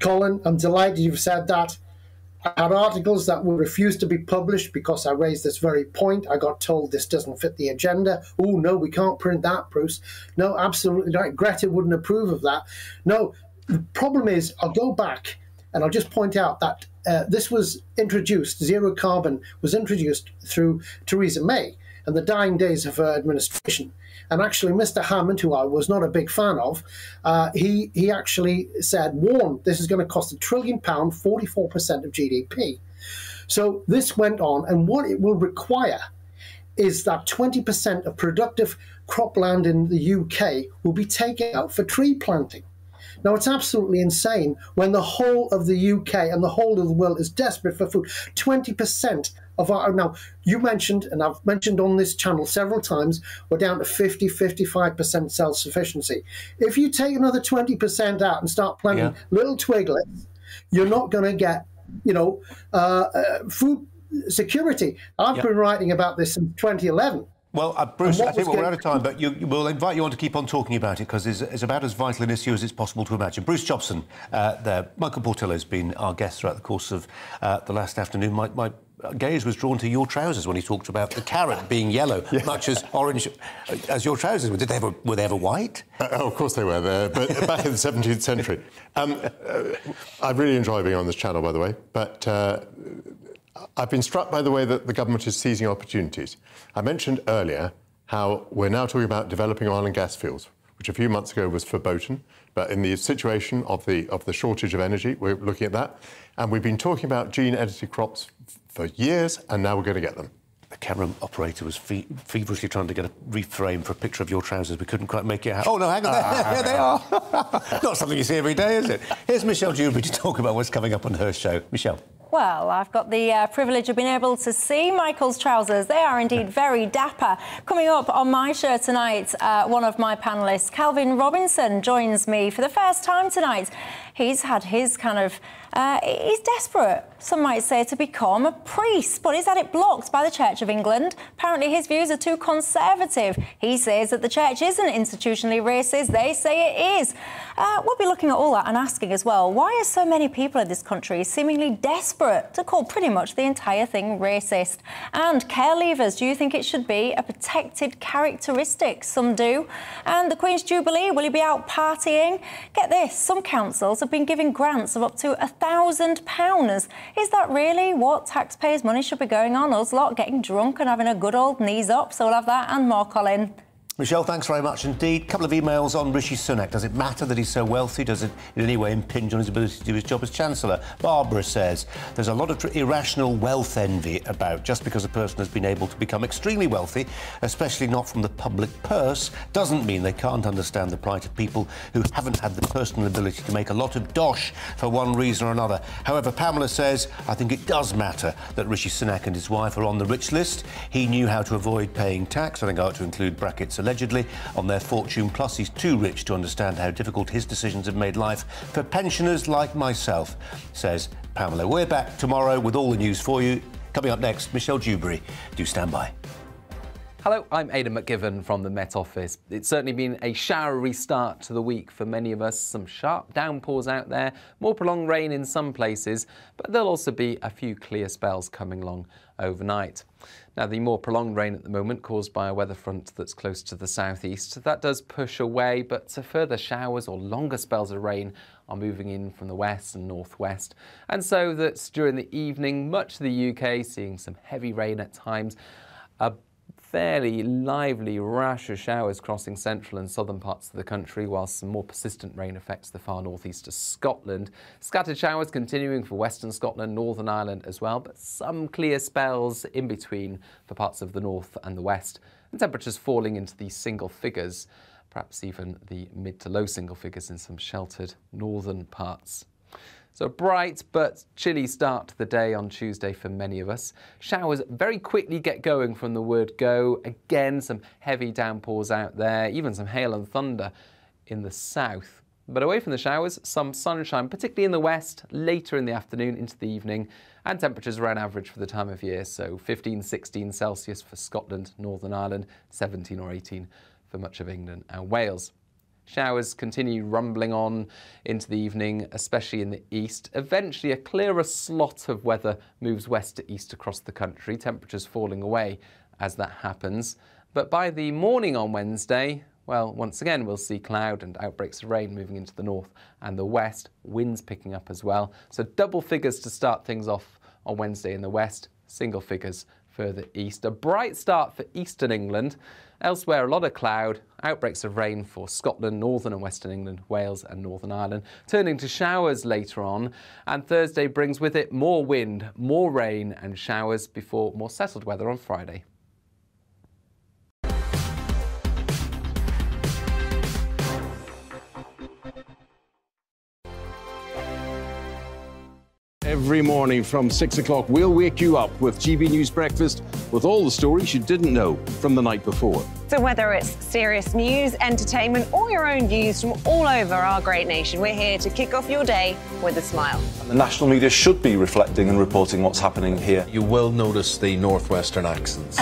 Colin, I'm delighted you've said that. I had articles that were refused to be published because I raised this very point. I got told this doesn't fit the agenda. Oh, no, we can't print that, Bruce. No, absolutely not. Greta wouldn't approve of that. No, the problem is, I'll go back and I'll just point out that this was introduced, zero carbon was introduced through Theresa May and the dying days of her administration. And actually, Mr. Hammond, who I was not a big fan of, he actually said, warn, this is going to cost £1 trillion, 44% of GDP. So this went on, and what it will require is that 20% of productive cropland in the UK will be taken out for tree planting. Now, it's absolutely insane when the whole of the UK and the whole of the world is desperate for food. 20% of our... Now, you mentioned, and I've mentioned on this channel several times, we're down to 50, 55% self-sufficiency. If you take another 20% out and start planting little twiglets, you're not going to get, you know, food security. I've been writing about this since 2011. Well, Bruce, I think we're out of time, but we'll invite you on to keep on talking about it because it's about as vital an issue as it's possible to imagine. Bruce Jobson there. Michael Portillo has been our guest throughout the course of the last afternoon. My gaze was drawn to your trousers when he talked about the carrot being yellow, much as orange as your trousers were. Were they ever white? Oh, of course they were, but back in the 17th century. I really enjoy being on this channel, by the way, but... I've been struck by the way that the government is seizing opportunities. I mentioned earlier how we're now talking about developing oil and gas fields, which a few months ago was verboten, but in the situation of the shortage of energy, we're looking at that. And we've been talking about gene-edited crops for years, and now we're going to get them. The camera operator was feverishly trying to get a reframe for a picture of your trousers. We couldn't quite make it out. Oh, no, hang on. There they are. Not something you see every day, is it? Here's Michelle Dewberry to talk about what's coming up on her show. Michelle. Well, I've got the privilege of being able to see Michael's trousers. They are indeed very dapper. Coming up on my show tonight, one of my panellists, Calvin Robinson, joins me for the first time tonight. He's had his kind of... he's desperate, some might say, to become a priest, but he's had it blocked by the Church of England. Apparently his views are too conservative. He says that the Church isn't institutionally racist. They say it is. We'll be looking at all that and asking as well, why are so many people in this country seemingly desperate to call pretty much the entire thing racist? And care leavers, do you think it should be a protected characteristic? Some do. And the Queen's Jubilee, will you be out partying? Get this, some councils have been giving grants of up to £1,000. Is that really what taxpayers' money should be going on? Us lot getting drunk and having a good old knees up. So we'll have that and more, Colin. Michelle, thanks very much indeed. A couple of emails on Rishi Sunak. Does it matter that he's so wealthy? Does it in any way impinge on his ability to do his job as Chancellor? Barbara says there's a lot of irrational wealth envy about just because a person has been able to become extremely wealthy, especially not from the public purse, doesn't mean they can't understand the plight of people who haven't had the personal ability to make a lot of dosh for one reason or another. However, Pamela says, I think it does matter that Rishi Sunak and his wife are on the rich list. He knew how to avoid paying tax. I think I ought to include brackets allegedly on their fortune, plus he's too rich to understand how difficult his decisions have made life for pensioners like myself, says Pamela. We're back tomorrow with all the news for you. Coming up next, Michelle Dewberry. Do stand by. Hello, I'm Aidan McGivern from the Met Office. It's certainly been a showery start to the week for many of us. Some sharp downpours out there, more prolonged rain in some places, but there'll also be a few clear spells coming along overnight. Now, the more prolonged rain at the moment caused by a weather front that's close to the southeast, that does push away, but further showers or longer spells of rain are moving in from the west and northwest. And so that's during the evening, much of the UK seeing some heavy rain at times, a fairly lively rash of showers crossing central and southern parts of the country, while some more persistent rain affects the far northeast of Scotland. Scattered showers continuing for western Scotland, Northern Ireland as well, but some clear spells in between for parts of the north and the west, and temperatures falling into the single figures, perhaps even the mid to low single figures in some sheltered northern parts. So a bright but chilly start to the day on Tuesday for many of us. Showers very quickly get going from the word go. Again, some heavy downpours out there, even some hail and thunder in the south. But away from the showers, some sunshine, particularly in the west, later in the afternoon into the evening, and temperatures around average for the time of year, so 15, 16 Celsius for Scotland, Northern Ireland, 17 or 18 for much of England and Wales. Showers continue rumbling on into the evening, especially in the east. Eventually, a clearer slot of weather moves west to east across the country, temperatures falling away as that happens. But by the morning on Wednesday, well, once again, we'll see cloud and outbreaks of rain moving into the north and the west, winds picking up as well. So double figures to start things off on Wednesday in the west, single figures further east. A bright start for eastern England. Elsewhere, a lot of cloud, outbreaks of rain for Scotland, northern and western England, Wales and Northern Ireland, turning to showers later on. And Thursday brings with it more wind, more rain and showers before more settled weather on Friday. Every morning from 6 o'clock, we'll wake you up with GB News Breakfast with all the stories you didn't know from the night before. So whether it's serious news, entertainment, or your own views from all over our great nation, we're here to kick off your day with a smile. And the national media should be reflecting and reporting what's happening here. You will notice the northwestern accents.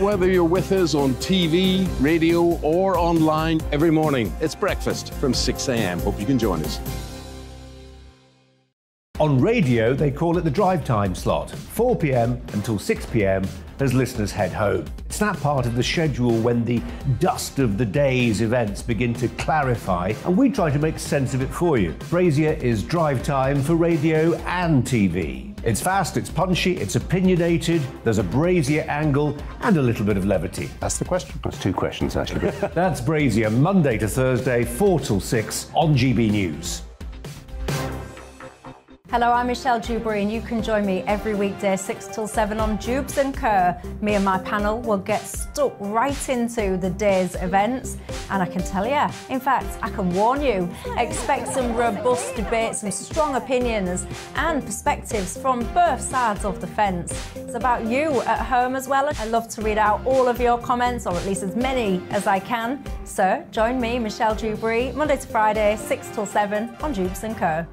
Whether you're with us on TV, radio, or online, every morning it's Breakfast from 6 a.m. Hope you can join us. On radio, they call it the drive time slot, 4 p.m. until 6 p.m. as listeners head home. It's that part of the schedule when the dust of the day's events begin to clarify, and we try to make sense of it for you. Brazier is drive time for radio and TV. It's fast, it's punchy, it's opinionated, there's a Brazier angle and a little bit of levity. That's the question. That's two questions, actually. That's Brazier, Monday to Thursday, 4 till 6 on GB News. Hello, I'm Michelle Dewberry, and you can join me every weekday 6 till 7 on Jabs and Co. Me and my panel will get stuck right into the day's events, and I can tell you, in fact, I can warn you, expect some robust debates, some strong opinions and perspectives from both sides of the fence. It's about you at home as well. I love to read out all of your comments, or at least as many as I can. So join me, Michelle Dewberry, Monday to Friday, 6 till 7 on Jabs and Co.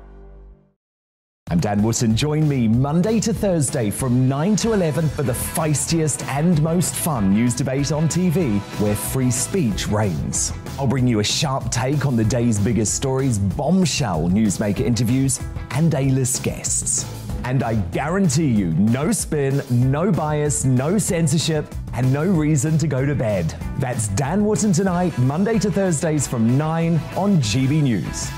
I'm Dan Wootton. Join me Monday to Thursday from 9 to 11 for the feistiest and most fun news debate on TV, where free speech reigns. I'll bring you a sharp take on the day's biggest stories, bombshell newsmaker interviews and A-list guests. And I guarantee you no spin, no bias, no censorship and no reason to go to bed. That's Dan Wootton tonight, Monday to Thursdays from 9 on GB News.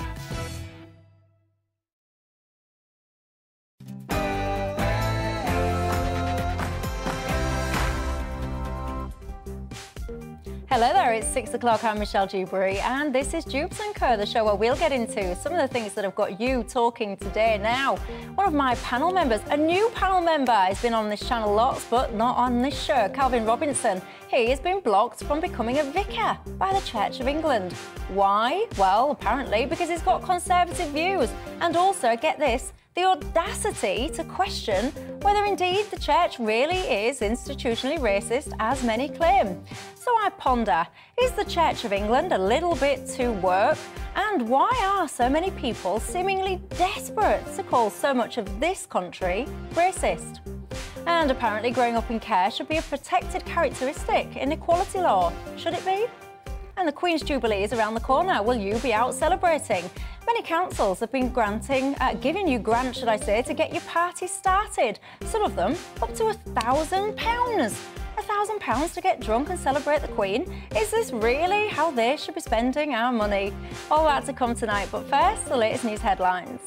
Hello there, it's 6 o'clock, I'm Michelle Dewberry and this is Jabs and Co, the show where we'll get into some of the things that have got you talking today. Now, one of my panel members, a new panel member, has been on this channel lots but not on this show, Calvin Robinson. He has been blocked from becoming a vicar by the Church of England. Why? Well, apparently because he's got conservative views and also, get this, the audacity to question whether indeed the church really is institutionally racist, as many claim. So I ponder, is the Church of England a little bit too woke? And why are so many people seemingly desperate to call so much of this country racist? And apparently growing up in care should be a protected characteristic in equality law, should it be? And the Queen's Jubilee is around the corner. Will you be out celebrating? Many councils have been giving you grants, should I say, to get your party started. Some of them up to £1,000. £1,000 to get drunk and celebrate the Queen? Is this really how they should be spending our money? All that to come tonight, but first, the latest news headlines.